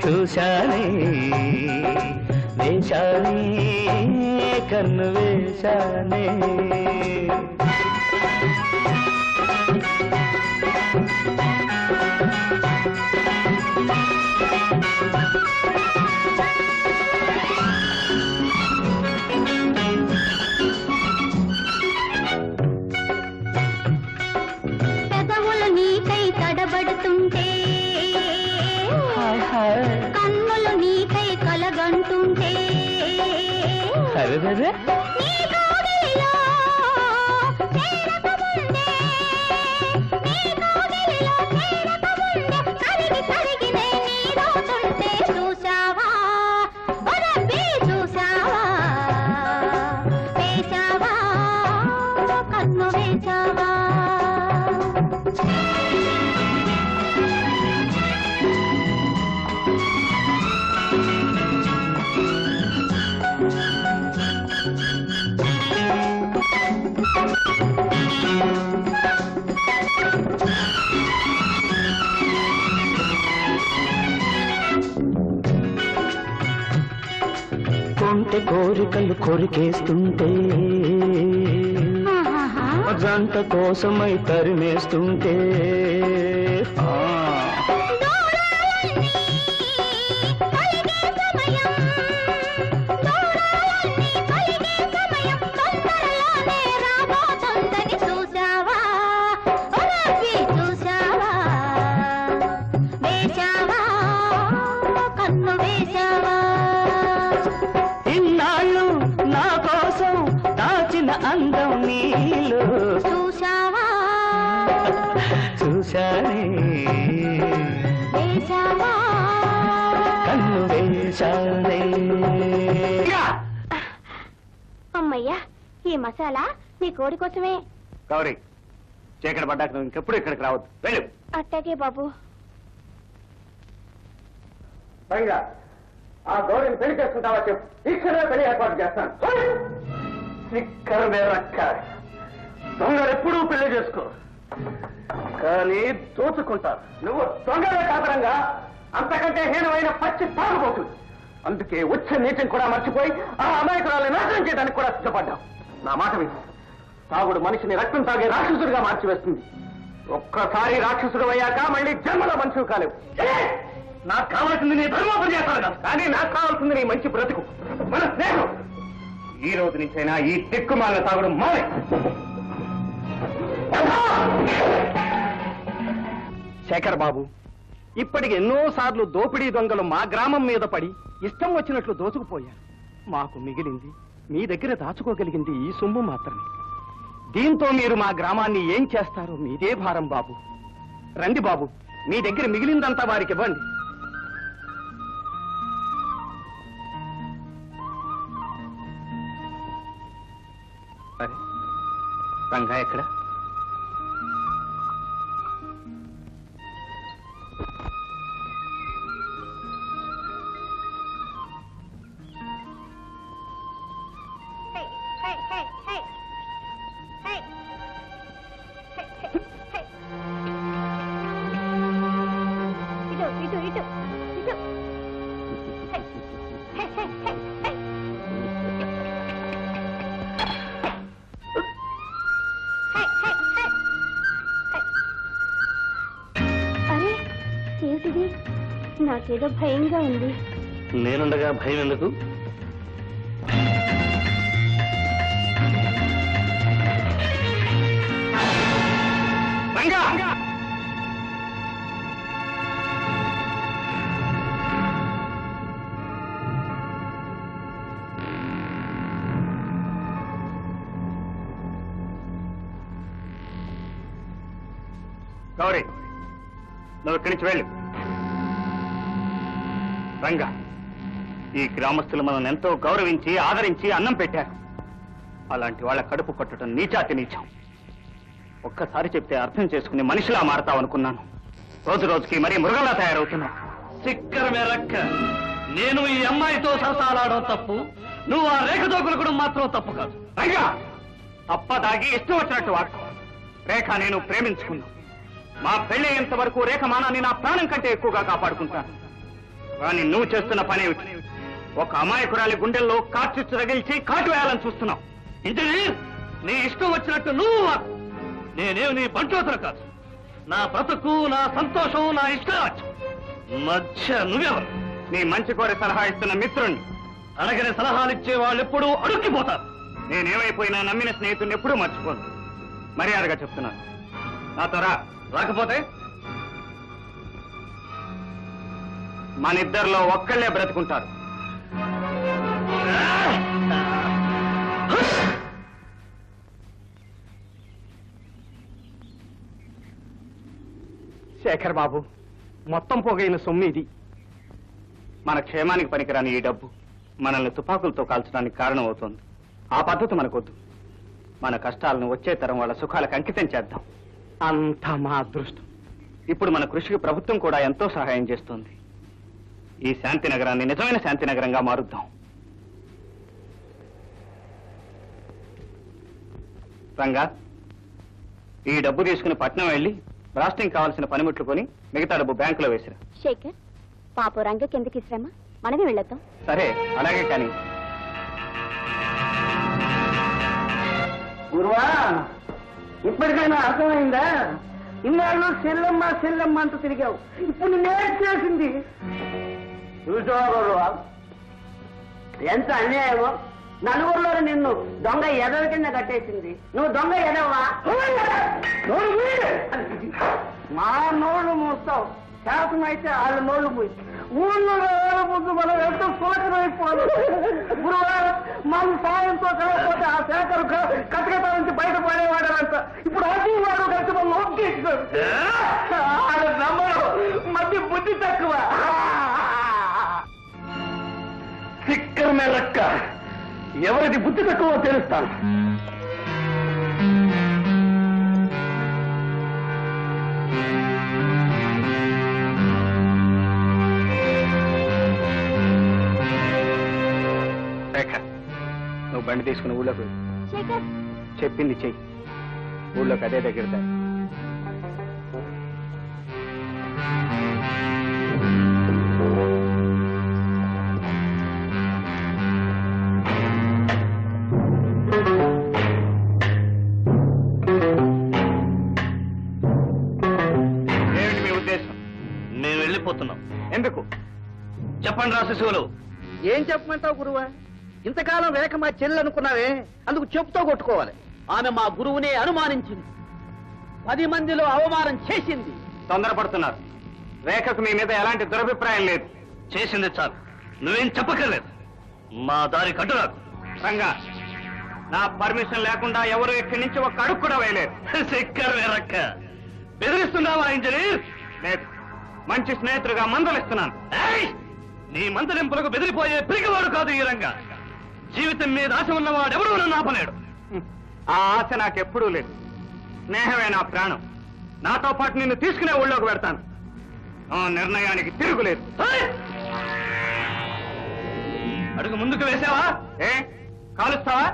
చూశానే వేశానే కన్ను వేశానే. పెదవులు నీకై తడబడుతుంటే ఉంటే అరెరెరె నీ కోడెలో చేరకముందే నీ కోడెలో చేరకముందే కరిగి కరిగినే నీ రోజుంటే చూసావా బరబీ చూసావా వేసావా కన్ను వేసావా కోరికలు కొరికేస్తుంటే అజంత కోసమై తరిమేస్తుంటే అమ్మయ్యా ఈ మసాలా నీ కోడి కోసమే. గౌరీ చీకటి పడ్డాక నువ్వు ఇంకెప్పుడు ఇక్కడికి రావద్దు, వెళ్ళు. అట్టగే బాబు. పైగా ఆ గౌరీని పెళ్లి చేసుకుంటావా చెప్పు, ఇక్కడే పెళ్లి ఏర్పాటు చేస్తాను. దొంగలు ఎప్పుడూ పెళ్లి చేసుకో, కానీ దోచుకుంటారు. నువ్వు దొంగలే కాదరంగా అంతకంటే హీనమైన పచ్చి పాల్పోతుంది. అందుకే వచ్చే నీటిని కూడా మర్చిపోయి ఆ అమాయకురాలను నాశనం చేయడానికి కూడా సిద్ధపడ్డావు. నా మాట మీద తాగుడు మనిషిని రక్తం తాగే రాక్షసుడిగా మార్చివేస్తుంది. ఒక్కసారి రాక్షసుడు అయ్యాక మళ్ళీ జన్మలో మనుషులు కాలేవు. నాకు కావాల్సింది నీ ధర్మోపన్యాసాలు, కానీ నాకు కావాల్సింది నీ మంచి బ్రతుకు, మన స్నేహం. ఈ రోజు నుంచైనా ఈ దిక్కుమాల తాగుడు మానే. శేఖర్ బాబు, ఇప్పటికి ఎన్నోసార్లు దోపిడీ దొంగలు మా గ్రామం మీద పడి ఇష్టం వచ్చినట్లు దోచుకుపోయారు. మాకు మిగిలింది మీ దగ్గర దాచుకోగలిగింది ఈ సొమ్ము మాత్రమే. దీంతో మీరు మా గ్రామాన్ని ఏం చేస్తారో మీదే భారం బాబు. రండి బాబు, మీ దగ్గర మిగిలిందంతా వారికి ఇవ్వండి. రంగా ఎక్కడ? నాకేదో భయంగా ఉంది. నేనుండగా భయం ఎందుకు? గౌరీ, నువ్వు ఇక్కడి నుంచి వెళ్ళు. రంగా, ఈ గ్రామస్తులు మనం ఎంతో గౌరవించి ఆదరించి అన్నం పెట్టారు. అలాంటి వాళ్ళ కడుపు కొట్టడం నీచాతి నీచం. ఒక్కసారి చెప్తే అర్థం చేసుకుని మనిషిలా మారతావనుకున్నాను, రోజు రోజుకి మరీ మృగంలా తయారవుతున్నా. సిక్కరమేరక్క, నేను ఈ అమ్మాయితో సరసాలాడడం తప్పు, నువ్వు ఆ రేఖ దోకులుకోవడం మాత్రం తప్పు కాదు. రంగా, తప్పదాగి ఇష్టం వచ్చినట్టు వాడుకో. రేఖ నేను ప్రేమించుకున్నా. మా పెళ్ళయ్యేంత వరకు రేఖ మానాన్ని నా ప్రాణం కంటే ఎక్కువగా కాపాడుకుంటాను. కానీ నువ్వు చేస్తున్న పని ఏమిటి? ఒక అమాయకురాలి గుండెల్లో కాటు రగిల్చి కాటు వేయాలని చూస్తున్నావు. ఇంజనీర్, నీ ఇష్టం వచ్చినట్టు నువ్వు. నేనేమి నీ బంటోతర కాదు. నా బ్రతుకు, నా సంతోషం, నా ఇష్టం మధ్య నువ్వెవరు? నీ మంచి కోరి సలహా ఇస్తున్న మిత్రుణ్ణి. అడగని సలహాలు ఇచ్చే వాళ్ళు ఎప్పుడూ అడుక్కిపోతారు. నేనేమైపోయినా నమ్మిన స్నేహితుడిని ఎప్పుడూ మర్చిపోను. మర్యాదగా చెప్తున్నాను, నాతో రాకపోతే మనిద్దరిలో ఒక్కళ్ళే బ్రతుకుంటారు. శేఖర్ బాబు మొత్తం పోగైన సొమ్ము ఇది. మన క్షేమానికి పనికిరాని ఈ డబ్బు మనల్ని తుపాకులతో కాల్చడానికి కారణమవుతోంది. ఆ పద్ధతి మనకొద్దు. మన కష్టాలను వచ్చే తరం వాళ్ళ సుఖాలకు అంకితం చేద్దాం. అంతా మా అదృష్టం. ఇప్పుడు మన కృషికి ప్రభుత్వం కూడా ఎంతో సహాయం చేస్తుంది. ఈ శాంతి నగరాన్ని నిజమైన శాంతి నగరంగా మారుద్దాం. రంగా, ఈ డబ్బు తీసుకుని పట్నం వెళ్ళి రాష్ట్రం కావాల్సిన పనిముట్లు కొని మిగతా డబ్బు బ్యాంకులో వేసిరా. శేఖర్ పాప రంగ కిందకి ఇసిరామా, మనమే వెళ్ళొద్దాం. సరే అలాగే. కానీ గురువా, ఇప్పటికైనా అర్థమైందా? ఇన్నాళ్ళు సెల్లమ్మ సెల్లమ్మ అంటూ తిరిగావు, ఇప్పుడు నేను చేసింది చూసావా గురువా? ఎంత అన్యాయమో! నలుగురులో నిన్ను దొంగ ఎదవ కింద కట్టేసింది. నువ్వు దొంగ ఎదవా? మా నోళ్ళు మూస్తావు, శాతం అయితే వాళ్ళ నోళ్ళు మూయి ఊళ్ళో ముందు మనం ఎంతో సులభమైపోతుంది. గురువారం మన సాయంతో కలగకపోతే ఆ శాఖలు కథకథ నుంచి బయటపడేవాడంత. ఇప్పుడు అతి వాడు కలిసి మనం నమ్మరు. మధ్య బుద్ధి తక్కువ. చిక్కర్ మెరక్క ఎవరిది బుద్ధి తక్కువ తెలుస్తాను. నువ్వు బండి తీసుకుని ఊళ్ళోకి చెప్పింది చెయ్యి. ఊళ్ళోకి అదే దగ్గర దా. ఎందుకు చెప్పండి రా శిశువులు. ఏం చెప్పమంటావు గురువా? ఇంతకాలం వెనక మా చెల్లెలు అనుకున్నావే, అందుకు చెప్పుతో కొట్టుకోవాలి. ఆమె మా గురువునే అనుమానించింది, 10 మందిలో అవమానం చేసింది. తొందరపడుతున్నారు. రేఖకు మీ మీద ఎలాంటి దురభిప్రాయం లేదు. చేసింది చాలు, నువ్వేం చెప్పక్కర్లేదు. మా దారి కట్టురాదు. రంగా, నా పర్మిషన్ లేకుండా ఎవరు ఇక్కడి నుంచి ఒక అడుగు కూడా వేయలేదు. బెదిరిస్తున్నావా ఇంజనీర్? లేదు, మంచి స్నేహితుడుగా మందలిస్తున్నాను. నీ మందలింపులకు బెదిరిపోయే పిరికివాడు కాదు ఈ రంగా. జీవితం మీద ఆశ ఉన్నవాడు ఎవరూ నన్ను ఆపలేడు. ఆ ఆశ నాకెప్పుడూ లేదు. స్నేహమే నా ప్రాణం. నాతో పాటు నిన్ను తీసుకునే ఊళ్ళోకి పెడతాను. ఆ నిర్ణయానికి తిరుగులేదు. అడుగు ముందుకు వేసావా ఏ కాలుస్తావా?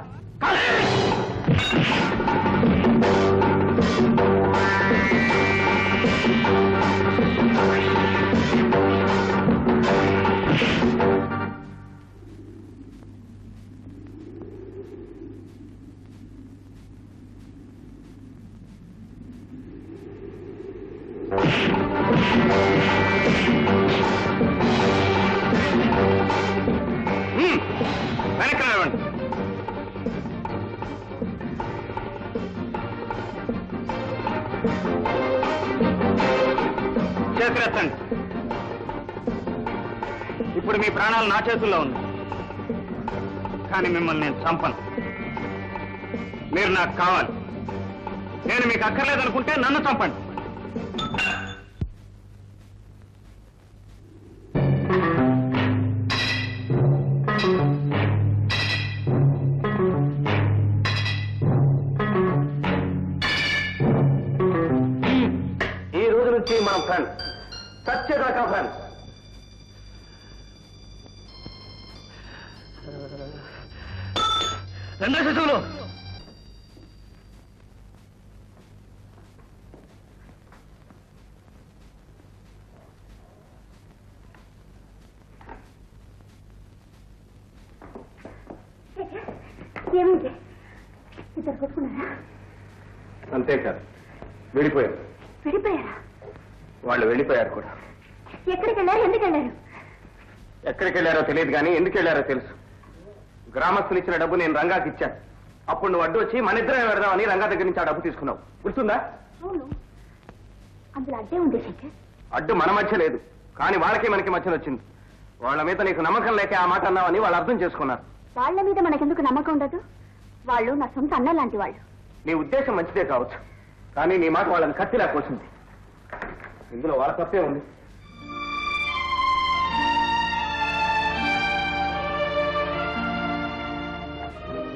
ఇప్పుడు మీ ప్రాణాలు నా చేతుల్లో ఉంది, కానీ మిమ్మల్ని నేను చంపను. మీరు నాకు కావాలి. నేను మీకు అక్కర్లేదనుకుంటే నన్ను చంపండి. ఈ రోజు నుంచి మనం ఫ్రెండ్స్, సత్యదాకా ఫ్రెండ్స్. రెండో శిశువులు, అంతేకాదు వెళ్ళిపోయారు. వెళ్ళిపోయారా? వాళ్ళు వెళ్ళిపోయారు కూడా. ఎక్కడికి వెళ్ళారు? ఎందుకు వెళ్ళారు? ఎక్కడికి వెళ్ళారో తెలియదు, కానీ ఎందుకు వెళ్ళారో తెలుసు. గ్రామస్తులు ఇచ్చిన డబ్బు నేను రంగాకి ఇచ్చాను. అప్పుడు నువ్వు అడ్డు వచ్చి మన ఇద్దరం పెడదామని రంగా దగ్గర నుంచి ఆ డబ్బు తీసుకున్నావు, గుర్తుందా? అడ్డు మన మధ్య లేదు, కానీ వాళ్ళకి మనకి మధ్యన వచ్చింది. వాళ్ళ మీద నీకు నమ్మకం లేక ఆ మాట అన్నావని వాళ్ళు అర్థం చేసుకున్నారు. వాళ్ళ మీద మనకెందుకు నమ్మకం ఉండదు? వాళ్ళు నా సొంత అన్న లాంటి వాళ్ళు. నీ ఉద్దేశం మంచిదే కావచ్చు, కానీ నీ మాట వాళ్ళని కత్తిలా కోసింది. ఇందులో వాళ్ళ తప్పే ఉంది.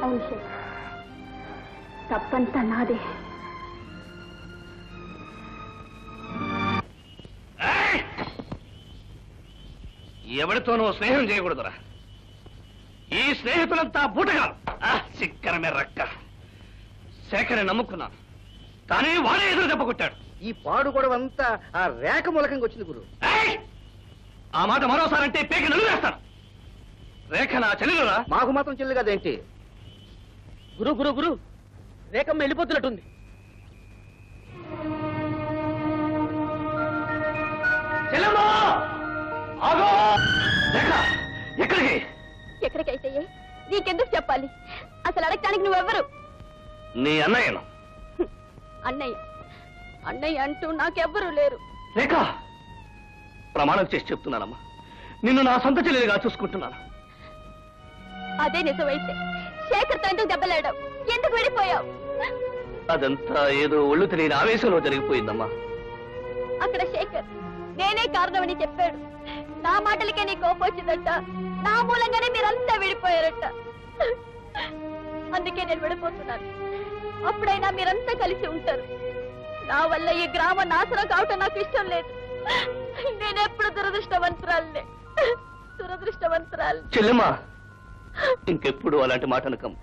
అవును సార్, తప్పంతా నాదే. ఎవరితోనూ స్నేహం చేయకూడదురా. ఈ స్నేహితులంతా బూటగారు. చిక్కరమే రక్క. శేఖర్ నమ్ముకున్నాను, కానీ వాడే ఎదురు దెబ్బ కొట్టాడు. ఈ పాడు గొడవంతా ఆ రేఖ మూలకంగా వచ్చింది గురు. ఆ మాట మరోసారంటే పేక నలుగురేస్తాను. రేఖ నా చెల్లెలురా. మాకు మాత్రం చెల్లు కదేంటి గురు. గురు గురు రేఖమ్మ వెళ్ళిపోతున్నట్టుంది. చెల్లెమ్మా ఆగో. రేఖ ఎక్కడికి? ఎక్కడికైతే నీకెందుకు చెప్పాలి? అసలు అడగటానికి నువ్వెవ్వరు? నీ అన్నయ్యను. అన్నయ్య అన్నయ్య అంటూ నాకెవ్వరూ లేరు. రేఖ ప్రమాణం చేసి చెప్తున్నానమ్మా, నిన్ను నా సొంత చెల్లెలుగా చూసుకుంటున్నాను. అదే నిజమైతే శేఖర్ తండ్రి దెబ్బలేడం, ఎందుకు వెళ్ళిపోయావు? అదంతా ఏదో ఒళ్ళు తెలియని ఆవేశంలో జరిగిపోయిందమ్మా. అక్కడ శేఖర్ నేనే కారణమని చెప్పాడు. నా మాటలకే నీ కోపం వచ్చిందట. నా మూలంగానే మీరంతా విడిపోయారట. అందుకే నేను విడిపోతున్నాను. అప్పుడైనా మీరంతా కలిసి ఉంటారు. నా వల్ల ఈ గ్రామ నాశనం కావటం నాకు ఇష్టం లేదు. నేనెప్పుడు దురదృష్టవంతురాలే. చెల్లెమ్మా ఇంకెప్పుడు అలాంటి మాట అనకం.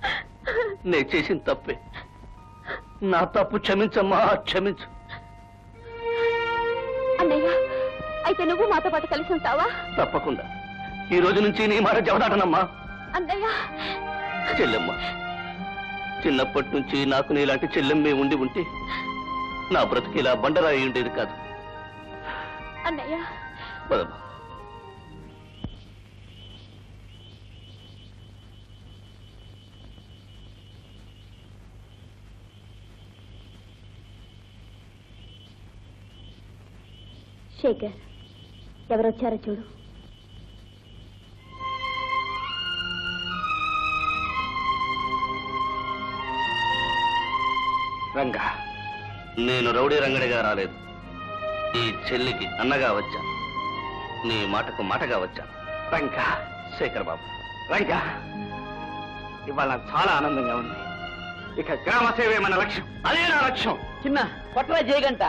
నేను చేసిన తప్పే, నా తప్పు క్షమించమ్మా, క్షమించు. అన్నయ్య అయితే నువ్వు మాతో పాటు కలిసి ఉంటావా? తప్పకుండా. ఈ రోజు నుంచి నీ మాట జవదాటనమ్మా. అన్నయ్య చెల్లెమ్మ, చిన్నప్పటి నుంచి నాకు నీలాంటి చెల్లెమ్మే ఉండి ఉంటే నా బ్రతికి ఇలా బండరాయి ఉండేది కాదు. అన్నయ్య పదమ్మా. శేఖర్ ఎవరొచ్చారో చూడు. రంగా, నేను రౌడీ రంగడిగా రాలేదు. ఈ చెల్లికి అన్నగా వచ్చాను, నీ మాటకు మాటగా వచ్చాను. రంగా శేఖర్ బాబు. రంగా ఇవాళ చాలా ఆనందంగా ఉంది. ఇక గ్రామ సేవే మన లక్ష్యం. అదే నా లక్ష్యం. చిన్న పట్రా జయగంట.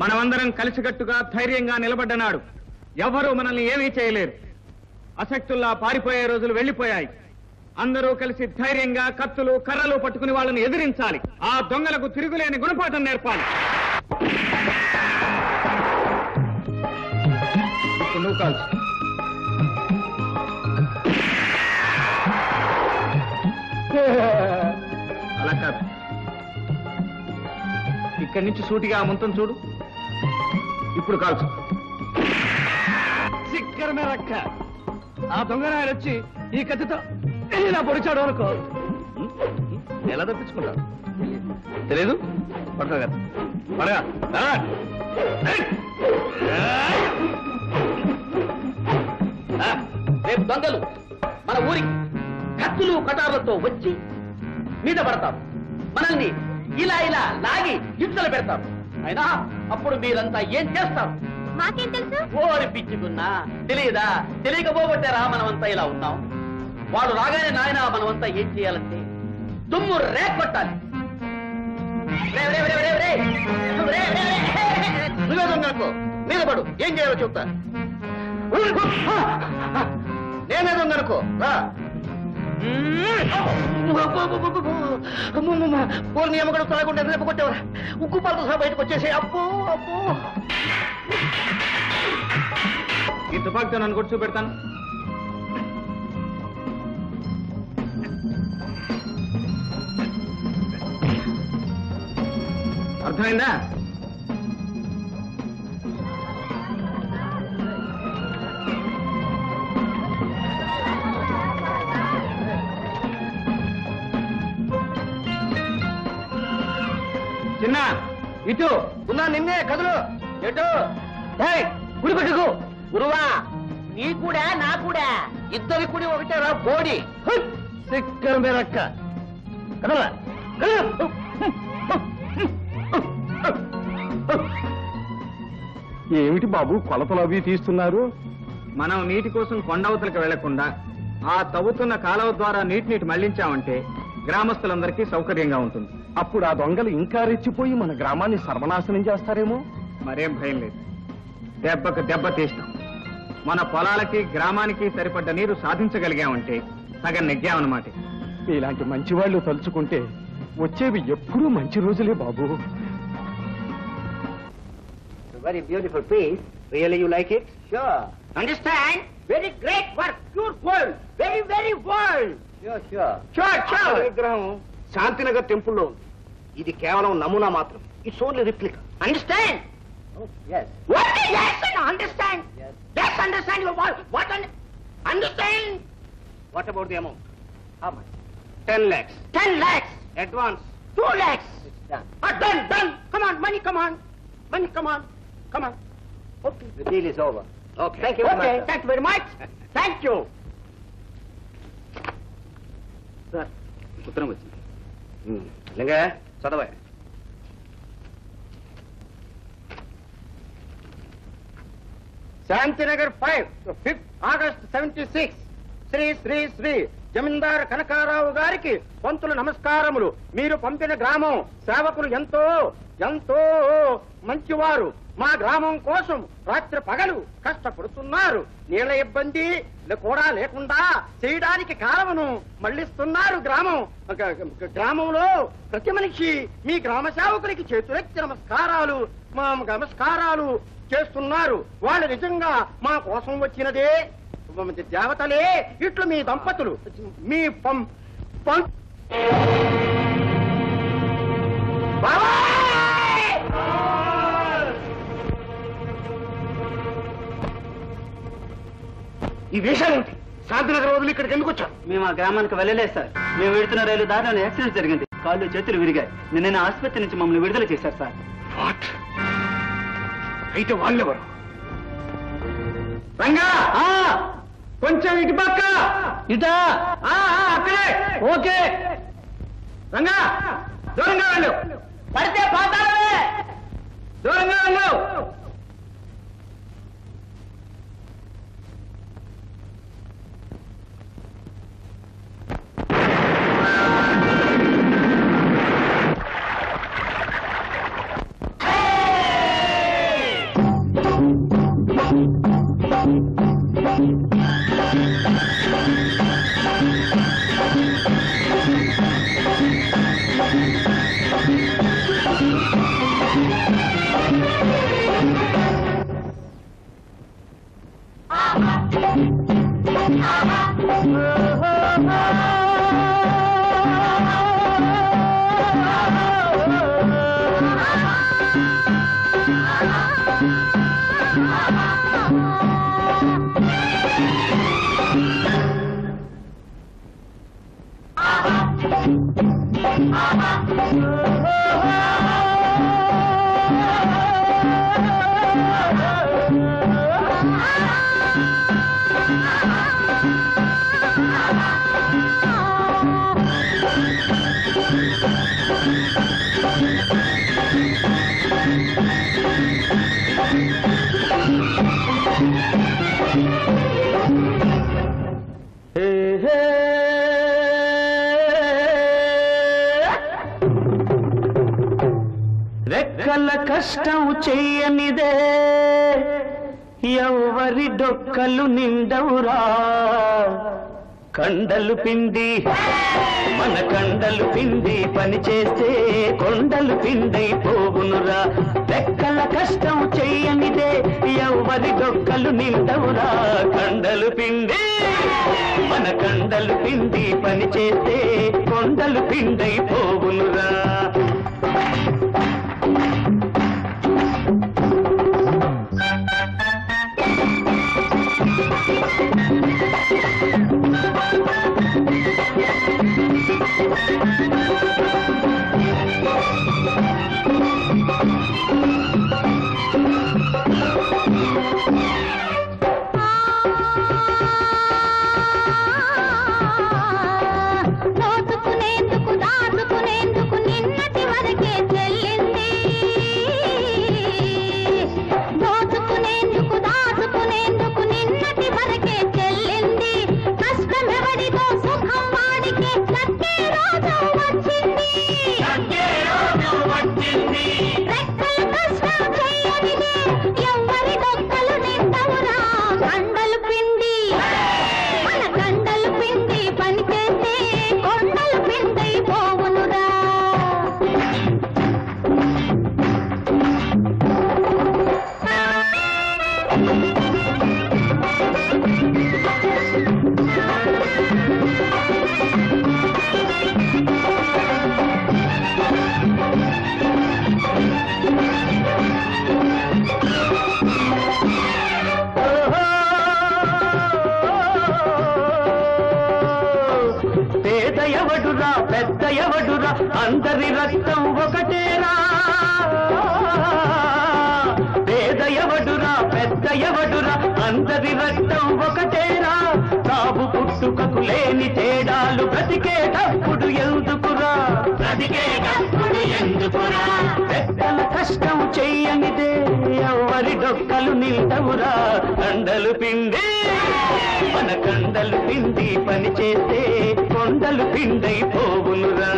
మనమందరం కలిసికట్టుగా ధైర్యంగా నిలబడ్డనాడు ఎవరూ మనల్ని ఏమీ చేయలేరు. అశక్తుల్లా పారిపోయే రోజులు వెళ్లిపోయాయి. అందరూ కలిసి ధైర్యంగా కత్తులు కర్రలు పట్టుకుని వాళ్ళని ఎదిరించాలి. ఆ దొంగలకు తిరుగులేని గుణపాఠం నేర్పాలి. అలా కాదు, ఇక్కడి నుంచి సూటిగా అమంతం చూడు. ఇప్పుడు కాల్చు. చిక్కర మేరక్క. ఆ దొంగనాయన వచ్చి ఈ కత్తితో ఇలా పొడిచాడు అనుకో, ఎలా తప్పించుకుంటాడు తెలీదు. పడతా కదా పడగా. రేపు దొంగలు మన ఊరికి కత్తులు కటార్లతో వచ్చి మీద పడతారు. మనల్ని ఇలా ఇలా లాగి హింసలు పెడతారు. అయినా అప్పుడు మీరంతా ఏం చేస్తారు? మాకేం తెలుసు? ఓడిపించుకున్నా తెలియదా? తెలియకపోబట్టారా మనమంతా ఇలా ఉన్నాం. వాడు రాగానే నాయన మనమంతా ఏం చేయాలంటే దుమ్ము రేకొట్టాలి. నువ్వే దొంగనుకో, మీద పడు, ఏం చేయాలో చెప్తా. నేనే దొంగనుకో, పోలిని ఎమ్మగడ తాగకుండా రేపు కొట్టేవరా. ఉక్కు పాలతో సహా బయటకు వచ్చేసే. అబ్బో అబ్బో, ఈ తుపాకుతో నన్ను కూడా చూపెడతాను. అర్థమైందా? చిన్న ఇటు ఉన్నా నిన్నే కదులు. ఎటు గుడి కొట్టుకు గురువా. నీ కూడా నా కూడా ఇద్దరి కుడి ఒకటే రా బోడి. సిక్కర్ మేరక్క కదలా. ఏమిటి బాబు కొలతలవి తీస్తున్నారు మనం నీటి కోసం కొండవతలకు వెళ్ళకుండా ఆ తవ్వుతున్న కాలవ ద్వారా నీటిని మళ్ళించామంటే గ్రామస్తులందరికీ సౌకర్యంగా ఉంటుంది అప్పుడు ఆ దొంగలు ఇంకా రెచ్చిపోయి మన గ్రామాన్ని సర్వనాశనం చేస్తారేమో మరేం భయం లేదు దెబ్బకు దెబ్బ తీస్తాం మన పొలాలకి గ్రామానికి సరిపడ్డ నీరు సాధించగలిగామంటే సగం నెగ్గామన్నమాట ఇలాంటి మంచి వాళ్ళు తలుచుకుంటే వచ్చేవి ఎప్పుడూ మంచి రోజులే బాబు Very beautiful piece. Really, you like it? Sure. Understand? Very great work. Pure gold. Very, very world. Sure, sure. Sure, sure. Vigraham, Shantinagar temple lo. Idi kevalam namuna matram. It's only replica. Understand? Oh, yes. What is yes and understand? Yes. Yes, understand your work. What understand? What about the amount? How much? 10 lakhs. 10 lakhs. Advance. 2 lakhs. It's done. Ah, done, done. Come on, money, come on, money, come on. Come on. Okay. The deal is over. Okay. Thank you very much. Okay. Thank you very much. Thank you. Sir, उत्तरम बच्ची. लेंगे सादा भाई. Shantinagar 5, 5th August 76. Shri Shri Shri जमींदार कनकाराव गारी की पंतुल नमस्कारमुलु. मीरु पंपिन ग्रामं सेवकुलु यंतो यंतो मंचिवारु. మా గ్రామం కోసం రాత్రి పగలు కష్టపడుతున్నారు నీళ్ల ఇబ్బంది కూడా లేకుండా చేయడానికి కాలవను మళ్ళిస్తున్నారు గ్రామం గ్రామంలో ప్రతి మనిషి మీ గ్రామ సేవకులకి చేతులెత్తి నమస్కారాలు మా నమస్కారాలు చేస్తున్నారు వాళ్ళు నిజంగా మా కోసం వచ్చినదే దేవతలే ఇట్లు మీ దంపతులు మీ ఈ విషయాలేంటి శాంతినగర్ వదిలి ఇక్కడికి ఎందుకు వచ్చాం మేము ఆ గ్రామానికి వెళ్ళలేదు సార్ మేము వెళ్తున్న రైలు దారిలో యాక్సిడెంట్ జరిగింది కాళ్ళు చేతులు విరిగాయి నిన్న ఆసుపత్రి నుంచి మమ్మల్ని విడుదల చేశారు సార్ వాట్ అయితే వాళ్ళెవరు రంగా కొంచెం ఇటు పక్క ఇటా అక్కడే ఓకే రంగా దూరంగా వెళ్ళు పడితే పాతాళమే దూరంగా వెళ్ళు కష్టం చెయ్యనిదే ఎవరి డొక్కలు నిండవురా కండలు పిండి మన కండలు పిండి పని చేస్తే కొండలు పిండి పోగునురా రెక్కల కష్టం చెయ్యనిదే ఎవరి డొక్కలు నిండవురా కండలు పిండి మన కండలు పిండి పని చేస్తే కొండలు పిండి పోగునురా అందరి రక్తం ఒకటేరా పేదయవడురా పెద్దయవడురా అందరి రక్తం ఒకటేరా సాగు పుట్టుకకు లేని తేడాలు బ్రతికేటప్పుడు ఎందుకురా బ్రతికేటప్పుడు ఎందుకురా పెద్దల కష్టం చెయ్యనిదే ఎవరి డొక్కలు నిల్దవురా కండలు పిండి మన కండలు పిండి పని చేస్తే కొండలు పిండై పోవునురా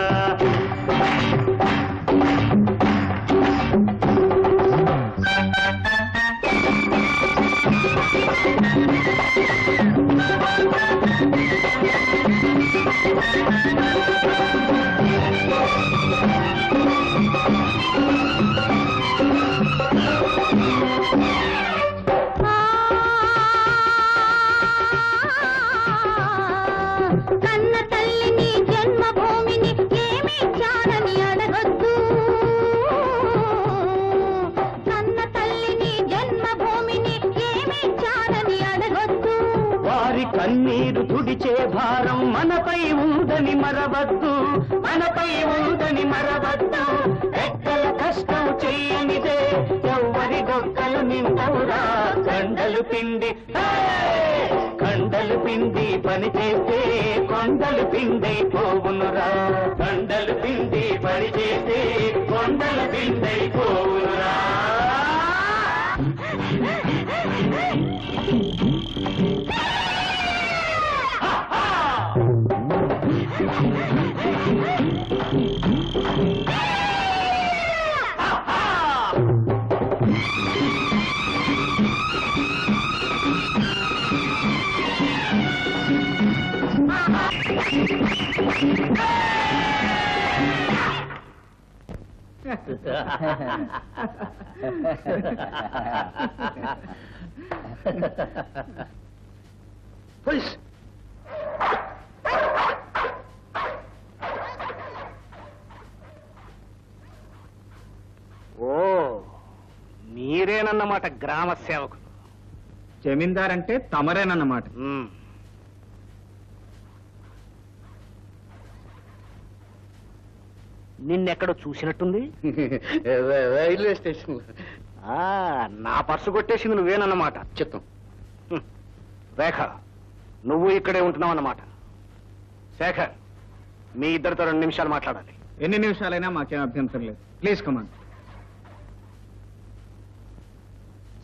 గ్రామ సేవకుడు జమీందార్ అంటే తమరేనన్నమాట. నిన్నెక్కడో చూసినట్టుంది. రైల్వే స్టేషన్ నా పర్సు కొట్టేసింది నువ్వేనన్నమాట. చిత్తం రేఖ, నువ్వు ఇక్కడే ఉంటున్నావు అన్నమాట. శేఖర్, మీ ఇద్దరితో 2 నిమిషాలు మాట్లాడాలి. ఎన్ని నిమిషాలైనా మాకేం అభ్యంతరం లేదు. Please command.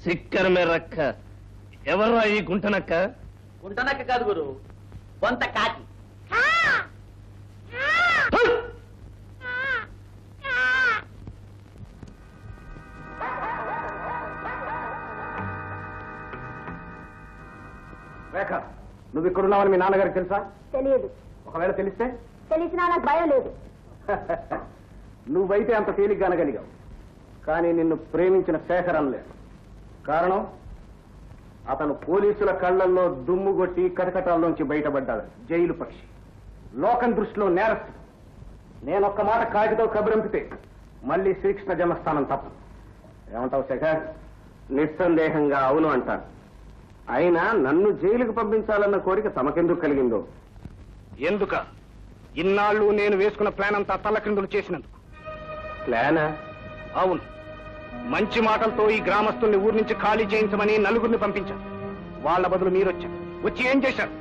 సిక్కర్ మేరక్క, ఎవరు ఈ గుంటనక్క? గుంటనక్క కాదు గురు, కొంత కాకి. రేఖ, నువ్వు ఇక్కడ ఉన్నావని మీ నాన్నగారికి తెలుసా? తెలియదు. ఒకవేళ తెలిస్తే? తెలిసినా నాకు భయం లేదు. నువ్వైతే అంత తేలిగ్గా అనగలిగావు, కానీ నిన్ను ప్రేమించిన శేఖర్ అనలేదు. కారణం, అతను పోలీసుల కళ్లల్లో దుమ్ముగొట్టి కటకటాల్లోంచి బయటపడ్డాడు. జైలు పక్షి, లోకం దృష్టిలో నేరస్తుడు. నేనొక్క మాట కాకితో కబురంపితే మళ్ళీ శ్రీకృష్ణ జన్మస్థానం తప్పు. ఏమంటావు శేఖర్? నిస్సందేహంగా అవును అంటాను. అయినా నన్ను జైలుకు పంపించాలన్న కోరిక తమకెందుకు కలిగిందో? ఎందుక? ఇన్నాళ్ళు నేను వేసుకున్న ప్లాన్ అంతా తల్లకిందులు చేసినందుకు. ప్లానా? అవును. మంచి మాటలతో ఈ గ్రామస్తుల్ని ఊరి నుంచి ఖాళీ చేయించమని నలుగురిని పంపించారు. వాళ్ల బదులు మీరొచ్చారు. వచ్చి ఏం చేశారు?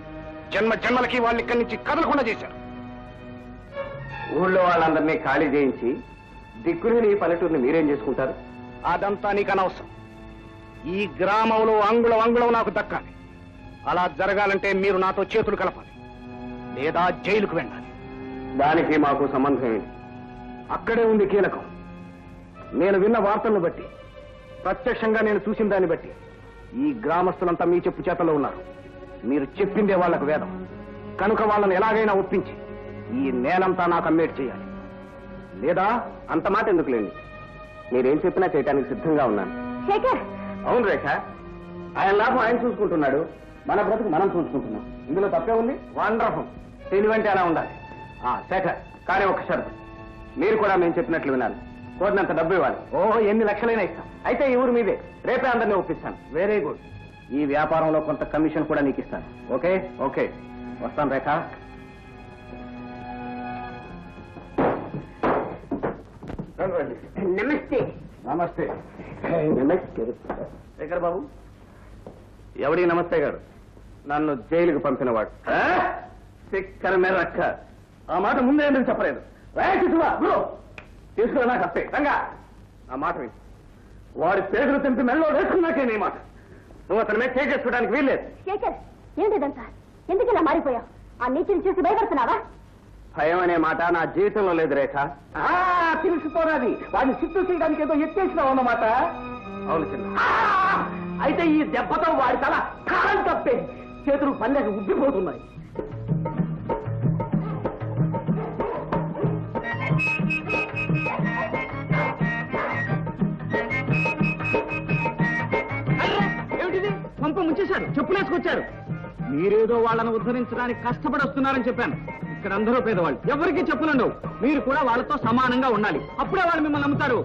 జన్మ జన్మలకి వాళ్ళు ఇక్కడి నుంచి కదలకుండా చేశారు. ఊళ్ళో వాళ్ళందరినీ ఖాళీ చేయించి దిక్కులేని ఈ పల్లెటూరుని మీరేం చేసుకుంటారు? అదంతా నీకు అనవసరం. ఈ గ్రామంలో అంగుళం అంగుళం నాకు దక్కాలి. అలా జరగాలంటే మీరు నాతో చేతులు కలపాలి, లేదా జైలుకు వెళ్ళాలి. దానికి మాకు సంబంధం ఏంటి? అక్కడే ఉంది కీలకం. నేను విన్న వార్తలను బట్టి, ప్రత్యక్షంగా నేను చూసిన దాన్ని బట్టి, ఈ గ్రామస్తులంతా మీ చెప్పు చేతల్లో ఉన్నారు. మీరు చెప్పిందే వాళ్లకు వేదం. కనుక వాళ్ళని ఎలాగైనా ఒప్పించి ఈ నేలంతా నాకు అమ్మేట్ చేయాలి. లేదా అంత మాట ఎందుకు లేండి, మీరేం చెప్పినా చేయటానికి సిద్ధంగా ఉన్నాను. అవును రేఖ, ఆయన లాభం ఆయన చూసుకుంటున్నాడు, మన బ్రతుకు మనం చూసుకుంటున్నాం. ఇందులో తప్పే ఉంది? వండర్ఫుల్. తెలివంటే అలా ఉండాలి. శేఖర్, కానీ ఒక షరతు, మీరు కూడా మేము చెప్పినట్లు వినాలి. కోరినంత డబ్బు ఇవ్వాలి. ఎన్ని లక్షలైనా ఇస్తాం. అయితే ఈ ఊరు మీదే. రేపే అందరినీ ఒప్పిస్తాను. Very good. ఈ వ్యాపారంలో కొంత కమిషన్ కూడా నీకు ఇస్తాను. ఓకే? ఓకే, వస్తాను రేఖ. నమస్తే. నమస్తే. నమస్తే శేఖర్ బాబు. ఎవడికి నమస్తే గారు? నన్ను జైలుకు పంపినవాడు శేఖర్ మేరక్క. ఆ మాట ముందే ఎందుకు చెప్పలేదు? తీసుకురా నాకు అస్తే రంగా. ఆ మాట విని వాడి పేగులు తెంపి మెల్లో వేసుకున్నాకే నీ మాట. నువ్వు అతని మీద కేక్ చేసుకోవడానికి వీల్లేదు. శేఖర్, ఏంటిదంతా? ఎందుకు ఇలా మారిపోయావు? ఆ నీటిని చూసి భయపడుతున్నావా? భయం అనే మాట నా జీవితంలో లేదు రేఖ. తెలిసిపోరాది, వాడిని చిత్తు చేయడానికి ఏదో ఎత్తేసినావు అన్నమాట. అవును చిన్న. అయితే ఈ దెబ్బతో వాడి తల కాలం తప్పే, చేతులు పల్లెకి ఉబ్బిపోతున్నాయి. ఏమిటిది? కొంప ముంచేశారు, చెప్పులేసుకొచ్చారు. మీరేదో వాళ్ళను ఉద్ధరించడానికి కష్టపడి వస్తున్నారని చెప్పాను. ఇక్కడ అందరూ పేదవాళ్ళు, ఎవరికి చెప్పులుండవు. మీరు కూడా వాళ్ళతో సమానంగా ఉండాలి, అప్పుడే వాళ్ళు మిమ్మల్ని నమ్ముతారు.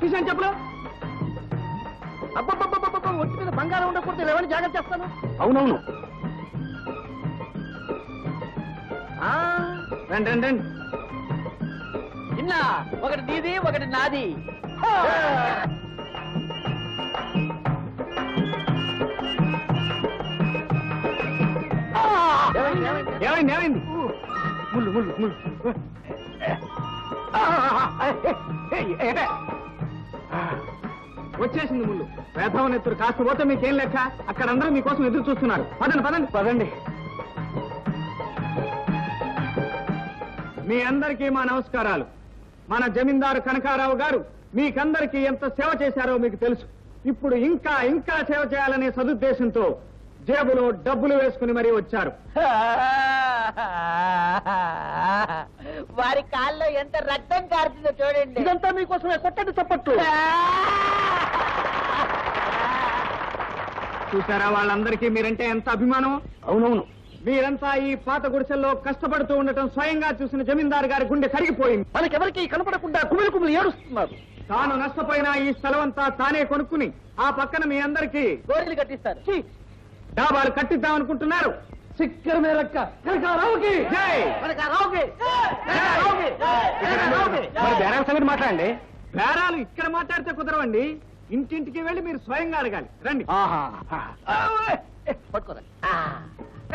చూసాను చెప్పులు. అబ్బా, ఒంటి మీద బంగారం ఉండకూడదు. ఎవరిని జాగ్రత్త చేస్తాను? అవునవును. రండి రండి రండి. ఇన్నా ఒకటి నీది, ఒకటి నాది. ఏమైంది ఏమైంది? ముళ్ళు ముళ్ళు ముళ్ళు. వచ్చేసింది ముళ్ళు. వేధవన ఎత్తురు కాస్త పోతే మీకేం లెక్క? అక్కడ అందరూ మీకోసం ఎదురు చూస్తున్నారు. పదండి పదండి పదండి. మీ అందరికీ మా నమస్కారాలు. మన జమీందారు కనకారావు గారు మీకందరికీ ఎంత సేవ చేశారో మీకు తెలుసు. ఇప్పుడు ఇంకా ఇంకా సేవ చేయాలనే సదుద్దేశంతో జేబులో డబ్బులు వేసుకుని మరీ వచ్చారు. వారి కాళ్ళలో ఎంత రక్తం కారుతుందో చూడండి. ఇదంతా మీకోసమే. కొట్టండి చప్పట్లు. చూసారా వాళ్ళందరికీ మీరంటే ఎంత అభిమానం? అవునవును. మీరంతా ఈ పాత గుడిసెల్లో కష్టపడుతూ ఉండటం స్వయంగా చూసిన జమీందారు గారి గుండె కరిగిపోయింది. మనకెవరికి కనపడకుండా కుమిలి కుమిలి ఏడుస్తున్నారు. తాను నష్టపోయినా ఈ స్థలం అంతా తానే కొనుక్కుని ఆ పక్కన మీ అందరికీ గోడలు కట్టిస్తారు, డాబాలు కట్టిద్దామనుకుంటున్నారు. శేఖర్ మేరక్క కనకారావుకి జై. బేరాల సంగతి మాట్లాడండి. బేరాలు ఇక్కడ మాట్లాడితే కుదరవండి. ఇంటింటికి వెళ్ళి మీరు స్వయంగా అడగాలి. రండి.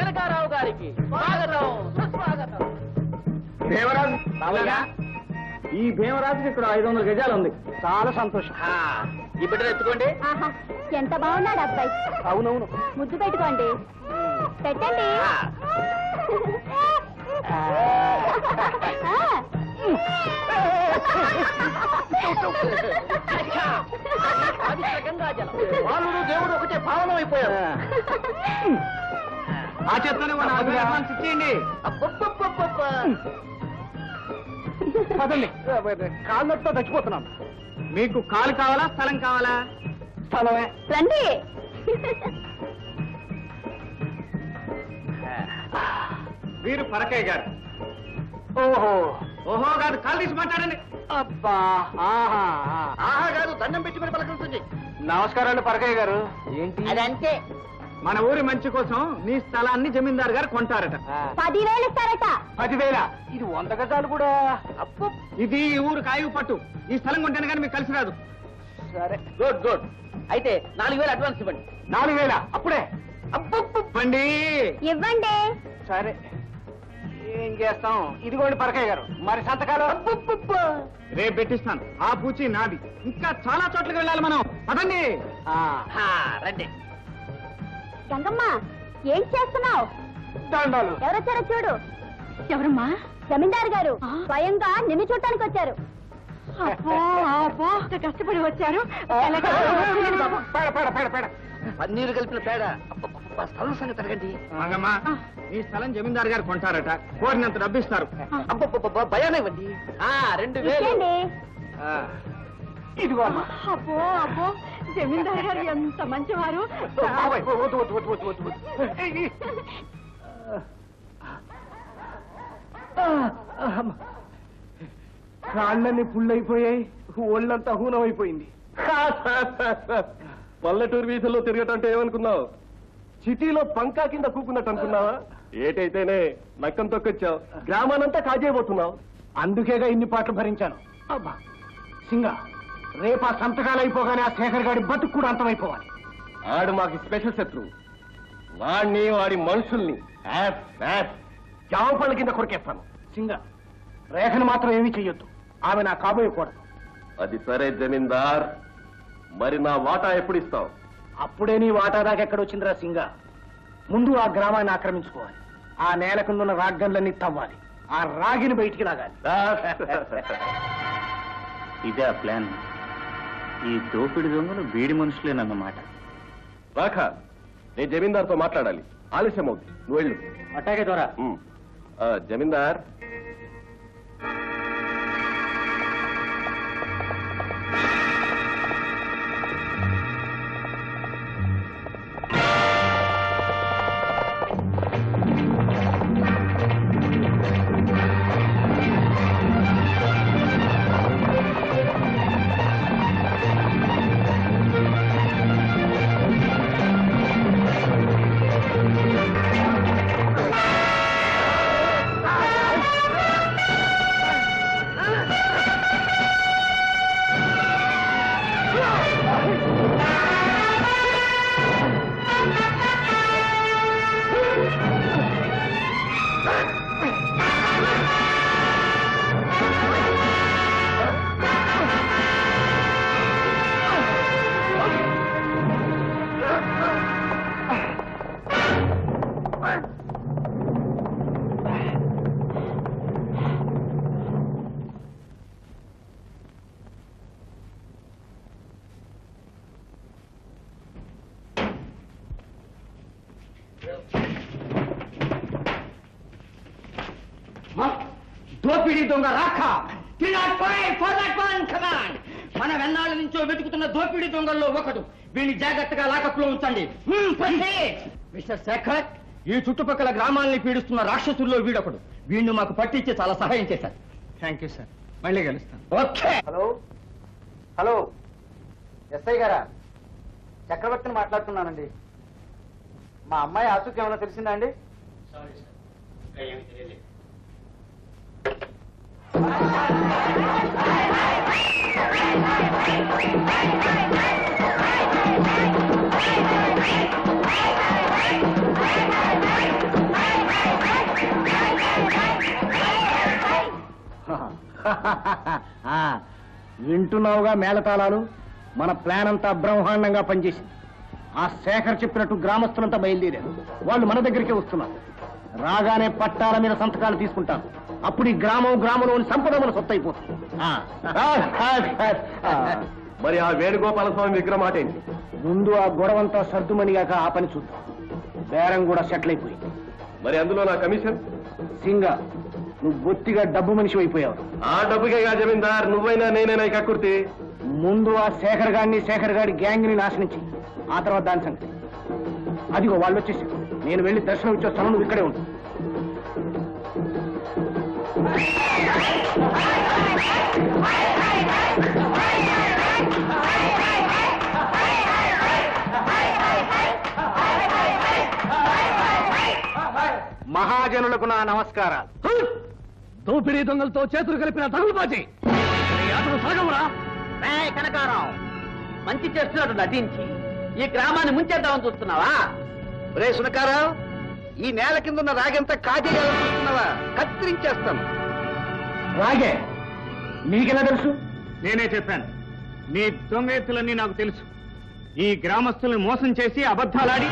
కనకారావు గారికి స్వాగతం, సుస్వాగతం. భీమరాజు ఈ భీమరాజుకి ఇక్కడ 500 గజాలు ఉంది. చాలా సంతోషం. ఈ బిడ్డను ఎత్తుకోండి. ఎంత బాగున్నాడు అబ్బాయి. అవునవును. ముద్దు పెట్టుకోండి. పెట్టండి. వాళ్ళు దేవుడు ఒకటే భావన అయిపోయారు. ఆ చెప్తానే అడ్వాన్స్ ఇచ్చేయండి. పదండి. కాళ్ళతో చచ్చిపోతున్నాం. మీకు కాలు కావాలా, స్థలం కావాలా? స్థలమే. రండి. వీరు పరకయ్య గారు. ఓహో ఓహో కాదు, కాలు తీసి మాట్లాడండి. అబ్బా, ఆహా ఆహా కాదు, దండం పెట్టి మరి పలకరిస్తుంది. నమస్కారాలు పరకయ్య గారు. ఏంటి అదంటే? మన ఊరి మంచి కోసం నీ స్థలాన్ని జమీందారు గారు కొంటారట. 10,000 ఇస్తారట. 10,000? ఇది 100 గజాలు కూడా. అప్పు ఇది ఊరు కాయు పట్టు. ఈ స్థలం కొంటాను కానీ మీకు కలిసి రాదు. సరే, గుడ్ గుడ్. అయితే 4,000 అడ్వాన్స్ ఇవ్వండి. 4,000 అప్పుడే? అప్పుండి ఇవ్వండి. సరే, ఏం చేస్తాం. ఇదిగోండి పరకయ్య గారు, మరి సంతకాలు రేపు పెట్టిస్తాను. ఆ పూచి నాది. ఇంకా చాలా చోట్లకి వెళ్ళాలి మనం. అదండి రండి. గంగమ్మ, ఏం చేస్తున్నావు? ఎవరొచ్చారో చూడు. ఎవరమ్మా? జమీందారు గారు స్వయంగా నిన్ను చూడటానికి వచ్చారు. కష్టపడి వచ్చారు. పన్నీరు కలిపిన పేడ. స్థలం సంగతి అడగండి. మంగమ్మ, ఈ స్థలం జమీందారు గారు కొంటారట. కోరినంత డబ్బిస్తారు. అబ్బా, భయానే ఇవ్వండి. 2,000. ఇదిగో అమ్మా. జమీందారు గారు ఎంత మంచివారు. కాళ్ళన్నీ పుల్లైపోయాయి, ఒళ్ళంతా హూనమైపోయింది. పల్లెటూరు వీధుల్లో తిరగటంటే ఏమనుకున్నావు? సిటీలో పంకా కింద కూకున్నట్టు అనుకున్నావా? ఏటైతేనే నక్కం తొక్కొచ్చావు, గ్రామానంతా కాజేయబోతున్నావు. అందుకేగా ఇన్ని పాటలు భరించాను. అబ్బా సింగా, రేపు ఆ సంతకాలు అయిపోగానే ఆ శేఖర్ గారి బతుకు కూడా అంతమైపోవాలి. ఆడు మాకు స్పెషల్ శత్రువు. వాడిని వాడి మనుషుల్ని జామపళ్ళ కింద కొరికేస్తాను. సింగా, రేఖను మాత్రం ఏమీ చెయ్యొద్దు, ఆమె నా కాబోయకూడదు. అది సరే జమీందార్, మరి నా వాటా ఎప్పుడు ఇస్తావు? అప్పుడే నీ వాటా దాకా ఎక్కడొచ్చిందిరా సింగా. ముందు ఆ గ్రామాన్ని ఆక్రమించుకోవాలి, ఆ నేల కిందున్న రాగ్గన్లన్నీ తవ్వాలి, ఆ రాగిని బయటికి లాగాలి. ఇదే ఆ ప్లాన్. ఈ దోపిడి దొంగలు బీడి మనుషులేనన్నమాట. రాఖ, నేను జమీందార్తో మాట్లాడాలి, ఆలస్యం అవుతుంది, నువ్వు వెళ్ళు. అట్టాగే ద్వారా జమీందార్. శేఖర్, ఈ చుట్టుపక్కల గ్రామాలని పీడిస్తున్న రాక్షసుల్లో వీడొకడు. వీడిని మాకు పట్టించి చాలా సహాయం చేశారు. థ్యాంక్ యూ సార్, మళ్ళీ కలుస్తాను. ఓకే. హలో హలో, ఎస్ఐ గారా? చక్రవర్తిని మాట్లాడుతున్నానండి. మా అమ్మాయి ఆసుకి ఏమైనా తెలిసిందా అండి? వింటున్నావుగా మేళతాళాలు. మన ప్లాన్ అంతా బ్రహ్మాండంగా పనిచేసింది. ఆ శేఖర్ చెప్పినట్టు గ్రామస్తులంతా బయలుదేరారు. వాళ్ళు మన దగ్గరికే వస్తున్నారు. రాగానే పట్టాల మీద సంతకాలు తీసుకుంటారు. అప్పుడు ఈ గ్రామంలోని సంపద మన సొత్తు అయిపోతుంది. మరి ఆ వేణుగోపాల స్వామి విగ్రహమాట ఏంటి? ముందు ఆ గొడవంతా సర్దుమణిగాక ఆ పని చూద్దాం. బేరం కూడా సెటిల్ అయిపోయింది. మరి అందులో నా కమిషన్? సింగా, నువ్వు బొత్తిగా డబ్బు మనిషి అయిపోయావు. ఆ డబ్బుకేగా జమీందార్ నువ్వైనా నేనైనా కక్కుర్తి. ముందు ఆ శేఖర్ గారిని, శేఖర్ గారి గ్యాంగ్ ని నాశనం చేయి. ఆ తర్వాత దాని సంగతి. అదిగో వాళ్ళు వచ్చేసి, నేను వెళ్ళి దర్శనం ఇచ్చేస్తాను, నువ్వు ఇక్కడే ఉంటా. మహాజనులకు నా నమస్కారాలు. దోపిడీ దొంగలతో చేతులు కలిపిన తగులుబాజీ అతను సగమురా కనకారావు. మంచి చేస్తున్నట్టు నటించి ఈ గ్రామాన్ని ముంచేద్దామని చూస్తున్నావా? రే సునకారావు, ఈ నేల కిందున్న రాగంతా కాజేయాలని చూస్తున్నావా? కత్తిరించేస్తాను. రాగే నీకెలా తెలుసు? నేనే చెప్పాను, నీ దొంగెత్తులన్నీ నాకు తెలుసు. ఈ గ్రామస్తులను మోసం చేసి అబద్ధాలాడి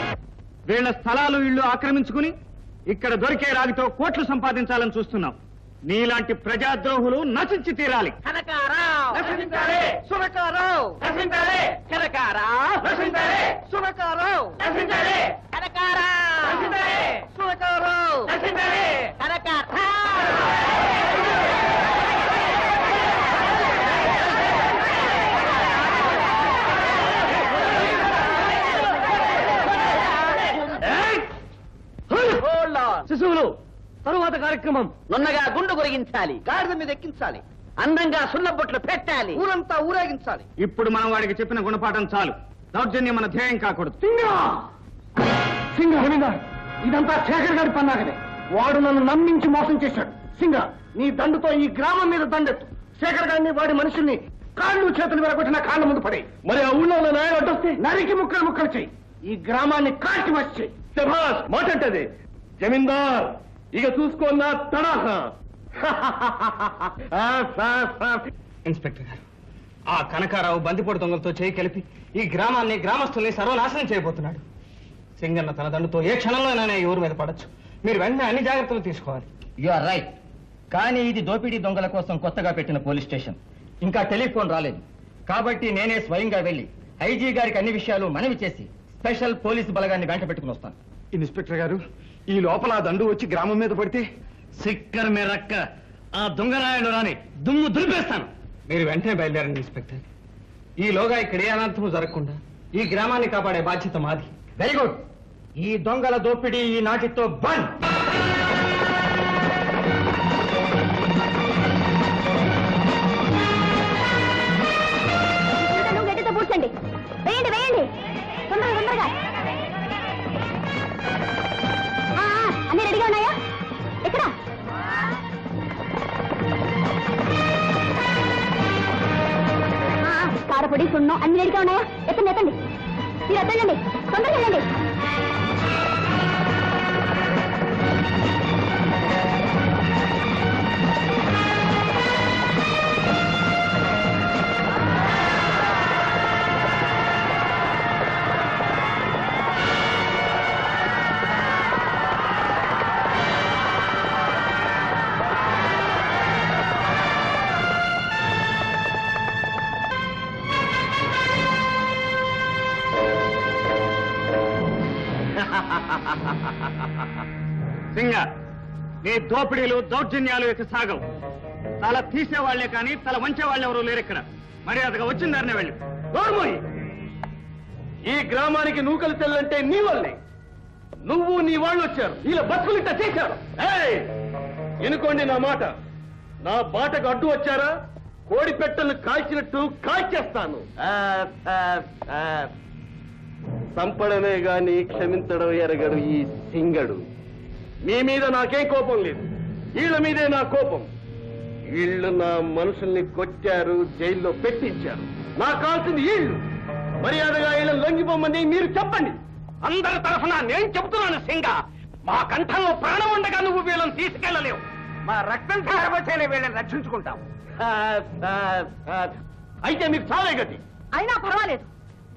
వీళ్ళ స్థలాలు ఇళ్ళు ఆక్రమించుకుని ఇక్కడ దొరికే రాగితో కోట్లు సంపాదించాలని చూస్తున్నావు. నీలాంటి ప్రజాద్రోహులు నశించి తీరాలి. శిశువులు తరువాత కార్యక్రమం నున్నగా గుండు కొరిగించాలి, గాడిద మీద ఎక్కించాలి, అందంగా సున్నబొట్లు పెట్టాలి, ఊరంతా ఊరేగించాలి. ఇప్పుడు మనం వాడికి చెప్పిన గుణపాఠం చాలు. దౌర్జన్యం మన ధ్యేయం కాకూడదు. ఇదంతా శేఖర్ గారి పన్నాగనే. వాడు నన్ను నమ్మించి మోసం చేశాడు. సింగ, నీ దండుతో ఈ గ్రామం మీద దండెత్తు. శేఖర్ గారిని, వాడి మనుషుల్ని కాళ్ళు చేతులు వెరగొట్టిన కాళ్ళ ముందు పడే. మరి ఆ ఊళ్ళో నాయన అడ్డొస్తే నరికి ముక్కలు ముక్కలు చేయి. ఈ గ్రామాన్ని కాల్చి మర్చి శభాష్. మాట అంటది జమీందార్. ఇక చూసుకున్న తడాహ. ఇన్స్పెక్టర్ గారు, ఆ కనకారావు బందిపోటు దొంగలతో చేయి కలిపి ఈ గ్రామాన్ని, గ్రామస్తుల్ని సర్వనాశనం చేయబోతున్నాడు. సింగన్న తన దండుతో ఏ క్షణంలోనైనా ఈ ఊరు మీద పడచ్చు. మీరు వెంటనే అన్ని జాగ్రత్తలు తీసుకోవాలి. You are right. కానీ ఇది దోపిడీ దొంగల కోసం కొత్తగా పెట్టిన పోలీస్ స్టేషన్. ఇంకా టెలిఫోన్ రాలేదు కాబట్టి నేనే స్వయంగా వెళ్లి ఐజీ గారికి అన్ని విషయాలు మనవి చేసి స్పెషల్ పోలీసు బలగాన్ని వెంట పెట్టుకుని వస్తాను. ఇన్స్పెక్టర్ గారు, ఈ లోపల దండు వచ్చి గ్రామం మీద పడితే సిక్కర్ మేరక్క ఆ దొంగరాయలు రాని దుమ్ము దులిపేస్తాను. మీరు వెంటనే బయలుదేరండి ఇన్స్పెక్టర్. ఈలోగా ఇక్కడ ఏ అనర్థము జరగకుండా ఈ గ్రామాన్ని కాపాడే బాధ్యత మాది. Very good. ఈ దొంగల దోపిడీ ఈ నాటితో బంద్. అన్ని రెడీగా ఉన్నాయా? ఇక్కడ కారపొడి సున్నం అన్ని రెడీగా ఉన్నాయా? ఎత్తండి ఎత్తండి, మీరు అద్దండి, తొందరగా వెళ్ళండి. సింగ, నీ దోపిడీలు దౌర్జన్యాలు ఇక సాగవు. తల తీసేవాళ్లే కానీ తల వంచేవాళ్ళు ఎవరు లేరు ఇక్కడ. మర్యాదగా వచ్చిందారనే వెళ్ళి. ఈ గ్రామానికి నూకలు తెల్లంటే నీ వాళ్ళే. నువ్వు నీ వాళ్ళు వచ్చారు, ఇలా బతుకులిట్ట చేశారు. ఎనుకోండి నా మాట, నా బాటకు అడ్డు వచ్చారా కోడి పెట్టలు కాల్చినట్టు కాల్చేస్తాను. చంపడమే గాని క్షమించడం ఎరగడు ఈ సింగడు. మీ మీద నాకేం కోపం లేదు, వీళ్ళ మీదే నా కోపం. వీళ్ళు నా మనుషుల్ని కొట్టారు, జైల్లో పెట్టించారు. నాకు కావాల్సింది వీళ్ళు. మర్యాదగా వీళ్ళని లొంగిపోమని మీరు చెప్పండి. అందరి తరఫున నేను చెబుతున్నాను సింగ, మా కంఠంలో ప్రాణం ఉండగా నువ్వు వీళ్ళని తీసుకెళ్లలేవు. మా రక్తం ధారవచ్చేనే వీళ్ళని రక్షించుకుంటాం. అయితే మీకు చాలా గతి. అయినా పర్వాలేదు,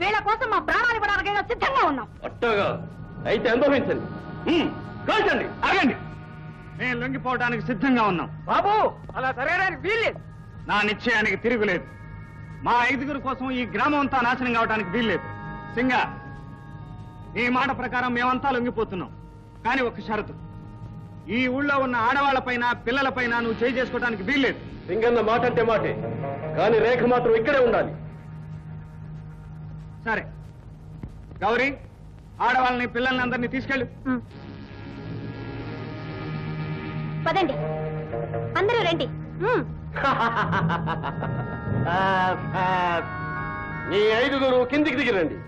వీళ్ళ కోసం మా ప్రాణాలు కూడా సిద్ధంగా ఉన్నాం. అట్టగా అయితే అనుభవించండి, కాల్చండి, ఆగండి. నేను లొంగిపోవడానికి సిద్ధంగా ఉన్నాం బాబు. అలా సరైన వీల్లేదు. నా నిశ్చయానికి తిరుగులేదు. మా ఐదుగురు కోసం ఈ గ్రామం అంతా నాశనం కావడానికి వీల్లేదు. సింగ, ఈ మాట ప్రకారం మేమంతా లొంగిపోతున్నాం. కానీ ఒక షరతు, ఈ ఊళ్ళో ఉన్న ఆడవాళ్లపైన పిల్లలపైన నువ్వు చేయి చేసుకోవడానికి వీల్లేదు. సింగన్న మాట అంటే మాటే, కానీ రేఖ మాత్రం ఇక్కడే ఉండాలి. సరే గౌరీ, ఆడవాళ్ళని పిల్లల్ని అందరినీ తీసుకెళ్ళు. పదండి అందరూ రండి. నీ ఐదుగురు కిందికి దిగిరండి.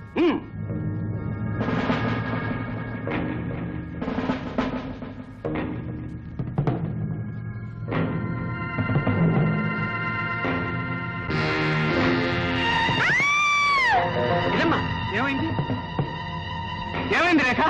ఏమైంది? ఏమైంది రేఖ?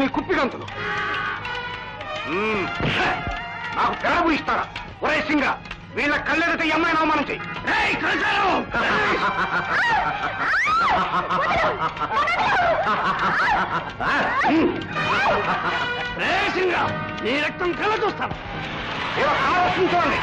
నీ కుప్పిగంతులు నాకు తెరబు ఇస్తారా? ఒరే సింగ, వీళ్ళ కళ్ళెడితే అమ్మాయిని అవమానం చెయ్యి. సింగ, నీ రక్తం కళ్ళ చూస్తాను. చూడండి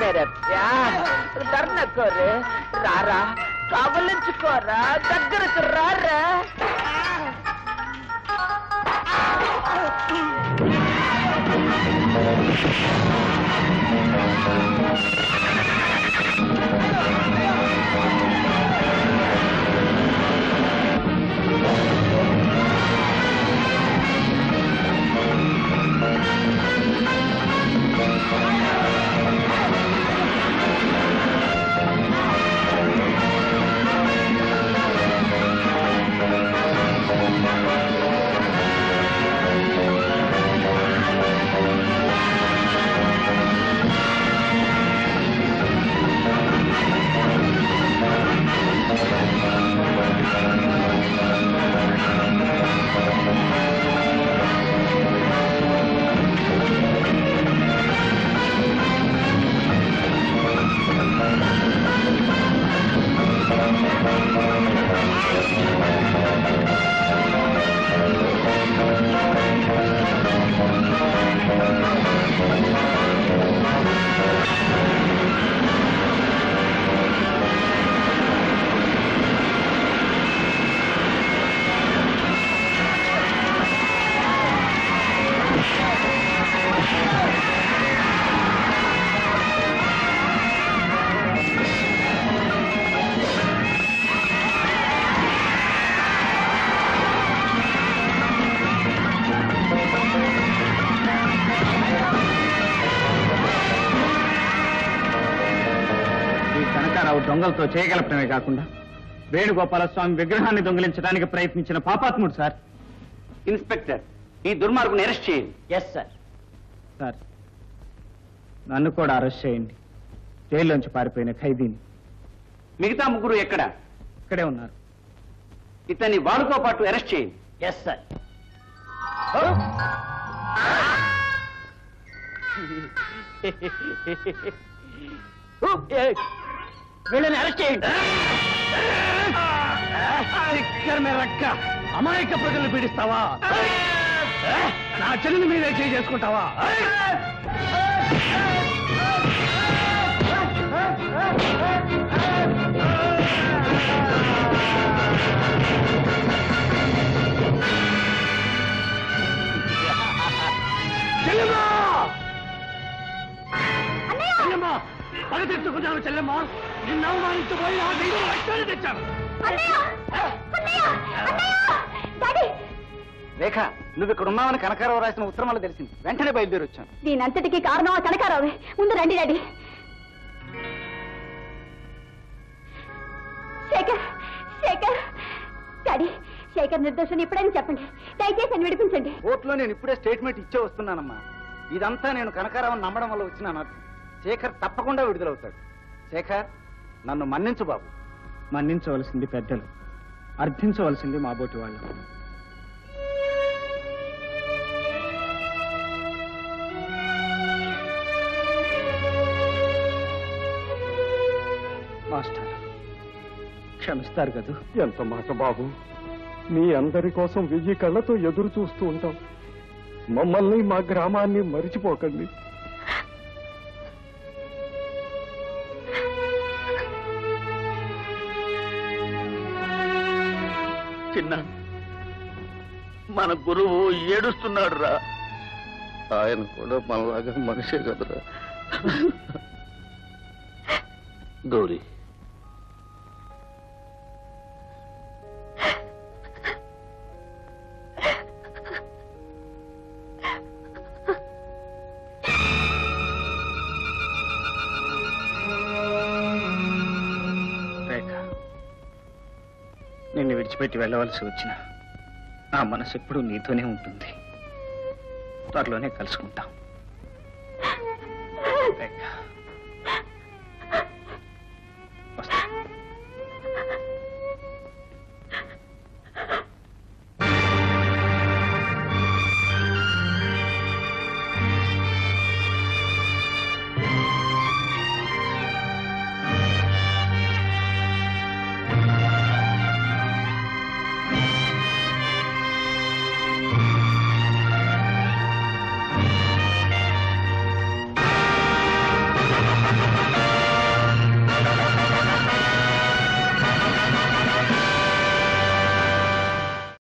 मेरे प्यार दर्द को रे रारा काबलिंचकोरा दग्गर को रारा తో చేయగలపడమే కాకుండా వేణుగోపాలస్వామి విగ్రహాన్ని దొంగిలించడానికి ప్రయత్నించిన పాపాత్ముడు సార్. ఇన్స్పెక్టర్, ఈ దుర్మార్గుని అరెస్ట్ చేయండి. Yes sir. సార్, నన్ను కూడా అరెస్ట్ చేయండి. జైల్లోంచి పారిపోయిన ఖైదీని. మిగతా ముగ్గురు ఎక్కడ? ఇక్కడే ఉన్నారు. ఇతన్ని వాళ్ళతో పాటు అరెస్ట్ చేయండి. Yes sir. వీళ్ళని అరెస్ట్ చేయండి. రక్క అమాయక ప్రజలను పీడిస్తావా? నా చెల్లిని మీరే చేసుకుంటావా? చెల్లెమ్మా, పగ తెచ్చుకున్నాను. చెల్లెమ్మా, నిన్న అవమానించబోయి ఆ దైవం రక్షణ తెచ్చాను. रेख नुव्विकड़ुन्नावनि कनकाराव रासिन उत्तरं वल्ल तेलिसिंदि वेंटने बयलुदेरि वच्चानु दीनिंतटिकी कारणं आ कनकारावे मुंदु रंडि డాడీ శేఖర్ శేఖర్ డాడీ శేఖర్ నిర్దోషిని ఇప్పుడని చెప్పండి దయచేసి నన్ను విడిపించండి కోర్టులో నేను ఇప్పుడే స్టేట్మెంట్ ఇచ్చే వస్తున్నానమ్మా ఇదంతా నేను కనకారావని నమ్మడం వల్ల వచ్చినాను శేఖర్ తప్పకుండా విడుదల అవుతాడు శేఖర్ నన్ను మన్నించు బాబు మన్నించవలసింది పెద్దలు అర్థించవలసింది మా బోటి వాళ్ళు మాస్టర్ క్షమిస్తారు కదా ఎంత మాట బాబు మీ అందరి కోసం విజయ కళ్ళతో ఎదురు చూస్తూ ఉంటాం మమ్మల్ని మా గ్రామాన్ని మరిచిపోకండి చిన్న మన గురువు ఏడుస్తున్నాడు రా ఆయన కూడా మనలాగా మనిషే కదరా గౌరీ విడిచిపెట్టి వెళ్ళవలసి వచ్చిన నా మనసు ఎప్పుడూ నీతోనే ఉంటుంది త్వరలోనే కలుసుకుంటాం